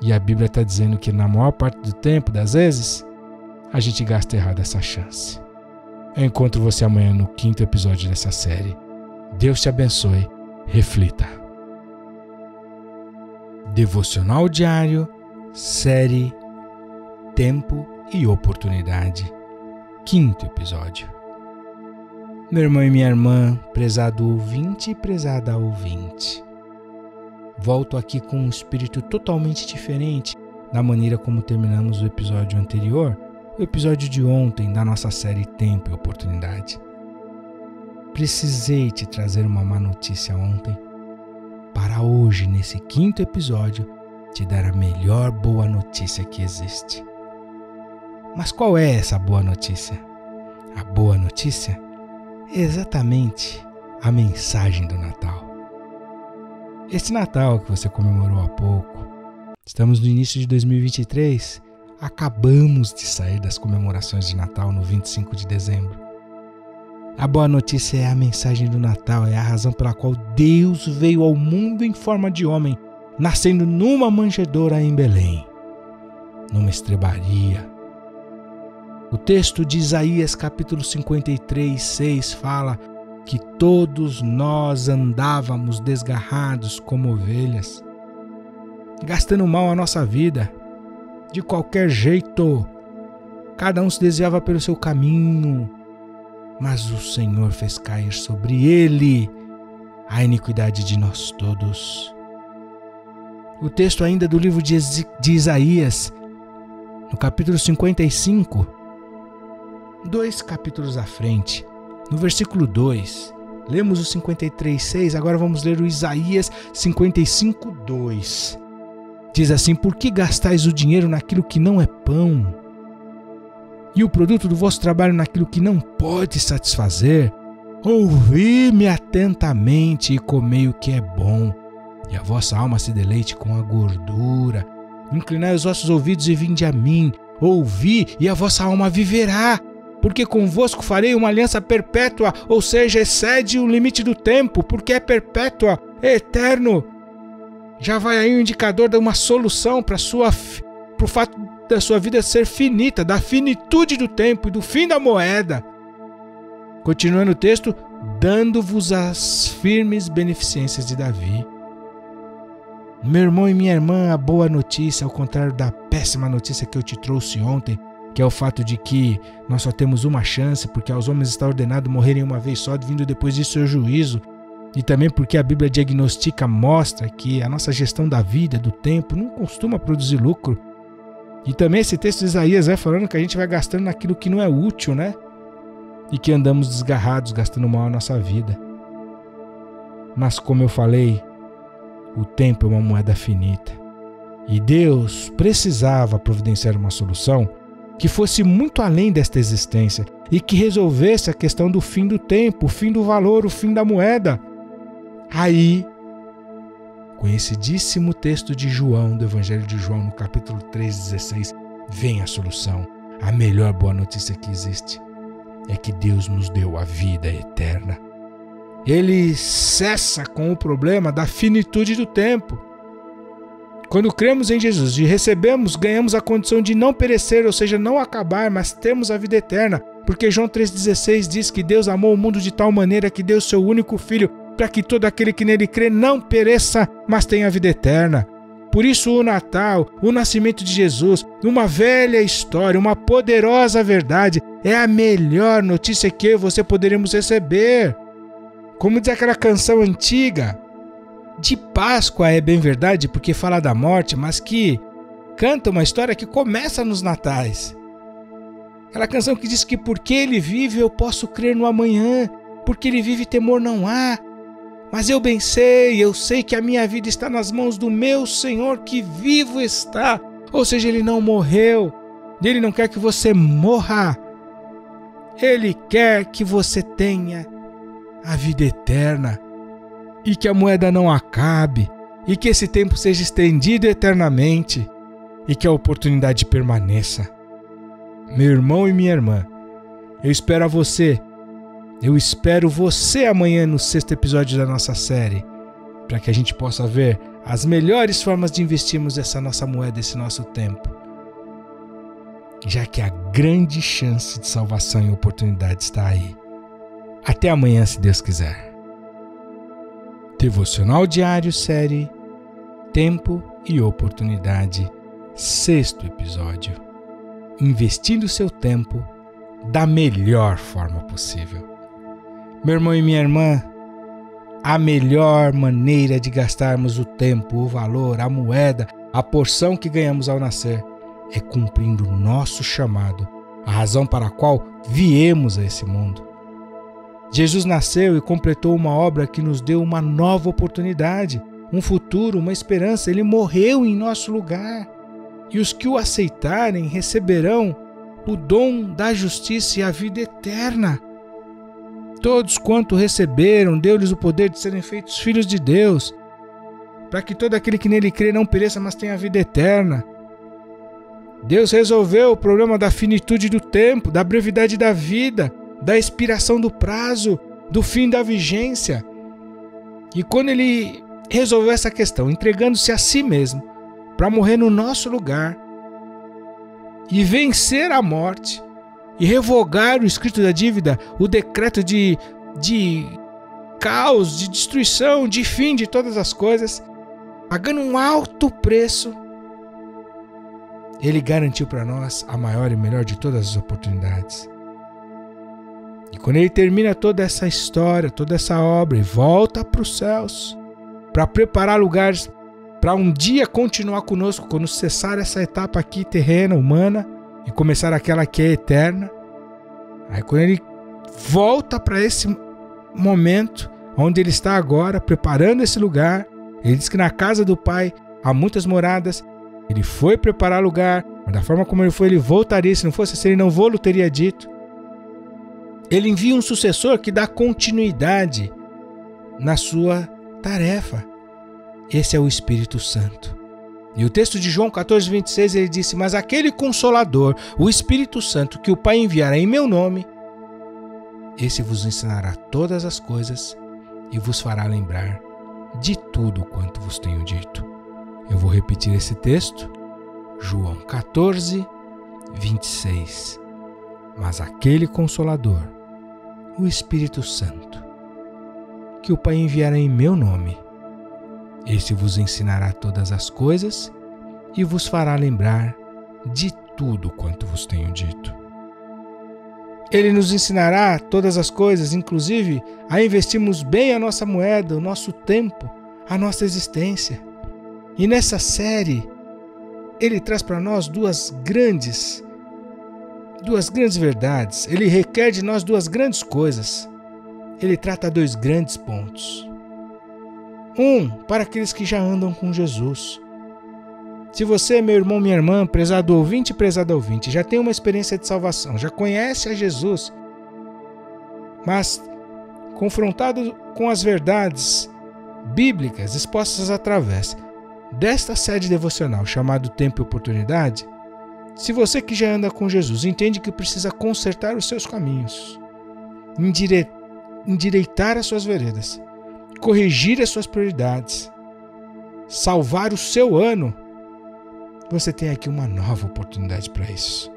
E a Bíblia está dizendo que na maior parte do tempo, das vezes, a gente gasta errado essa chance. Eu encontro você amanhã no 5º episódio dessa série. Deus te abençoe. Reflita. Devocional Diário, série Tempo e Oportunidade, 5º episódio. Meu irmão e minha irmã, prezado ouvinte e prezada ouvinte, volto aqui com um espírito totalmente diferente da maneira como terminamos o episódio anterior, o episódio de ontem da nossa série Tempo e Oportunidade. Precisei te trazer uma má notícia ontem, para hoje, nesse 5º episódio, te dar a melhor boa notícia que existe. Mas qual é essa boa notícia? A boa notícia é exatamente a mensagem do Natal. Esse Natal que você comemorou há pouco, estamos no início de 2023, acabamos de sair das comemorações de Natal no 25 de dezembro. A boa notícia é a mensagem do Natal, é a razão pela qual Deus veio ao mundo em forma de homem, nascendo numa manjedoura em Belém, numa estrebaria. O texto de Isaías capítulo 53, 6 fala que todos nós andávamos desgarrados como ovelhas, gastando mal a nossa vida, de qualquer jeito. Cada um se desviava pelo seu caminho, mas o Senhor fez cair sobre ele a iniquidade de nós todos. O texto ainda do livro de Isaías, no capítulo 55, 2 capítulos à frente, No versículo 2, lemos o 53:6, agora vamos ler o Isaías 55:2. Diz assim: por que gastais o dinheiro naquilo que não é pão, e o produto do vosso trabalho naquilo que não pode satisfazer? Ouvi-me atentamente e comei o que é bom, e a vossa alma se deleite com a gordura. Inclinai os vossos ouvidos e vinde a mim. Ouvi, e a vossa alma viverá, porque convosco farei uma aliança perpétua, ou seja, excede o limite do tempo, porque é perpétua, é eterno. Já vai aí o indicador de uma solução para o fato da sua vida ser finita, da finitude do tempo e do fim da moeda. Continuando o texto, dando-vos as firmes beneficências de Davi. Meu irmão e minha irmã, a boa notícia, ao contrário da péssima notícia que eu te trouxe ontem, que é o fato de que nós só temos uma chance, porque aos homens está ordenado morrerem uma vez só, vindo depois disso o juízo, e também porque a Bíblia diagnostica, mostra que a nossa gestão da vida, do tempo, não costuma produzir lucro. E também esse texto de Isaías vai falando que a gente vai gastando naquilo que não é útil, né? E que andamos desgarrados, gastando mal a nossa vida. Mas como eu falei, o tempo é uma moeda finita, e Deus precisava providenciar uma solução que fosse muito além desta existência e que resolvesse a questão do fim do tempo, o fim do valor, o fim da moeda. Aí, conhecidíssimo texto de João, do Evangelho de João, no capítulo 3:16, vem a solução. A melhor boa notícia que existe é que Deus nos deu a vida eterna. Ele cessa com o problema da finitude do tempo. Quando cremos em Jesus e recebemos, ganhamos a condição de não perecer, ou seja, não acabar, mas temos a vida eterna. Porque João 3:16 diz que Deus amou o mundo de tal maneira que deu seu único filho, para que todo aquele que nele crê não pereça, mas tenha a vida eterna. Por isso o Natal, o nascimento de Jesus, uma velha história, uma poderosa verdade, é a melhor notícia que você poderemos receber. Como diz aquela canção antiga, de Páscoa é bem verdade porque fala da morte, mas que canta uma história que começa nos natais. Aquela canção que diz que porque ele vive eu posso crer no amanhã, porque ele vive temor não há. Mas eu bem sei, eu sei que a minha vida está nas mãos do meu Senhor que vivo está. Ou seja, ele não morreu, ele não quer que você morra, ele quer que você tenha a vida eterna, e que a moeda não acabe, e que esse tempo seja estendido eternamente, e que a oportunidade permaneça. Meu irmão e minha irmã, eu espero você amanhã no 6º episódio da nossa série, para que a gente possa ver as melhores formas de investirmos essa nossa moeda, esse nosso tempo, já que a grande chance de salvação e oportunidade está aí. Até amanhã, se Deus quiser. Devocional Diário, série Tempo e Oportunidade, 6º episódio. Investindo seu tempo da melhor forma possível. Meu irmão e minha irmã, a melhor maneira de gastarmos o tempo, o valor, a moeda, a porção que ganhamos ao nascer, é cumprindo o nosso chamado, a razão para a qual viemos a esse mundo. Jesus nasceu e completou uma obra que nos deu uma nova oportunidade, um futuro, uma esperança. Ele morreu em nosso lugar. E os que o aceitarem receberão o dom da justiça e a vida eterna. Todos quanto receberam, deu-lhes o poder de serem feitos filhos de Deus, para que todo aquele que nele crê não pereça, mas tenha a vida eterna. Deus resolveu o problema da finitude do tempo, da brevidade da vida, da expiração do prazo, do fim da vigência. E quando ele resolveu essa questão, entregando-se a si mesmo, para morrer no nosso lugar, e vencer a morte, e revogar o escrito da dívida, o decreto de caos, de destruição, de fim de todas as coisas, pagando um alto preço, ele garantiu para nós a maior e melhor de todas as oportunidades. E quando ele termina toda essa história, toda essa obra, e volta para os céus, para preparar lugares para um dia continuar conosco, quando cessar essa etapa aqui terrena, humana, e começar aquela que é eterna. Aí quando ele volta para esse momento onde ele está agora, preparando esse lugar. Ele diz que na casa do Pai há muitas moradas. Ele foi preparar lugar, mas da forma como ele foi, ele voltaria. Se não fosse assim, ele não vou-lo teria dito. Ele envia um sucessor que dá continuidade na sua tarefa. Esse é o Espírito Santo. E o texto de João 14:26, ele disse: mas aquele Consolador, o Espírito Santo, que o Pai enviará em meu nome, esse vos ensinará todas as coisas e vos fará lembrar de tudo quanto vos tenho dito. Eu vou repetir esse texto, João 14:26. Mas aquele Consolador, o Espírito Santo, que o Pai enviará em meu nome, esse vos ensinará todas as coisas e vos fará lembrar de tudo quanto vos tenho dito. Ele nos ensinará todas as coisas, inclusive a investirmos bem a nossa moeda, o nosso tempo, a nossa existência. E nessa série, ele traz para nós duas grandes verdades. Ele requer de nós duas grandes coisas. Ele trata dois grandes pontos. Um, para aqueles que já andam com Jesus. Se você, meu irmão, minha irmã, prezado ouvinte, prezada ouvinte, já tem uma experiência de salvação, já conhece a Jesus, mas confrontado com as verdades bíblicas expostas através desta série devocional chamada Tempo e Oportunidade, se você que já anda com Jesus entende que precisa consertar os seus caminhos, endireitar as suas veredas, corrigir as suas prioridades, salvar o seu ano, você tem aqui uma nova oportunidade para isso.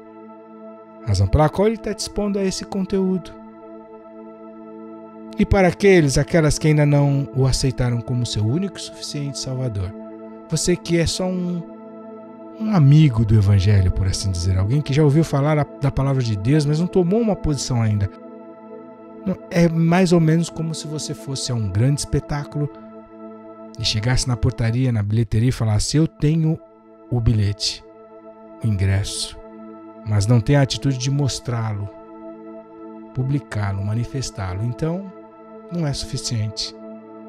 Razão pela qual ele está dispondo a esse conteúdo. E para aquelas que ainda não o aceitaram como seu único e suficiente Salvador, você que é só um amigo do Evangelho, por assim dizer, alguém que já ouviu falar da palavra de Deus, mas não tomou uma posição ainda. É mais ou menos como se você fosse a um grande espetáculo e chegasse na portaria, na bilheteria e falasse: eu tenho o bilhete, o ingresso, mas não tem a atitude de mostrá-lo, publicá-lo, manifestá-lo. Então, não é suficiente.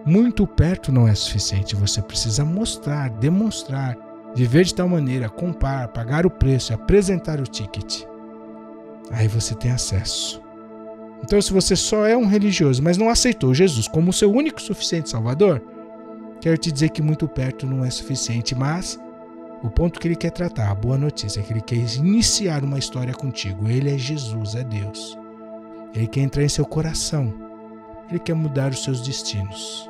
Muito perto não é suficiente. Você precisa mostrar, demonstrar, viver de tal maneira, comprar, pagar o preço, apresentar o ticket. Aí você tem acesso. Então, se você só é um religioso, mas não aceitou Jesus como seu único e suficiente Salvador, quero te dizer que muito perto não é suficiente, mas o ponto que ele quer tratar, a boa notícia, é que ele quer iniciar uma história contigo. Ele é Jesus, é Deus. Ele quer entrar em seu coração. Ele quer mudar os seus destinos.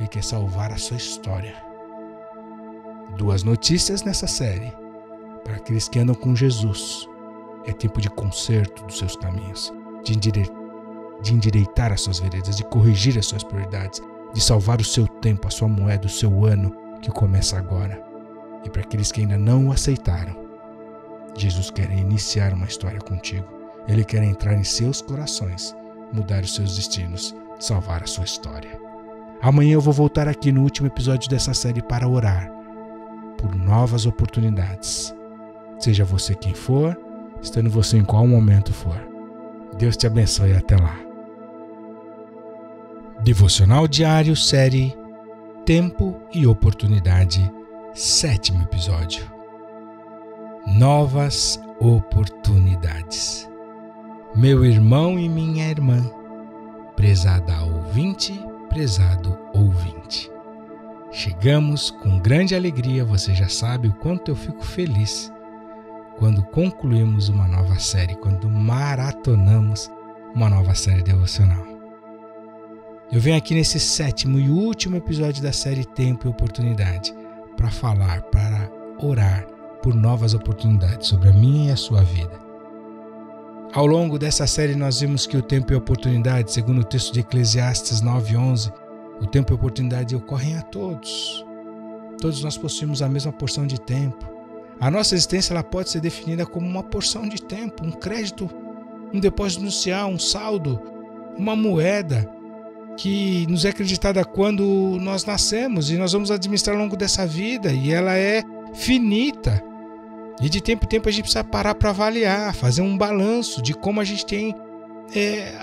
Ele quer salvar a sua história. Duas notícias nessa série. Para aqueles que andam com Jesus, é tempo de conserto dos seus caminhos, de endireitar as suas veredas, de corrigir as suas prioridades, de salvar o seu tempo, a sua moeda, o seu ano que começa agora. E para aqueles que ainda não o aceitaram, Jesus quer iniciar uma história contigo. Ele quer entrar em seus corações, mudar os seus destinos, salvar a sua história. Amanhã eu vou voltar aqui no último episódio dessa série para orar por novas oportunidades. Seja você quem for, estando você em qual momento for. Deus te abençoe e até lá. Devocional Diário, série Tempo e Oportunidade. 7º episódio. Novas oportunidades. Meu irmão e minha irmã, prezada ouvinte, prezado ouvinte. Chegamos com grande alegria, você já sabe o quanto eu fico feliz quando concluímos uma nova série, quando maratonamos uma nova série devocional. Eu venho aqui nesse 7º e último episódio da série Tempo e Oportunidade, para falar, para orar por novas oportunidades sobre a minha e a sua vida. Ao longo dessa série nós vimos que o tempo e a oportunidade, segundo o texto de Eclesiastes 9:11, o tempo e a oportunidade ocorrem a todos. Todos nós possuímos a mesma porção de tempo. A nossa existência ela pode ser definida como uma porção de tempo, um crédito, um depósito inicial, um saldo, uma moeda que nos é acreditada quando nós nascemos e nós vamos administrar ao longo dessa vida, e ela é finita. E de tempo em tempo a gente precisa parar para avaliar, fazer um balanço de como a gente tem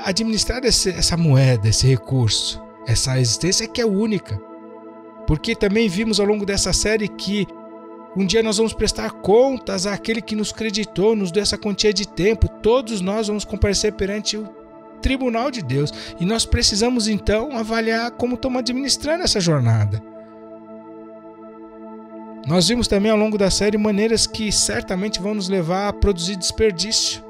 administrar essa moeda, esse recurso, essa existência que é única. Porque também vimos ao longo dessa série que um dia nós vamos prestar contas àquele que nos creditou, nos deu essa quantia de tempo. Todos nós vamos comparecer perante o tribunal de Deus. E nós precisamos então avaliar como estamos administrando essa jornada. Nós vimos também ao longo da série maneiras que certamente vão nos levar a produzir desperdício.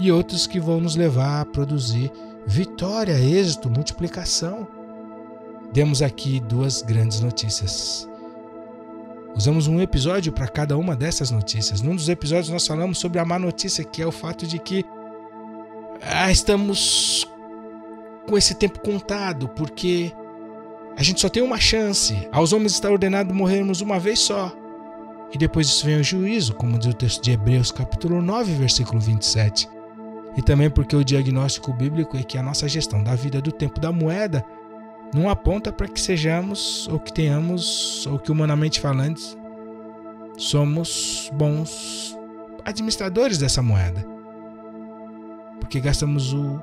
E outras que vão nos levar a produzir vitória, êxito, multiplicação. Demos aqui duas grandes notícias. Usamos um episódio para cada uma dessas notícias. Num dos episódios nós falamos sobre a má notícia, que é o fato de que estamos com esse tempo contado, porque a gente só tem uma chance. Aos homens está ordenado morrermos uma vez só. E depois disso vem o juízo, como diz o texto de Hebreus capítulo 9, versículo 27. E também porque o diagnóstico bíblico é que a nossa gestão da vida, do tempo, da moeda, não aponta para que sejamos, ou que tenhamos, ou que humanamente falando, somos bons administradores dessa moeda. Porque gastamos o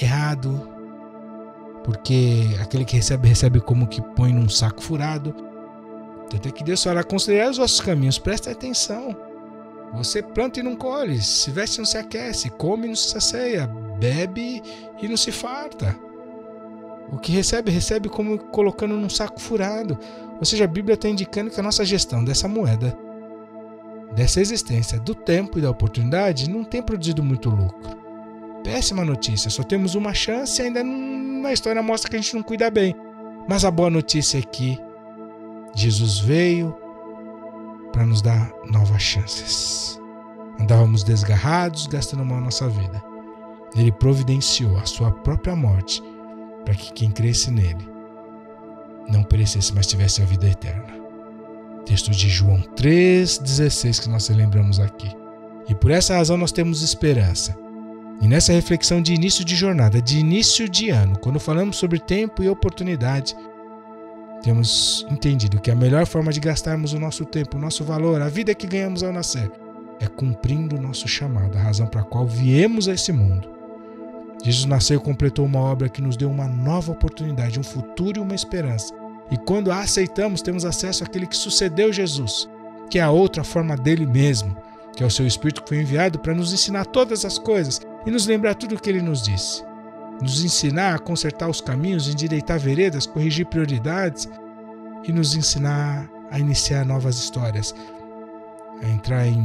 errado, porque aquele que recebe, recebe como que põe num saco furado. Tanto é que Deus fará considerar os vossos caminhos, presta atenção. Você planta e não colhe, se veste e não se aquece, come e não se sacia, bebe e não se farta. O que recebe, recebe como colocando num saco furado. Ou seja, a Bíblia está indicando que a nossa gestão dessa moeda, dessa existência, do tempo e da oportunidade, não tem produzido muito lucro. Péssima notícia, só temos uma chance e ainda na história mostra que a gente não cuida bem. Mas a boa notícia é que Jesus veio para nos dar novas chances. Andávamos desgarrados, gastando mal a nossa vida. Ele providenciou a sua própria morte, para que quem cresce nele não perecesse, mas tivesse a vida eterna. Texto de João 3,16 que nós lembramos aqui. E por essa razão nós temos esperança. E nessa reflexão de início de jornada, de início de ano, quando falamos sobre tempo e oportunidade, temos entendido que a melhor forma de gastarmos o nosso tempo, o nosso valor, a vida que ganhamos ao nascer, é cumprindo o nosso chamado, a razão para a qual viemos a esse mundo. Jesus nasceu e completou uma obra que nos deu uma nova oportunidade, um futuro e uma esperança. E quando a aceitamos, temos acesso àquele que sucedeu Jesus, que é a outra forma dele mesmo, que é o seu Espírito que foi enviado para nos ensinar todas as coisas e nos lembrar tudo o que ele nos disse. Nos ensinar a consertar os caminhos, endireitar veredas, corrigir prioridades e nos ensinar a iniciar novas histórias, a entrar em...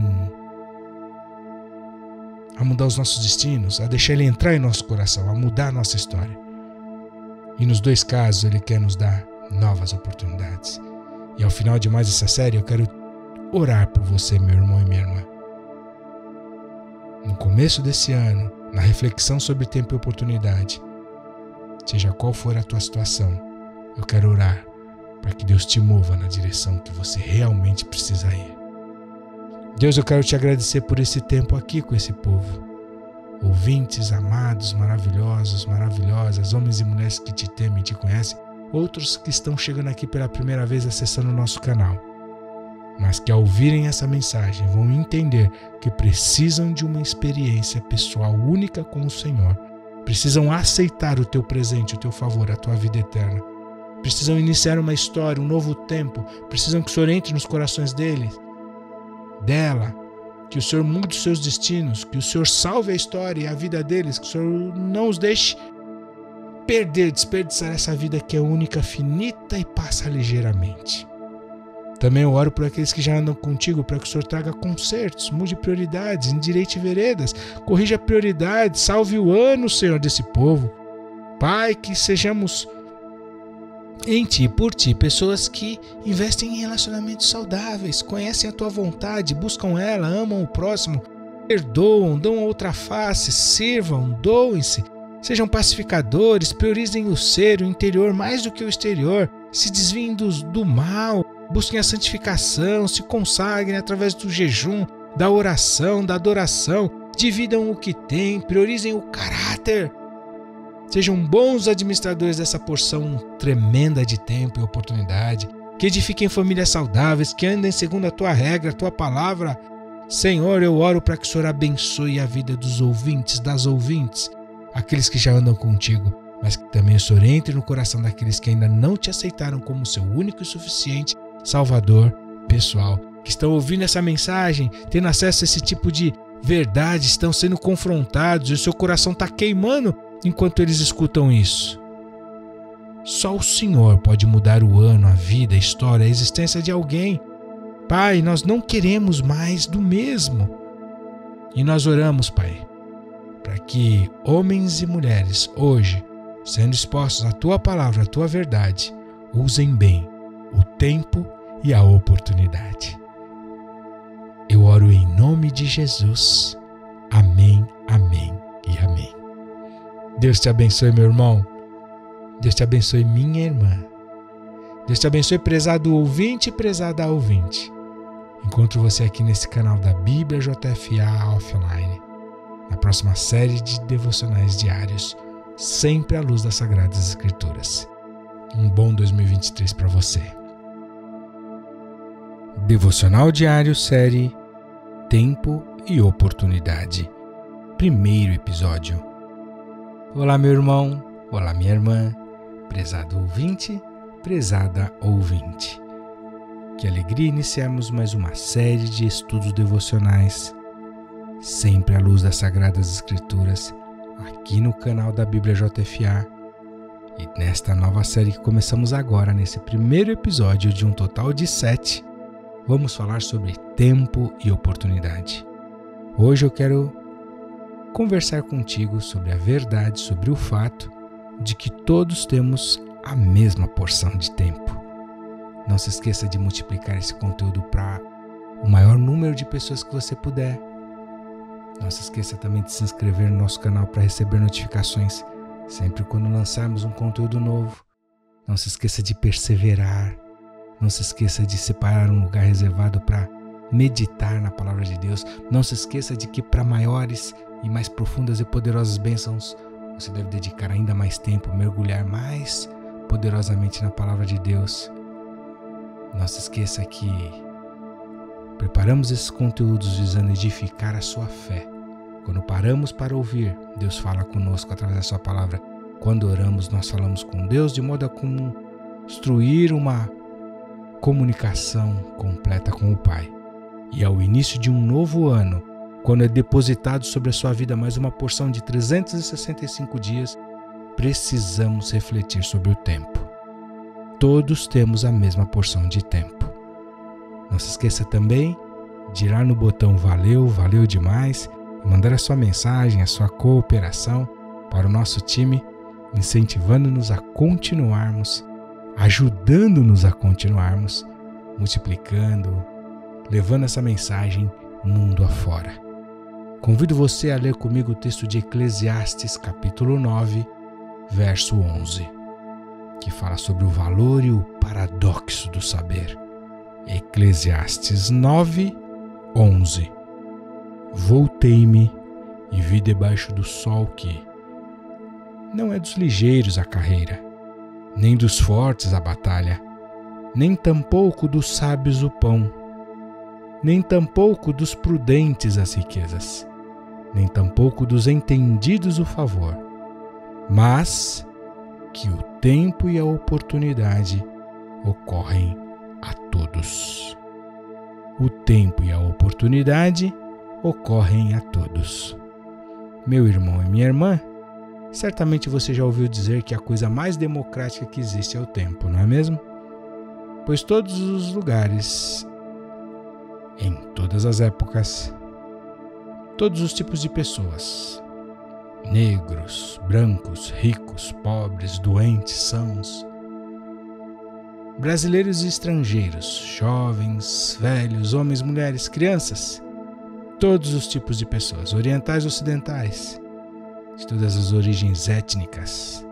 a mudar os nossos destinos, a deixar ele entrar em nosso coração, a mudar a nossa história. E nos dois casos ele quer nos dar novas oportunidades. E ao final de mais essa série eu quero orar por você, meu irmão e minha irmã. No começo desse ano, na reflexão sobre tempo e oportunidade, seja qual for a tua situação, eu quero orar para que Deus te mova na direção que você realmente precisa ir. Deus, eu quero te agradecer por esse tempo aqui com esse povo. Ouvintes, amados, maravilhosos, maravilhosas, homens e mulheres que te temem e te conhecem, outros que estão chegando aqui pela primeira vez acessando o nosso canal, mas que ao ouvirem essa mensagem vão entender que precisam de uma experiência pessoal única com o Senhor. Precisam aceitar o teu presente, o teu favor, a tua vida eterna. Precisam iniciar uma história, um novo tempo. Precisam que o Senhor entre nos corações deles, dela, que o Senhor mude os seus destinos, que o Senhor salve a história e a vida deles, que o Senhor não os deixe perder, desperdiçar essa vida que é única, finita e passa ligeiramente. Também eu oro por aqueles que já andam contigo, para que o Senhor traga consertos, mude prioridades, endireite veredas, corrija prioridades, salve o ano, Senhor, desse povo. Pai, que sejamos em Ti, por Ti, pessoas que investem em relacionamentos saudáveis, conhecem a Tua vontade, buscam ela, amam o próximo, perdoam, dão a outra face, sirvam, doem-se, sejam pacificadores, priorizem o ser, o interior mais do que o exterior, se desviem do mal, busquem a santificação, se consagrem através do jejum, da oração, da adoração, dividam o que têm, priorizem o caráter. Sejam bons administradores dessa porção tremenda de tempo e oportunidade, que edifiquem famílias saudáveis, que andem segundo a Tua regra, a Tua palavra, Senhor, eu oro para que o Senhor abençoe a vida dos ouvintes, das ouvintes, aqueles que já andam contigo, mas que também o Senhor entre no coração daqueles que ainda não te aceitaram como seu único e suficiente Salvador pessoal, que estão ouvindo essa mensagem, tendo acesso a esse tipo de verdade, estão sendo confrontados e o seu coração está queimando enquanto eles escutam isso. Só o Senhor pode mudar o ano, a vida, a história, a existência de alguém. Pai, nós não queremos mais do mesmo. E nós oramos, Pai, para que homens e mulheres hoje, sendo expostos à Tua palavra, à Tua verdade, usem bem o tempo e a oportunidade. Eu oro em nome de Jesus. Amém, amém e amém. Deus te abençoe, meu irmão. Deus te abençoe, minha irmã. Deus te abençoe, prezado ouvinte e prezada ouvinte. Encontro você aqui nesse canal da Bíblia JFA Offline, na próxima série de Devocionais Diários, sempre à luz das Sagradas Escrituras. Um bom 2023 para você. Devocional Diário, série Tempo e Oportunidade. Primeiro episódio. Olá, meu irmão. Olá, minha irmã. Prezado ouvinte, prezada ouvinte. Que alegria iniciarmos mais uma série de estudos devocionais, sempre à luz das Sagradas Escrituras, aqui no canal da Bíblia JFA, e nesta nova série que começamos agora, nesse primeiro episódio de um total de 7, vamos falar sobre tempo e oportunidade. Hoje eu quero conversar contigo sobre a verdade, sobre o fato de que todos temos a mesma porção de tempo. Não se esqueça de multiplicar esse conteúdo para o maior número de pessoas que você puder. Não se esqueça também de se inscrever no nosso canal para receber notificações sempre quando lançarmos um conteúdo novo. Não se esqueça de perseverar. Não se esqueça de separar um lugar reservado para meditar na palavra de Deus. Não se esqueça de que para maiores e mais profundas e poderosas bênçãos, você deve dedicar ainda mais tempo, mergulhar mais poderosamente na palavra de Deus. Não se esqueça que preparamos esses conteúdos visando edificar a sua fé. Quando paramos para ouvir, Deus fala conosco através da sua palavra. Quando oramos, nós falamos com Deus de modo a construir uma comunicação completa com o Pai. E ao início de um novo ano, quando é depositado sobre a sua vida mais uma porção de 365 dias, precisamos refletir sobre o tempo. Todos temos a mesma porção de tempo. Não se esqueça também de ir lá no botão valeu, valeu demais, e mandar a sua mensagem, a sua cooperação para o nosso time, incentivando-nos a continuarmos, ajudando-nos a continuarmos, multiplicando, levando essa mensagem mundo afora. Convido você a ler comigo o texto de Eclesiastes, capítulo 9, verso 11, que fala sobre o valor e o paradoxo do saber. Eclesiastes 9, 11. Voltei-me e vi debaixo do sol que não é dos ligeiros a carreira, nem dos fortes a batalha, nem tampouco dos sábios o pão, nem tampouco dos prudentes as riquezas, nem tampouco dos entendidos o favor, mas que o tempo e a oportunidade ocorrem a todos. O tempo e a oportunidade ocorrem a todos. Meu irmão e minha irmã, certamente você já ouviu dizer que a coisa mais democrática que existe é o tempo, não é mesmo? Pois todos os lugares, em todas as épocas, todos os tipos de pessoas, negros, brancos, ricos, pobres, doentes, sãos, brasileiros e estrangeiros, jovens, velhos, homens, mulheres, crianças, todos os tipos de pessoas, orientais, ocidentais, de todas as origens étnicas,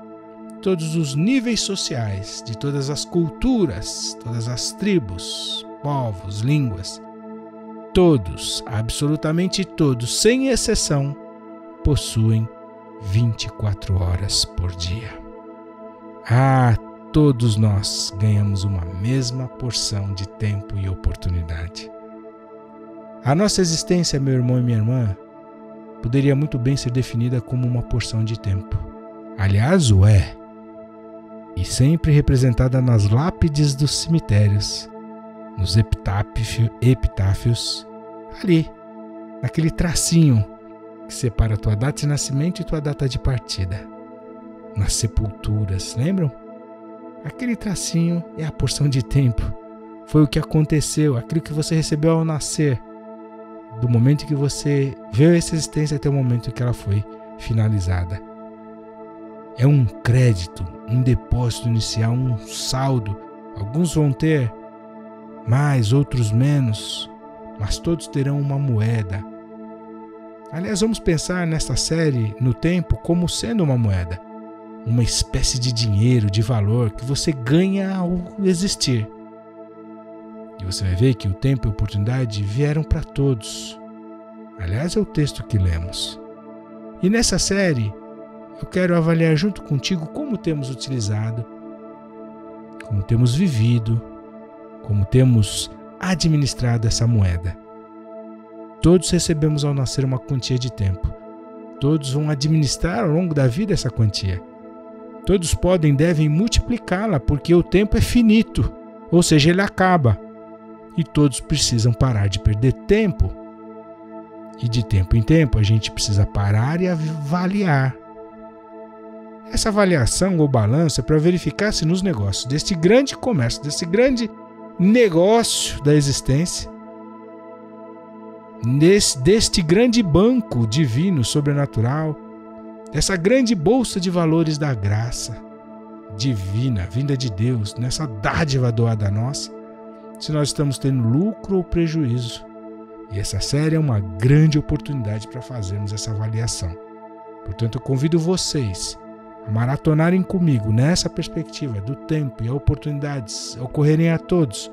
todos os níveis sociais, de todas as culturas, todas as tribos, povos, línguas, todos, absolutamente todos, sem exceção, possuem 24 horas por dia. Ah, todos nós ganhamos uma mesma porção de tempo e oportunidade. A nossa existência, meu irmão e minha irmã, poderia muito bem ser definida como uma porção de tempo. Aliás, o é. E sempre representada nas lápides dos cemitérios, nos epitáfios, ali, naquele tracinho que separa a tua data de nascimento e tua data de partida. Nas sepulturas, lembram? Aquele tracinho é a porção de tempo. Foi o que aconteceu, aquilo que você recebeu ao nascer, do momento que você veio a existência até o momento que ela foi finalizada. É um crédito, um depósito inicial, um saldo. Alguns vão ter mais, outros menos, mas todos terão uma moeda. Aliás, vamos pensar nesta série, no tempo, como sendo uma moeda, uma espécie de dinheiro, de valor, que você ganha ao existir. E você vai ver que o tempo e a oportunidade vieram para todos. Aliás, é o texto que lemos. E nessa série, eu quero avaliar junto contigo como temos utilizado, como temos vivido, como temos administrado essa moeda. Todos recebemos ao nascer uma quantia de tempo. Todos vão administrar ao longo da vida essa quantia. Todos podem, devem multiplicá-la, porque o tempo é finito, ou seja, ele acaba. E todos precisam parar de perder tempo. E de tempo em tempo a gente precisa parar e avaliar. Essa avaliação ou balanço é para verificar se nos negócios deste grande comércio, desse grande negócio da existência, deste grande banco divino, sobrenatural, dessa grande bolsa de valores da graça divina, vinda de Deus, nessa dádiva doada a nós, se nós estamos tendo lucro ou prejuízo. E essa série é uma grande oportunidade para fazermos essa avaliação. Portanto, eu convido vocês a maratonarem comigo nessa perspectiva do tempo e oportunidades ocorrerem a todos,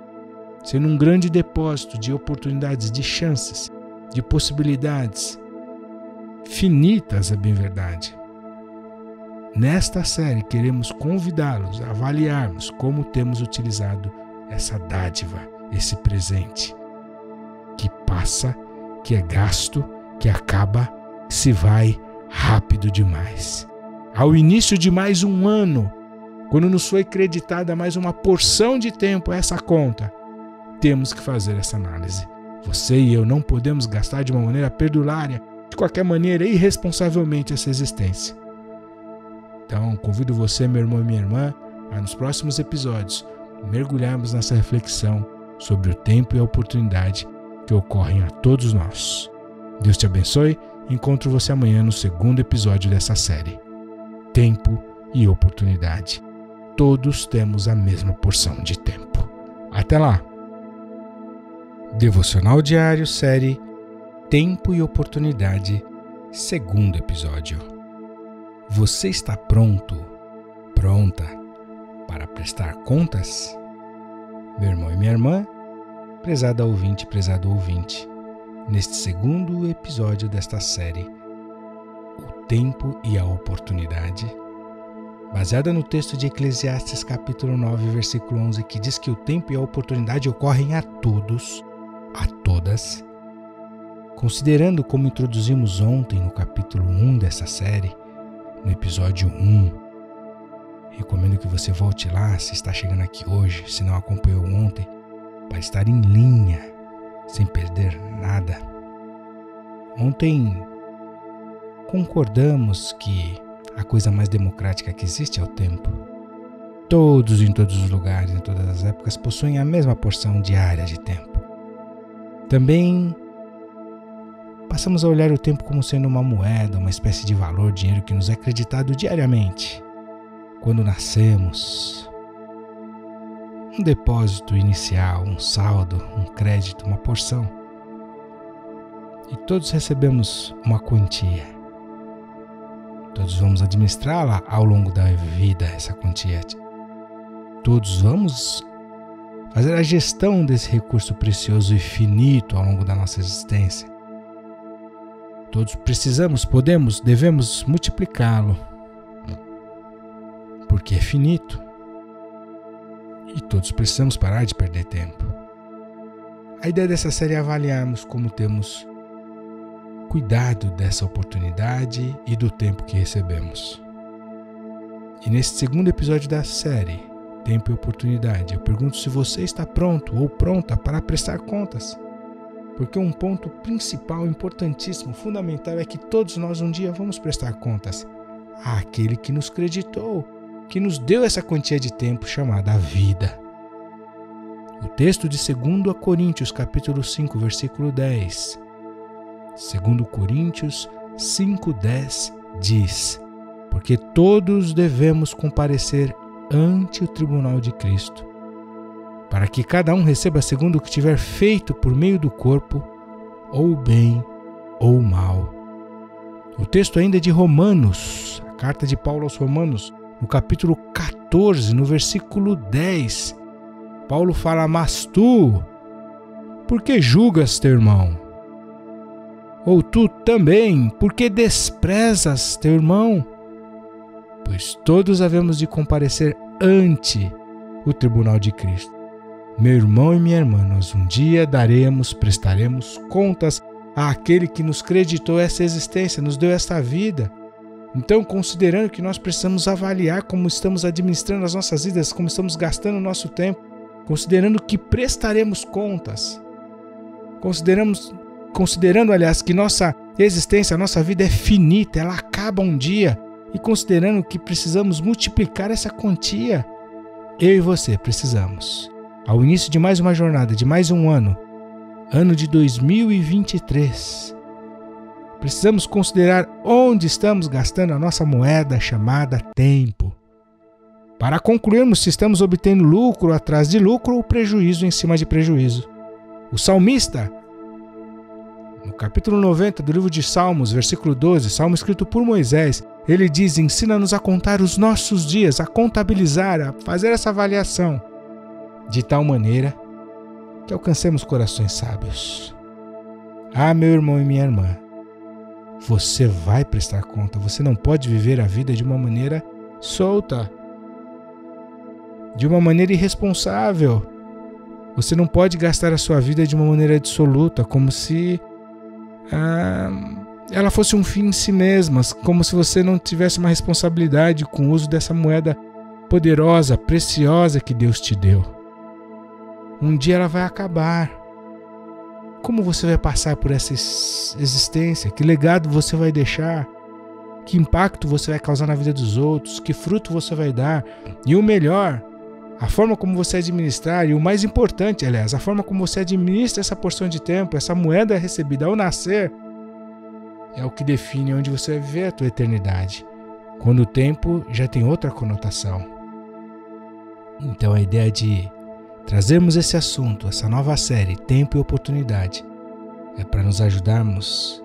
sendo um grande depósito de oportunidades, de chances, de possibilidades finitas, é bem verdade. Nesta série, queremos convidá-los a avaliarmos como temos utilizado essa dádiva, esse presente que passa, que é gasto, que acaba, se vai rápido demais. Ao início de mais um ano, quando nos foi creditada mais uma porção de tempo a essa conta, temos que fazer essa análise. Você e eu não podemos gastar de uma maneira perdulária, de qualquer maneira, irresponsavelmente essa existência. Então, convido você, meu irmão e minha irmã, a nos próximos episódios mergulharmos nessa reflexão sobre o tempo e a oportunidade que ocorrem a todos nós. Deus te abençoe. Encontro você amanhã no segundo episódio dessa série. Tempo e oportunidade. Todos temos a mesma porção de tempo. Até lá! Devocional Diário, série Tempo e Oportunidade, segundo episódio. Você está pronto, pronta, para prestar contas? Meu irmão e minha irmã, prezada ouvinte, prezado ouvinte, neste segundo episódio desta série, O Tempo e a Oportunidade, baseada no texto de Eclesiastes capítulo 9, versículo 11, que diz que o tempo e a oportunidade ocorrem a todos, a todas. Considerando como introduzimos ontem no capítulo 1 dessa série, no episódio 1, recomendo que você volte lá, se está chegando aqui hoje, se não acompanhou ontem, para estar em linha, sem perder nada. Ontem concordamos que a coisa mais democrática que existe é o tempo. Todos, em todos os lugares, em todas as épocas, possuem a mesma porção diária de tempo. Também passamos a olhar o tempo como sendo uma moeda, uma espécie de valor, dinheiro que nos é acreditado diariamente. Quando nascemos, um depósito inicial, um saldo, um crédito, uma porção. E todos recebemos uma quantia. Todos vamos administrá-la ao longo da vida, essa quantia. Todos vamos fazer a gestão desse recurso precioso e finito ao longo da nossa existência. Todos precisamos, podemos, devemos multiplicá-lo, porque é finito e todos precisamos parar de perder tempo. A ideia dessa série é avaliarmos como temos cuidado dessa oportunidade e do tempo que recebemos. E nesse segundo episódio da série, Tempo e Oportunidade, eu pergunto se você está pronto ou pronta para prestar contas. Porque um ponto principal, importantíssimo, fundamental é que todos nós um dia vamos prestar contas àquele que nos creditou, que nos deu essa quantia de tempo chamada vida. O texto de 2 Coríntios, capítulo 5, versículo 10. 2 Coríntios 5:10 diz: porque todos devemos comparecer ante o tribunal de Cristo, para que cada um receba segundo o que tiver feito por meio do corpo, ou bem ou mal. O texto ainda é de Romanos, a carta de Paulo aos Romanos, no capítulo 14, no versículo 10. Paulo fala: mas tu, por que julgas teu irmão? Ou tu também, por que desprezas teu irmão? Pois todos havemos de comparecer ante o tribunal de Cristo. Meu irmão e minha irmã, nós um dia prestaremos contas àquele que nos creditou essa existência, nos deu esta vida. Então, considerando que nós precisamos avaliar como estamos administrando as nossas vidas, como estamos gastando o nosso tempo, considerando que prestaremos contas, considerando, aliás, que nossa existência, nossa vida é finita, ela acaba um dia, e considerando que precisamos multiplicar essa quantia, eu e você precisamos, ao início de mais uma jornada, de mais um ano, ano de 2023, precisamos considerar onde estamos gastando a nossa moeda chamada tempo, para concluirmos se estamos obtendo lucro atrás de lucro ou prejuízo em cima de prejuízo. O salmista, no capítulo 90 do livro de Salmos, versículo 12, salmo escrito por Moisés, ele diz: ensina-nos a contar os nossos dias, a contabilizar, a fazer essa avaliação, de tal maneira que alcancemos corações sábios. Ah, meu irmão e minha irmã, você vai prestar conta, você não pode viver a vida de uma maneira solta, de uma maneira irresponsável. Você não pode gastar a sua vida de uma maneira absoluta, como se ela fosse um fim em si mesma, como se você não tivesse uma responsabilidade com o uso dessa moeda poderosa, preciosa que Deus te deu. Um dia ela vai acabar. Como você vai passar por essa existência? Que legado você vai deixar? Que impacto você vai causar na vida dos outros? Que fruto você vai dar? E o melhor, a forma como você administrar, e o mais importante, aliás, a forma como você administra essa porção de tempo, essa moeda recebida ao nascer, é o que define onde você vai viver a tua eternidade, quando o tempo já tem outra conotação. Então a ideia de trazermos esse assunto, essa nova série, Tempo e Oportunidade, é para nos ajudarmos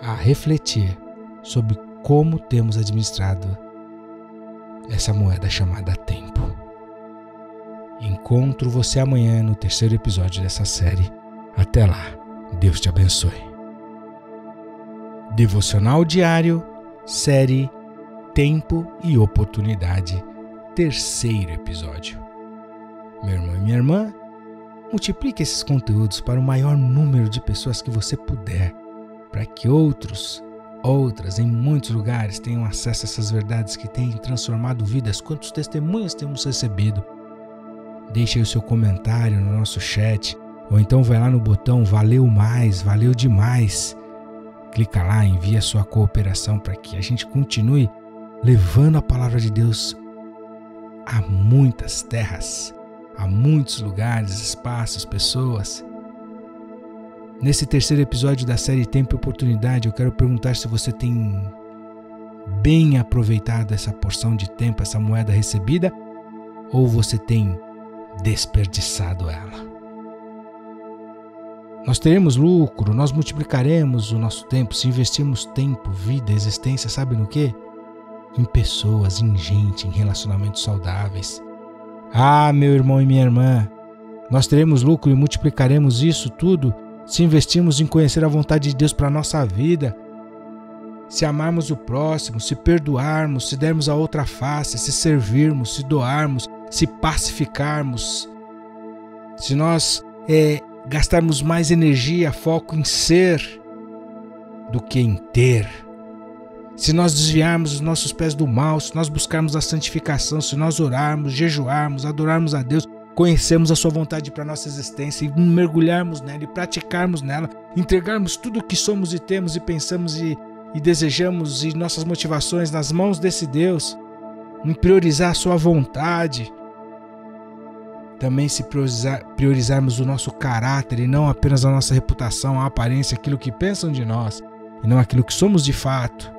a refletir sobre como temos administrado essa moeda chamada tempo. Encontro você amanhã no terceiro episódio dessa série. Até lá, Deus te abençoe. Devocional Diário, série Tempo e Oportunidade, terceiro episódio. Meu irmão e minha irmã, multiplique esses conteúdos para o maior número de pessoas que você puder, para que outras, em muitos lugares, tenham acesso a essas verdades que têm transformado vidas. Quantos testemunhos temos recebido? Deixe aí o seu comentário no nosso chat, ou então vai lá no botão Valeu Mais, Valeu Demais. Clica lá, envia sua cooperação para que a gente continue levando a palavra de Deus a muitas terras, a muitos lugares, espaços, pessoas. Nesse terceiro episódio da série Tempo e Oportunidade, eu quero perguntar se você tem bem aproveitado essa porção de tempo, essa moeda recebida, ou você tem desperdiçado ela. Nós teremos lucro, nós multiplicaremos o nosso tempo se investirmos tempo, vida, existência, sabe no quê? Em pessoas, em gente, em relacionamentos saudáveis. Ah, meu irmão e minha irmã, nós teremos lucro e multiplicaremos isso tudo se investirmos em conhecer a vontade de Deus para a nossa vida, se amarmos o próximo, se perdoarmos, se dermos a outra face, se servirmos, se doarmos, se pacificarmos, se nós gastarmos mais energia, foco em ser do que em ter. Se nós desviarmos os nossos pés do mal, se nós buscarmos a santificação, se nós orarmos, jejuarmos, adorarmos a Deus, conhecermos a sua vontade para a nossa existência e mergulharmos nela e praticarmos nela, entregarmos tudo o que somos e temos e pensamos e desejamos e nossas motivações nas mãos desse Deus, em priorizar a sua vontade, também se priorizarmos o nosso caráter e não apenas a nossa reputação, a aparência, aquilo que pensam de nós e não aquilo que somos de fato.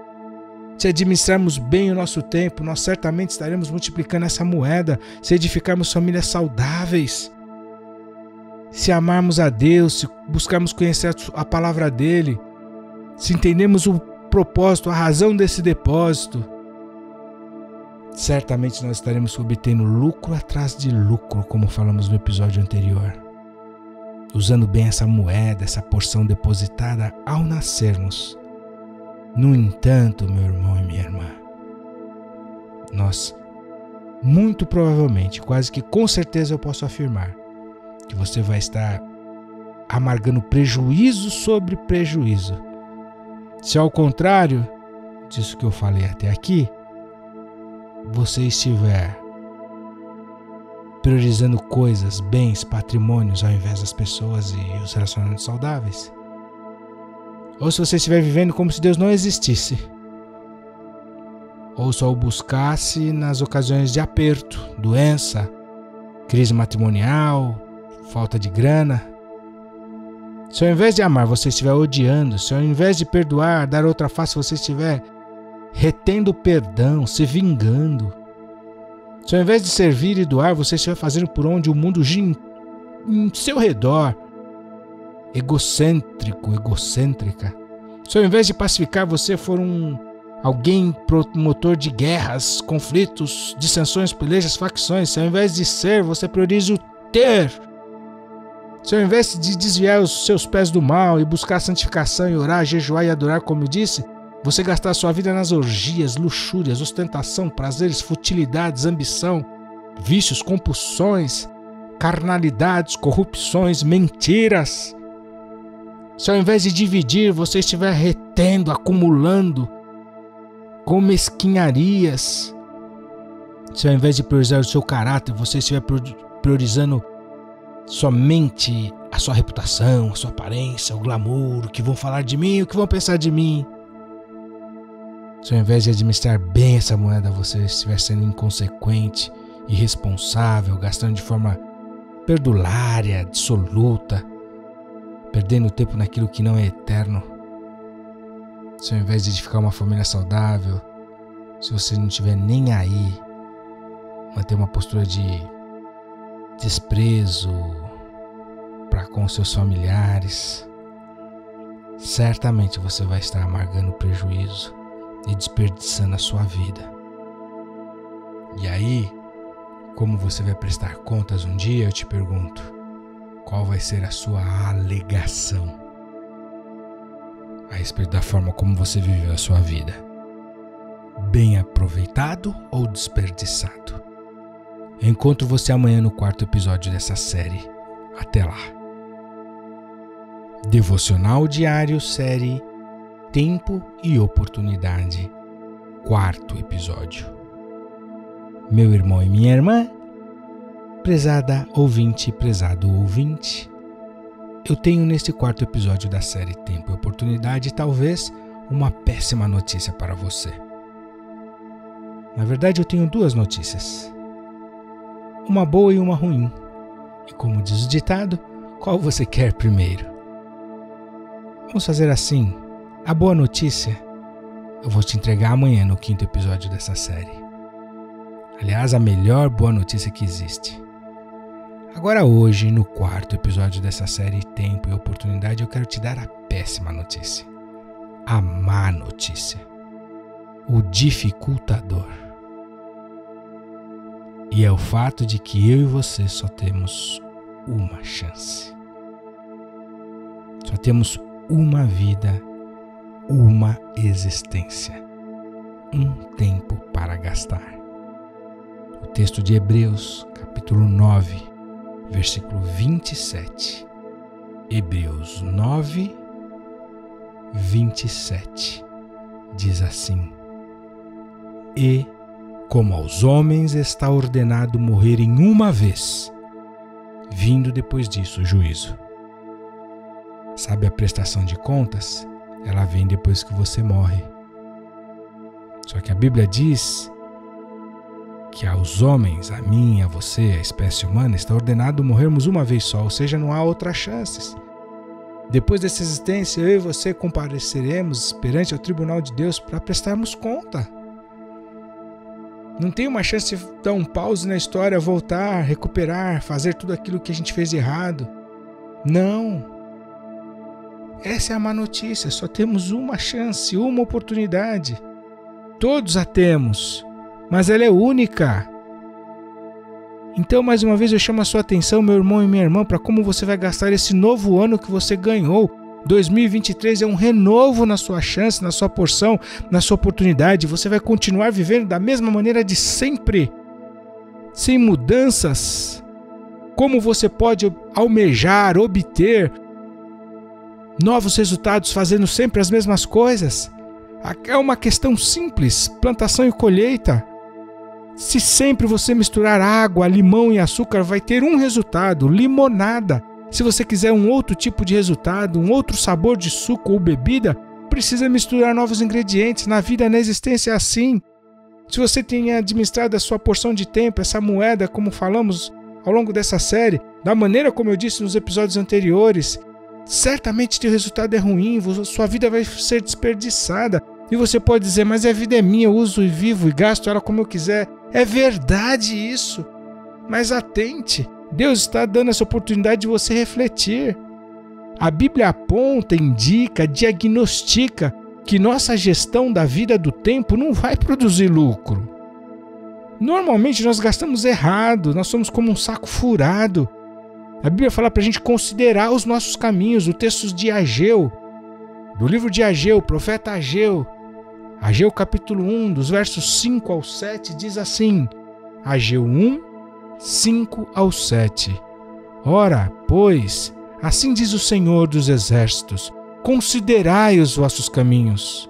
Se administrarmos bem o nosso tempo, nós certamente estaremos multiplicando essa moeda, se edificarmos famílias saudáveis, se amarmos a Deus, se buscarmos conhecer a palavra dele, se entendermos o propósito, a razão desse depósito, certamente nós estaremos obtendo lucro atrás de lucro, como falamos no episódio anterior, usando bem essa moeda, essa porção depositada ao nascermos. No entanto, meu irmão e minha irmã, nós, muito provavelmente, quase que com certeza eu posso afirmar que você vai estar amargando prejuízo sobre prejuízo. Se ao contrário disso que eu falei até aqui, você estiver priorizando coisas, bens, patrimônios, ao invés das pessoas e os relacionamentos saudáveis, ou se você estiver vivendo como se Deus não existisse, ou só o buscasse nas ocasiões de aperto, doença, crise matrimonial, falta de grana. Se ao invés de amar você estiver odiando, se ao invés de perdoar, dar outra face, você estiver retendo perdão, se vingando, se ao invés de servir e doar, você estiver fazendo por onde o mundo gira em seu redor, egocêntrico, egocêntrica. Se ao invés de pacificar você for alguém promotor de guerras, conflitos, dissensões, pelejas, facções, se ao invés de ser, você prioriza o ter. Se ao invés de desviar os seus pés do mal e buscar a santificação e orar, jejuar e adorar, como eu disse, você gastar sua vida nas orgias, luxúrias, ostentação, prazeres, futilidades, ambição, vícios, compulsões, carnalidades, corrupções, mentiras. Se ao invés de dividir, você estiver retendo, acumulando com mesquinharias. Se ao invés de priorizar o seu caráter, você estiver priorizando somente a sua reputação, a sua aparência, o glamour, o que vão falar de mim, o que vão pensar de mim. Se ao invés de administrar bem essa moeda, você estiver sendo inconsequente, irresponsável, gastando de forma perdulária, dissoluta, perdendo tempo naquilo que não é eterno. Se ao invés de edificar uma família saudável, se você não estiver nem aí, manter uma postura de desprezo para com seus familiares, certamente você vai estar amargando prejuízo e desperdiçando a sua vida. E aí, como você vai prestar contas um dia, eu te pergunto, qual vai ser a sua alegação a respeito da forma como você viveu a sua vida? Bem aproveitado ou desperdiçado? Eu encontro você amanhã no 4º episódio dessa série. Até lá. Devocional Diário, série Tempo e Oportunidade, 4º episódio. Meu irmão e minha irmã, prezada ouvinte, prezado ouvinte, eu tenho neste 4º episódio da série Tempo e Oportunidade talvez uma péssima notícia para você. Na verdade, eu tenho duas notícias, uma boa e uma ruim, e como diz o ditado, qual você quer primeiro? Vamos fazer assim, a boa notícia eu vou te entregar amanhã no 5º episódio dessa série. Aliás, a melhor boa notícia que existe. Agora hoje, no 4º episódio dessa série Tempo e Oportunidade, eu quero te dar a péssima notícia, a má notícia, o dificultador. E é o fato de que eu e você só temos uma chance. Só temos uma vida, uma existência, um tempo para gastar. O texto de Hebreus, capítulo 9, versículo 27, Hebreus 9, 27, diz assim: E, como aos homens está ordenado morrerem uma vez, vindo depois disso o juízo. Sabe, a prestação de contas, ela vem depois que você morre. Só que a Bíblia diz que aos homens, a mim, a você, a espécie humana, está ordenado morrermos uma vez só, ou seja, não há outras chances. Depois dessa existência, eu e você compareceremos perante o tribunal de Deus para prestarmos conta. Não tem uma chance de dar um pause na história, voltar, recuperar, fazer tudo aquilo que a gente fez de errado. Não. Essa é a má notícia, só temos uma chance, uma oportunidade. Todos a temos, mas ela é única. Então, mais uma vez, eu chamo a sua atenção, meu irmão e minha irmã, para como você vai gastar esse novo ano que você ganhou. 2023 é um renovo na sua chance, na sua porção, na sua oportunidade. Você vai continuar vivendo da mesma maneira de sempre, sem mudanças. Como você pode almejar, obter novos resultados fazendo sempre as mesmas coisas? É uma questão simples, plantação e colheita. Se sempre você misturar água, limão e açúcar, vai ter um resultado, limonada. Se você quiser um outro tipo de resultado, um outro sabor de suco ou bebida, precisa misturar novos ingredientes. Na vida, na existência, é assim. Se você tem administrado a sua porção de tempo, essa moeda, como falamos ao longo dessa série, da maneira como eu disse nos episódios anteriores, certamente teu resultado é ruim, sua vida vai ser desperdiçada. E você pode dizer, mas a vida é minha, eu uso e vivo e gasto ela como eu quiser. É verdade isso, mas atente, Deus está dando essa oportunidade de você refletir. A Bíblia aponta, indica, diagnostica que nossa gestão da vida do tempo não vai produzir lucro. Normalmente nós gastamos errado, nós somos como um saco furado. A Bíblia fala para a gente considerar os nossos caminhos. O texto de Ageu, do livro de Ageu, profeta Ageu, Ageu capítulo 1, dos versos 5 ao 7, diz assim, Ageu 1, 5 ao 7. Ora, pois, assim diz o Senhor dos Exércitos, considerai os vossos caminhos.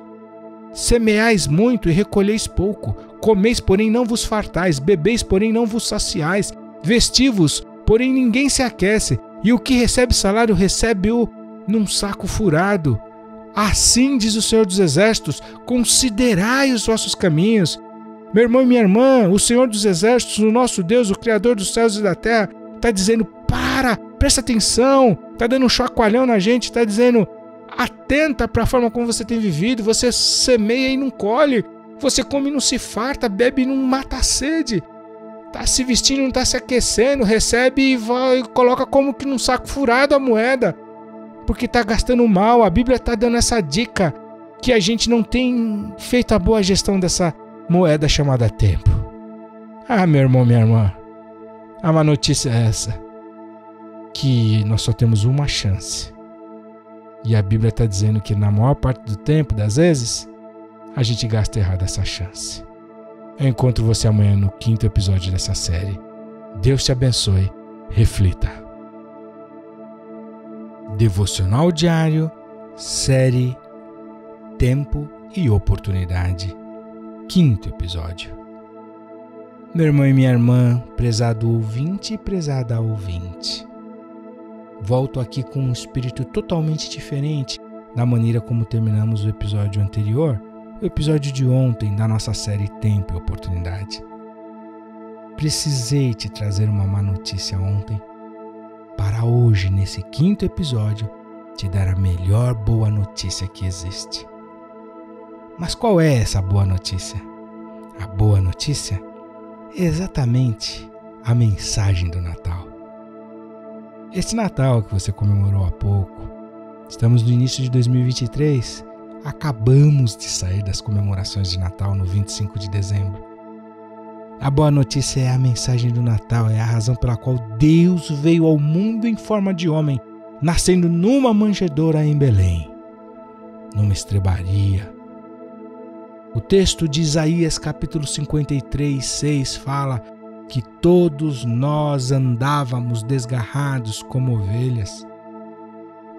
Semeais muito e recolheis pouco, comeis, porém não vos fartais, bebeis, porém não vos saciais, vesti-vos, porém ninguém se aquece, e o que recebe salário recebe-o num saco furado. Assim diz o Senhor dos Exércitos, considerai os vossos caminhos. Meu irmão e minha irmã, o Senhor dos Exércitos, o nosso Deus, o Criador dos céus e da terra, está dizendo, presta atenção, está dando um chacoalhão na gente, está dizendo, atenta para a forma como você tem vivido, você semeia e não colhe, você come e não se farta, bebe e não mata a sede. Está se vestindo, não está se aquecendo, recebe e vai, coloca como que num saco furado a moeda, porque está gastando mal. A Bíblia está dando essa dica que a gente não tem feito a boa gestão dessa moeda chamada tempo. Ah, meu irmão, minha irmã, a má notícia é essa, que nós só temos uma chance. E a Bíblia está dizendo que na maior parte do tempo, das vezes, a gente gasta errado essa chance. Eu encontro você amanhã no 5º episódio dessa série. Deus te abençoe. Reflita. Devocional Diário, série Tempo e Oportunidade, 5º episódio. Meu irmão e minha irmã, prezado ouvinte e prezada ouvinte, volto aqui com um espírito totalmente diferente da maneira como terminamos o episódio anterior. O episódio de ontem da nossa série Tempo e Oportunidade. Precisei te trazer uma má notícia ontem, para hoje, nesse 5º episódio, te dar a melhor boa notícia que existe. Mas qual é essa boa notícia? A boa notícia é exatamente a mensagem do Natal. Esse Natal que você comemorou há pouco, estamos no início de 2023. Acabamos de sair das comemorações de Natal no 25 de dezembro. A boa notícia é a mensagem do Natal, é a razão pela qual Deus veio ao mundo em forma de homem, nascendo numa manjedoura em Belém, numa estrebaria. O texto de Isaías capítulo 53, 6 fala que todos nós andávamos desgarrados como ovelhas.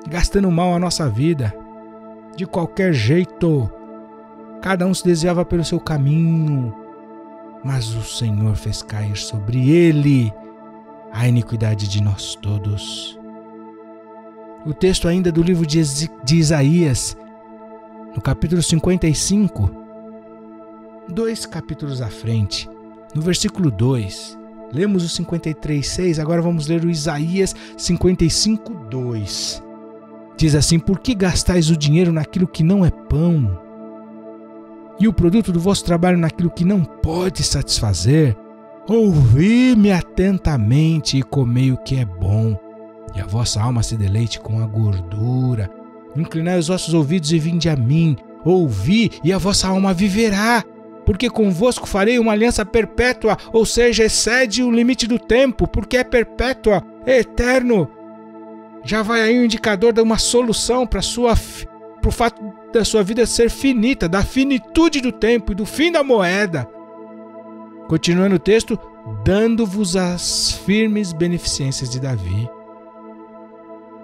gastando mal a nossa vida, de qualquer jeito. Cada um se desviava pelo seu caminho, mas o Senhor fez cair sobre ele a iniquidade de nós todos. O texto ainda do livro de Isaías, no capítulo 55, dois capítulos à frente, no versículo 2, lemos o 53:6, agora vamos ler o Isaías 55:2. Diz assim: por que gastais o dinheiro naquilo que não é pão, e o produto do vosso trabalho naquilo que não pode satisfazer? Ouvi-me atentamente e comei o que é bom, e a vossa alma se deleite com a gordura. Inclinai os vossos ouvidos e vinde a mim, ouvi, e a vossa alma viverá, porque convosco farei uma aliança perpétua, ou seja, excede o limite do tempo, porque é perpétua, é eterno. Já vai aí o indicador de uma solução para o fato da sua vida ser finita, da finitude do tempo e do fim da moeda. Continuando o texto: dando-vos as firmes beneficências de Davi.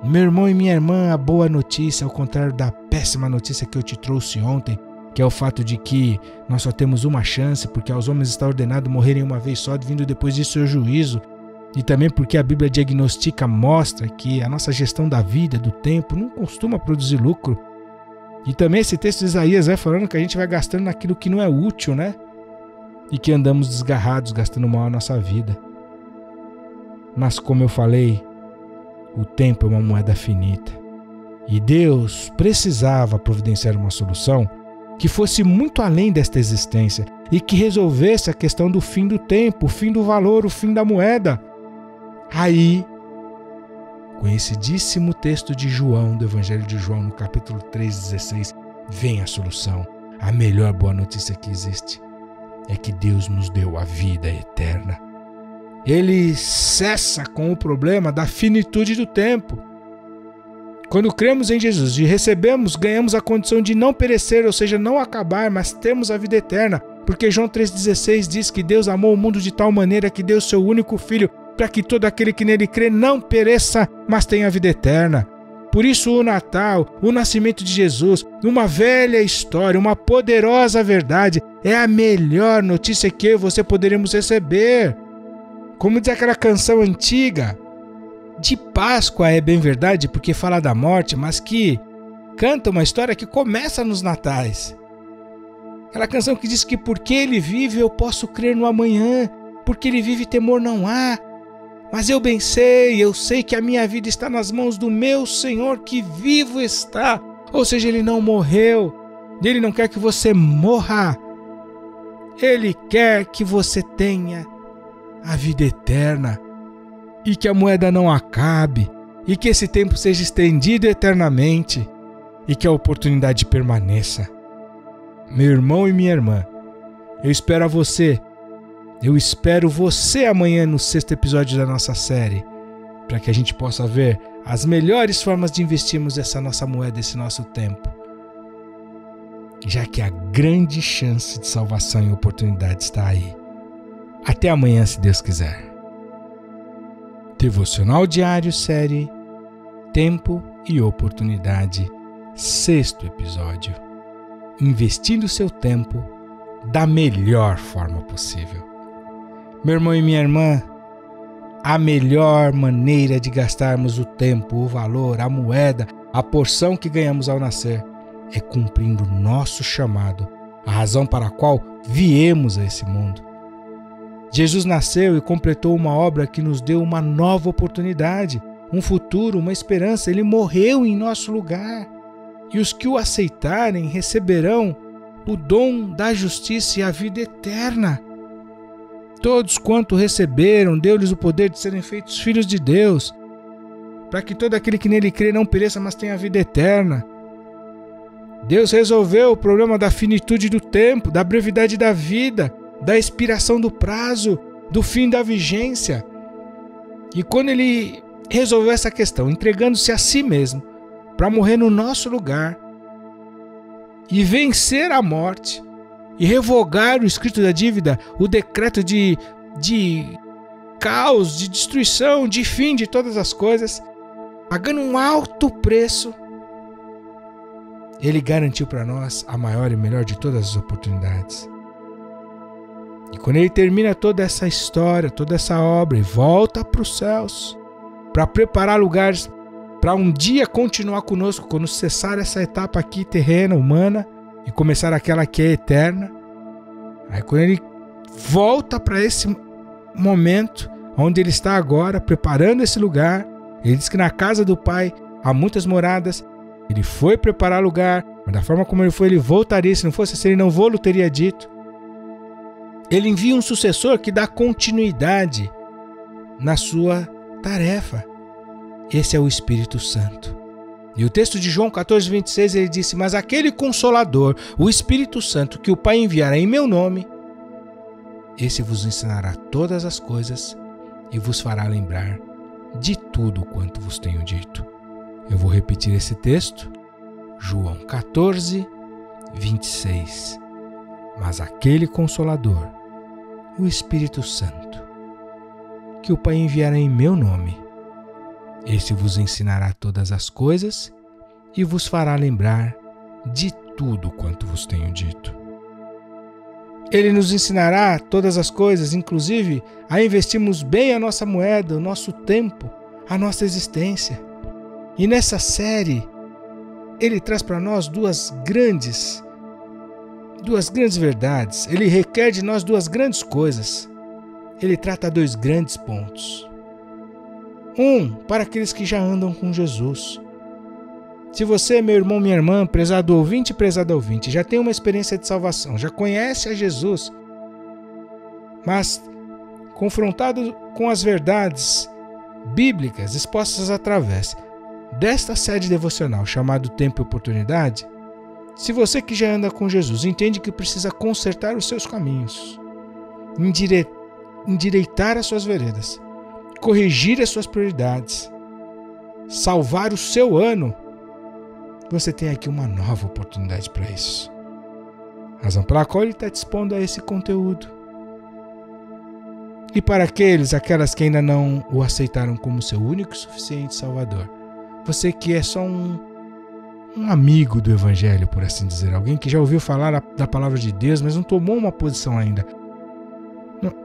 Meu irmão e minha irmã, a boa notícia, ao contrário da péssima notícia que eu te trouxe ontem, que é o fato de que nós só temos uma chance, porque aos homens está ordenado morrerem uma vez só, vindo depois disso o juízo, e também porque a Bíblia diagnostica, mostra que a nossa gestão da vida, do tempo, não costuma produzir lucro. E também esse texto de Isaías vai falando que a gente vai gastando naquilo que não é útil, né? E que andamos desgarrados, gastando mal a nossa vida. Mas como eu falei, o tempo é uma moeda finita. E Deus precisava providenciar uma solução que fosse muito além desta existência e que resolvesse a questão do fim do tempo, o fim do valor, o fim da moeda. Aí, conhecidíssimo texto de João, do Evangelho de João, no capítulo 3:16, vem a solução. A melhor boa notícia que existe é que Deus nos deu a vida eterna. Ele cessa com o problema da finitude do tempo. Quando cremos em Jesus e recebemos, ganhamos a condição de não perecer, ou seja, não acabar, mas temos a vida eterna. Porque João 3:16 diz que Deus amou o mundo de tal maneira que deu seu único filho, para que todo aquele que nele crê não pereça, mas tenha a vida eterna. Por isso o Natal, o nascimento de Jesus, uma velha história, uma poderosa verdade, é a melhor notícia que eu e você poderemos receber. Como diz aquela canção antiga, de Páscoa é bem verdade, porque fala da morte, mas que canta uma história que começa nos natais. Aquela canção que diz que porque ele vive eu posso crer no amanhã, porque ele vive temor não há. Mas eu bem sei, eu sei que a minha vida está nas mãos do meu Senhor que vivo está. Ou seja, ele não morreu. Ele não quer que você morra. Ele quer que você tenha a vida eterna. E que a moeda não acabe. E que esse tempo seja estendido eternamente. E que a oportunidade permaneça. Meu irmão e minha irmã, eu espero a você. Eu espero você amanhã no 6º episódio da nossa série, para que a gente possa ver as melhores formas de investirmos essa nossa moeda, esse nosso tempo, já que a grande chance de salvação e oportunidade está aí. Até amanhã, se Deus quiser. Devocional Diário, série Tempo e Oportunidade, 6º episódio. Investindo seu tempo da melhor forma possível. Meu irmão e minha irmã, a melhor maneira de gastarmos o tempo, o valor, a moeda, a porção que ganhamos ao nascer, é cumprindo o nosso chamado, a razão para a qual viemos a esse mundo. Jesus nasceu e completou uma obra que nos deu uma nova oportunidade, um futuro, uma esperança. Ele morreu em nosso lugar. E os que o aceitarem receberão o dom da justiça e a vida eterna. Todos quanto receberam, deu-lhes o poder de serem feitos filhos de Deus, para que todo aquele que nele crê não pereça, mas tenha a vida eterna. Deus resolveu o problema da finitude do tempo, da brevidade da vida, da expiração do prazo, do fim da vigência. E quando ele resolveu essa questão, entregando-se a si mesmo, para morrer no nosso lugar e vencer a morte, e revogar o escrito da dívida, o decreto de caos, de destruição, de fim de todas as coisas, pagando um alto preço, Ele garantiu para nós a maior e melhor de todas as oportunidades. E quando Ele termina toda essa história, toda essa obra e volta para os céus, para preparar lugares para um dia continuar conosco, quando cessar essa etapa aqui terrena, humana, e começar aquela que é eterna, aí quando Ele volta para esse momento onde Ele está agora, preparando esse lugar, Ele diz que na casa do Pai há muitas moradas. Ele foi preparar lugar, mas da forma como Ele foi, Ele voltaria. Se não fosse assim, Ele não vou-lo teria dito. Ele envia um sucessor que dá continuidade na sua tarefa. Esse é o Espírito Santo. E o texto de João 14:26, ele disse: mas aquele Consolador, o Espírito Santo, que o Pai enviará em meu nome, esse vos ensinará todas as coisas e vos fará lembrar de tudo quanto vos tenho dito. Eu vou repetir esse texto, João 14:26. Mas aquele Consolador, o Espírito Santo, que o Pai enviará em meu nome, esse vos ensinará todas as coisas e vos fará lembrar de tudo quanto vos tenho dito. Ele nos ensinará todas as coisas, inclusive a investirmos bem a nossa moeda, o nosso tempo, a nossa existência. E nessa série, ele traz para nós duas grandes verdades. Ele requer de nós duas grandes coisas. Ele trata dois grandes pontos. Um, para aqueles que já andam com Jesus. Se você, meu irmão, minha irmã, prezado ouvinte, prezado ouvinte, já tem uma experiência de salvação, já conhece a Jesus, mas confrontado com as verdades bíblicas expostas através desta série devocional chamada Tempo e Oportunidade, se você que já anda com Jesus entende que precisa consertar os seus caminhos, endireitar as suas veredas, corrigir as suas prioridades, salvar o seu ano, você tem aqui uma nova oportunidade para isso. Razão pela qual ele está dispondo a esse conteúdo. E para aquelas que ainda não o aceitaram como seu único e suficiente Salvador, você que é só um amigo do Evangelho, por assim dizer, alguém que já ouviu falar da palavra de Deus, mas não tomou uma posição ainda.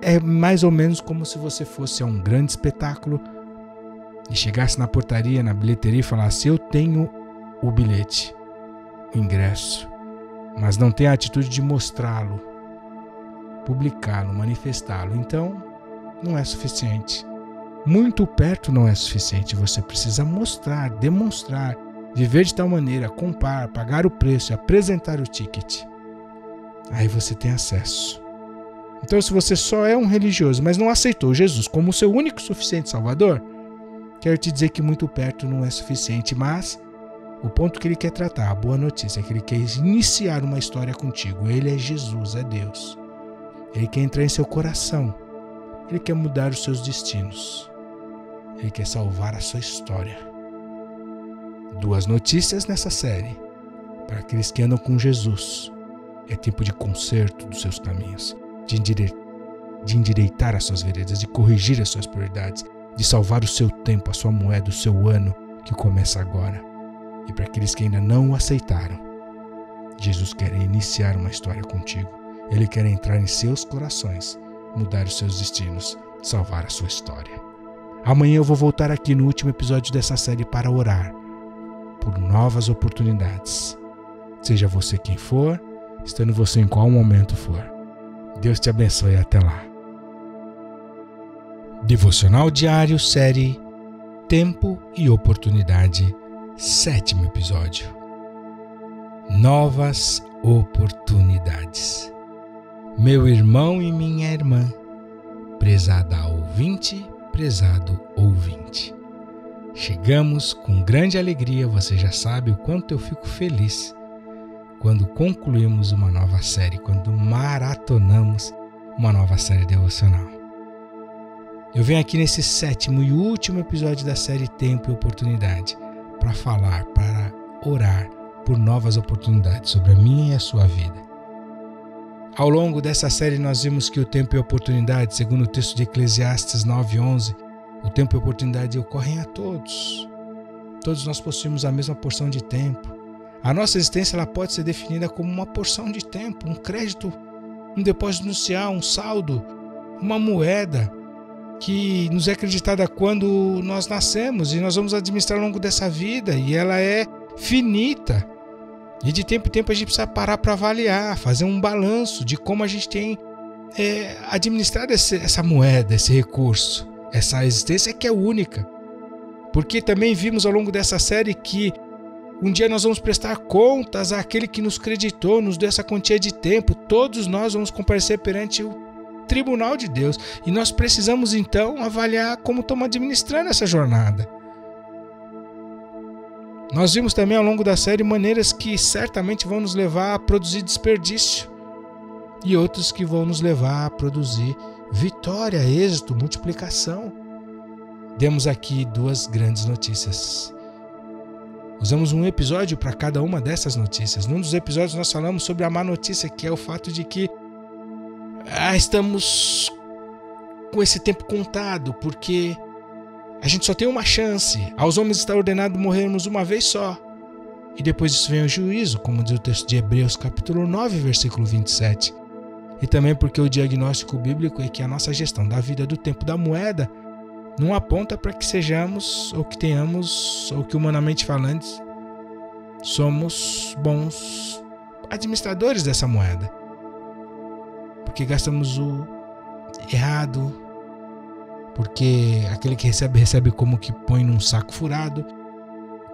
É mais ou menos como se você fosse a um grande espetáculo e chegasse na portaria, na bilheteria e falasse: eu tenho o bilhete, o ingresso, mas não tem a atitude de mostrá-lo, publicá-lo, manifestá-lo. Então, não é suficiente. Muito perto não é suficiente. Você precisa mostrar, demonstrar, viver de tal maneira, comprar, pagar o preço, apresentar o ticket. Aí você tem acesso. Então, se você só é um religioso, mas não aceitou Jesus como seu único e suficiente Salvador, quero te dizer que muito perto não é suficiente, mas o ponto que ele quer tratar, a boa notícia, é que ele quer iniciar uma história contigo. Ele é Jesus, é Deus. Ele quer entrar em seu coração. Ele quer mudar os seus destinos. Ele quer salvar a sua história. Duas notícias nessa série. Para aqueles que andam com Jesus, é tempo de conserto dos seus caminhos, de endireitar as suas veredas, de corrigir as suas prioridades, de salvar o seu tempo, a sua moeda, o seu ano que começa agora. E para aqueles que ainda não o aceitaram, Jesus quer iniciar uma história contigo. Ele quer entrar em seus corações, mudar os seus destinos, salvar a sua história. Amanhã eu vou voltar aqui no último episódio dessa série para orar por novas oportunidades. Seja você quem for, estando você em qual momento for. Deus te abençoe e até lá. Devocional Diário, série Tempo e Oportunidade. 7º episódio. Novas oportunidades. Meu irmão e minha irmã, prezada ouvinte, prezado ouvinte. Chegamos com grande alegria, você já sabe o quanto eu fico feliz quando concluímos uma nova série, quando maratonamos uma nova série devocional. Eu venho aqui nesse 7º e último episódio da série Tempo e Oportunidade, para falar, para orar por novas oportunidades sobre a minha e a sua vida. Ao longo dessa série nós vimos que o tempo e a oportunidade, segundo o texto de Eclesiastes 9:11, o tempo e a oportunidade ocorrem a todos. todos nós possuímos a mesma porção de tempo. A nossa existência ela pode ser definida como uma porção de tempo, um crédito, um depósito inicial, um saldo, uma moeda que nos é acreditada quando nós nascemos e nós vamos administrar ao longo dessa vida, e ela é finita. E de tempo em tempo a gente precisa parar para avaliar, fazer um balanço de como a gente tem administrado essa moeda, esse recurso, essa existência que é única. Porque também vimos ao longo dessa série que um dia nós vamos prestar contas àquele que nos creditou, nos deu essa quantia de tempo. Todos nós vamos comparecer perante o tribunal de Deus. E nós precisamos então avaliar como estamos administrando essa jornada. Nós vimos também ao longo da série maneiras que certamente vão nos levar a produzir desperdício e outras que vão nos levar a produzir vitória, êxito, multiplicação. Demos aqui duas grandes notícias. Usamos um episódio para cada uma dessas notícias. Num dos episódios nós falamos sobre a má notícia, que é o fato de que estamos com esse tempo contado, porque a gente só tem uma chance. Aos homens está ordenado morrermos uma vez só. E depois disso vem o juízo, como diz o texto de Hebreus capítulo 9, versículo 27. E também porque o diagnóstico bíblico é que a nossa gestão da vida, do tempo, da moeda, não aponta para que sejamos, ou que tenhamos, ou que humanamente falando, somos bons administradores dessa moeda. Porque gastamos o errado, porque aquele que recebe, recebe como que põe num saco furado.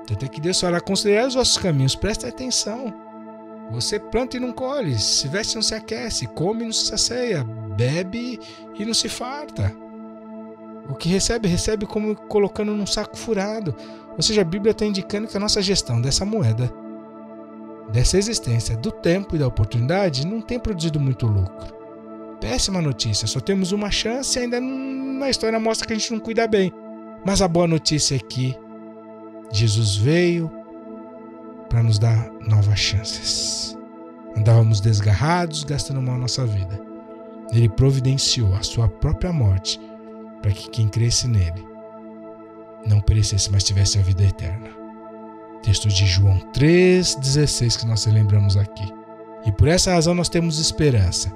Tanto é que Deus fala, considera os vossos caminhos, presta atenção. Você planta e não colhe, se veste e não se aquece, come e não se sacia, bebe e não se farta. O que recebe, recebe como colocando num saco furado. Ou seja, a Bíblia está indicando que a nossa gestão dessa moeda, dessa existência, do tempo e da oportunidade, não tem produzido muito lucro. Péssima notícia, só temos uma chance e ainda na história mostra que a gente não cuida bem. Mas a boa notícia é que Jesus veio para nos dar novas chances. Andávamos desgarrados, gastando mal a nossa vida. Ele providenciou a sua própria morte, para que quem cresce nele não perecesse, mas tivesse a vida eterna. Texto de João 3,16 que nós lembramos aqui. E por essa razão nós temos esperança.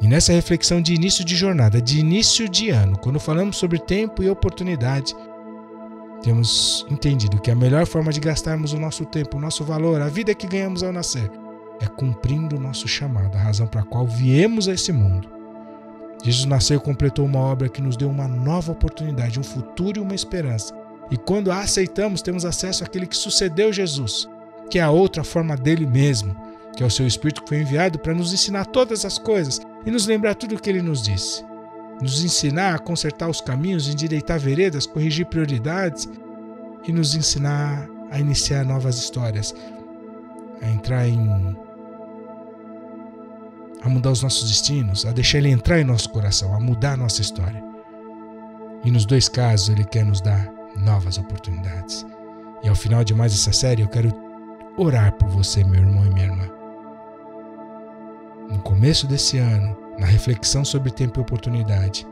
E nessa reflexão de início de jornada, de início de ano, quando falamos sobre tempo e oportunidade, temos entendido que a melhor forma de gastarmos o nosso tempo, o nosso valor, a vida que ganhamos ao nascer, é cumprindo o nosso chamado, a razão para a qual viemos a esse mundo. Jesus nasceu e completou uma obra que nos deu uma nova oportunidade, um futuro e uma esperança. E quando a aceitamos, temos acesso àquele que sucedeu Jesus, que é a outra forma dele mesmo, que é o seu Espírito que foi enviado para nos ensinar todas as coisas e nos lembrar tudo o que ele nos disse. Nos ensinar a consertar os caminhos, endireitar veredas, corrigir prioridades e nos ensinar a iniciar novas histórias, a entrar em... a mudar os nossos destinos, a deixar ele entrar em nosso coração, a mudar a nossa história. E nos dois casos ele quer nos dar novas oportunidades. E ao final de mais essa série eu quero orar por você, meu irmão e minha irmã. No começo desse ano, na reflexão sobre tempo e oportunidade,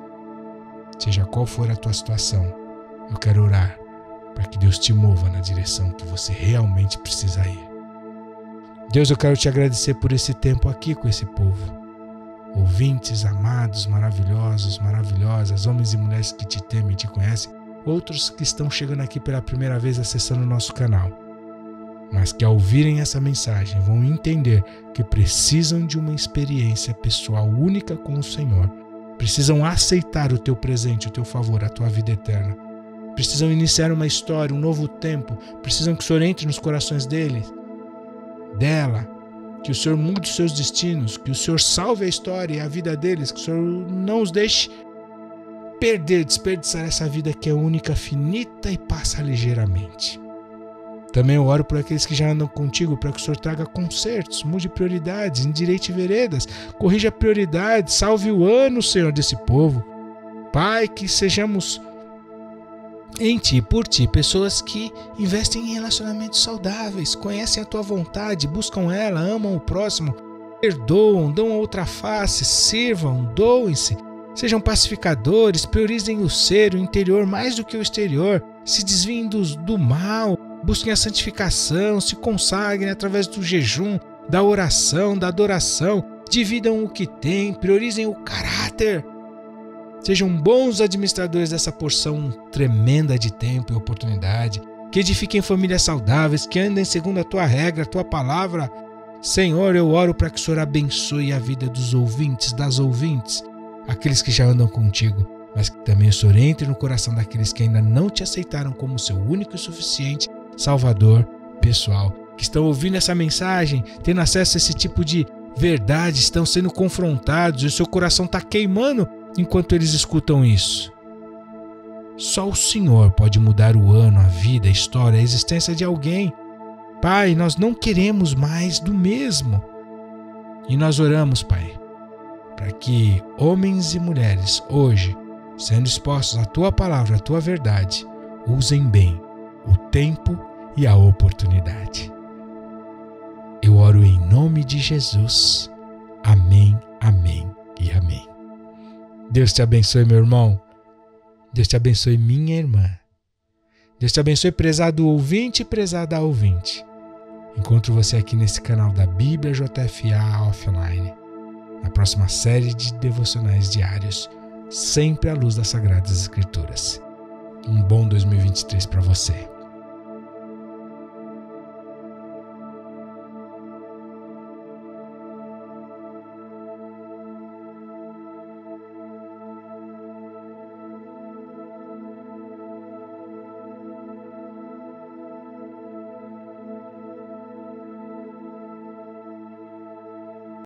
seja qual for a tua situação, eu quero orar para que Deus te mova na direção que você realmente precisa ir. Deus, eu quero te agradecer por esse tempo aqui com esse povo. Ouvintes, amados, maravilhosos, maravilhosas, homens e mulheres que te temem e te conhecem, outros que estão chegando aqui pela primeira vez acessando o nosso canal, mas que ao ouvirem essa mensagem vão entender que precisam de uma experiência pessoal única com o Senhor. Precisam aceitar o teu presente, o teu favor, a tua vida eterna. Precisam iniciar uma história, um novo tempo. Precisam que o Senhor entre nos corações deles, dela, que o Senhor mude os seus destinos, que o Senhor salve a história e a vida deles, que o Senhor não os deixe perder, desperdiçar essa vida que é única, finita e passa ligeiramente. Também eu oro por aqueles que já andam contigo, para que o Senhor traga consertos, mude prioridades, endireite veredas, corrija prioridades, salve o ano, Senhor, desse povo. Pai, que sejamos em Ti, por Ti, pessoas que investem em relacionamentos saudáveis, conhecem a Tua vontade, buscam ela, amam o próximo, perdoam, dão a outra face, sirvam, doem-se, sejam pacificadores, priorizem o ser, o interior mais do que o exterior, se desviem do mal, busquem a santificação, se consagrem através do jejum, da oração, da adoração, dividam o que têm, priorizem o caráter. Sejam bons administradores dessa porção tremenda de tempo e oportunidade, que edifiquem famílias saudáveis, que andem segundo a Tua regra, a Tua palavra. Senhor, eu oro para que o Senhor abençoe a vida dos ouvintes, das ouvintes, aqueles que já andam contigo, mas que também o Senhor entre no coração daqueles que ainda não te aceitaram como seu único e suficiente Salvador pessoal, que estão ouvindo essa mensagem, tendo acesso a esse tipo de verdade, estão sendo confrontados e o seu coração está queimando enquanto eles escutam isso. Só o Senhor pode mudar o ano, a vida, a história, a existência de alguém. Pai, nós não queremos mais do mesmo. E nós oramos, Pai, para que homens e mulheres hoje, sendo expostos à Tua palavra, à Tua verdade, usem bem o tempo e a oportunidade. Eu oro em nome de Jesus. Amém, amém e amém. Deus te abençoe, meu irmão. Deus te abençoe, minha irmã. Deus te abençoe, prezado ouvinte e prezada ouvinte. Encontro você aqui nesse canal da Bíblia JFA Offline, na próxima série de Devocionais Diários, sempre à luz das Sagradas Escrituras. Um bom 2023 para você.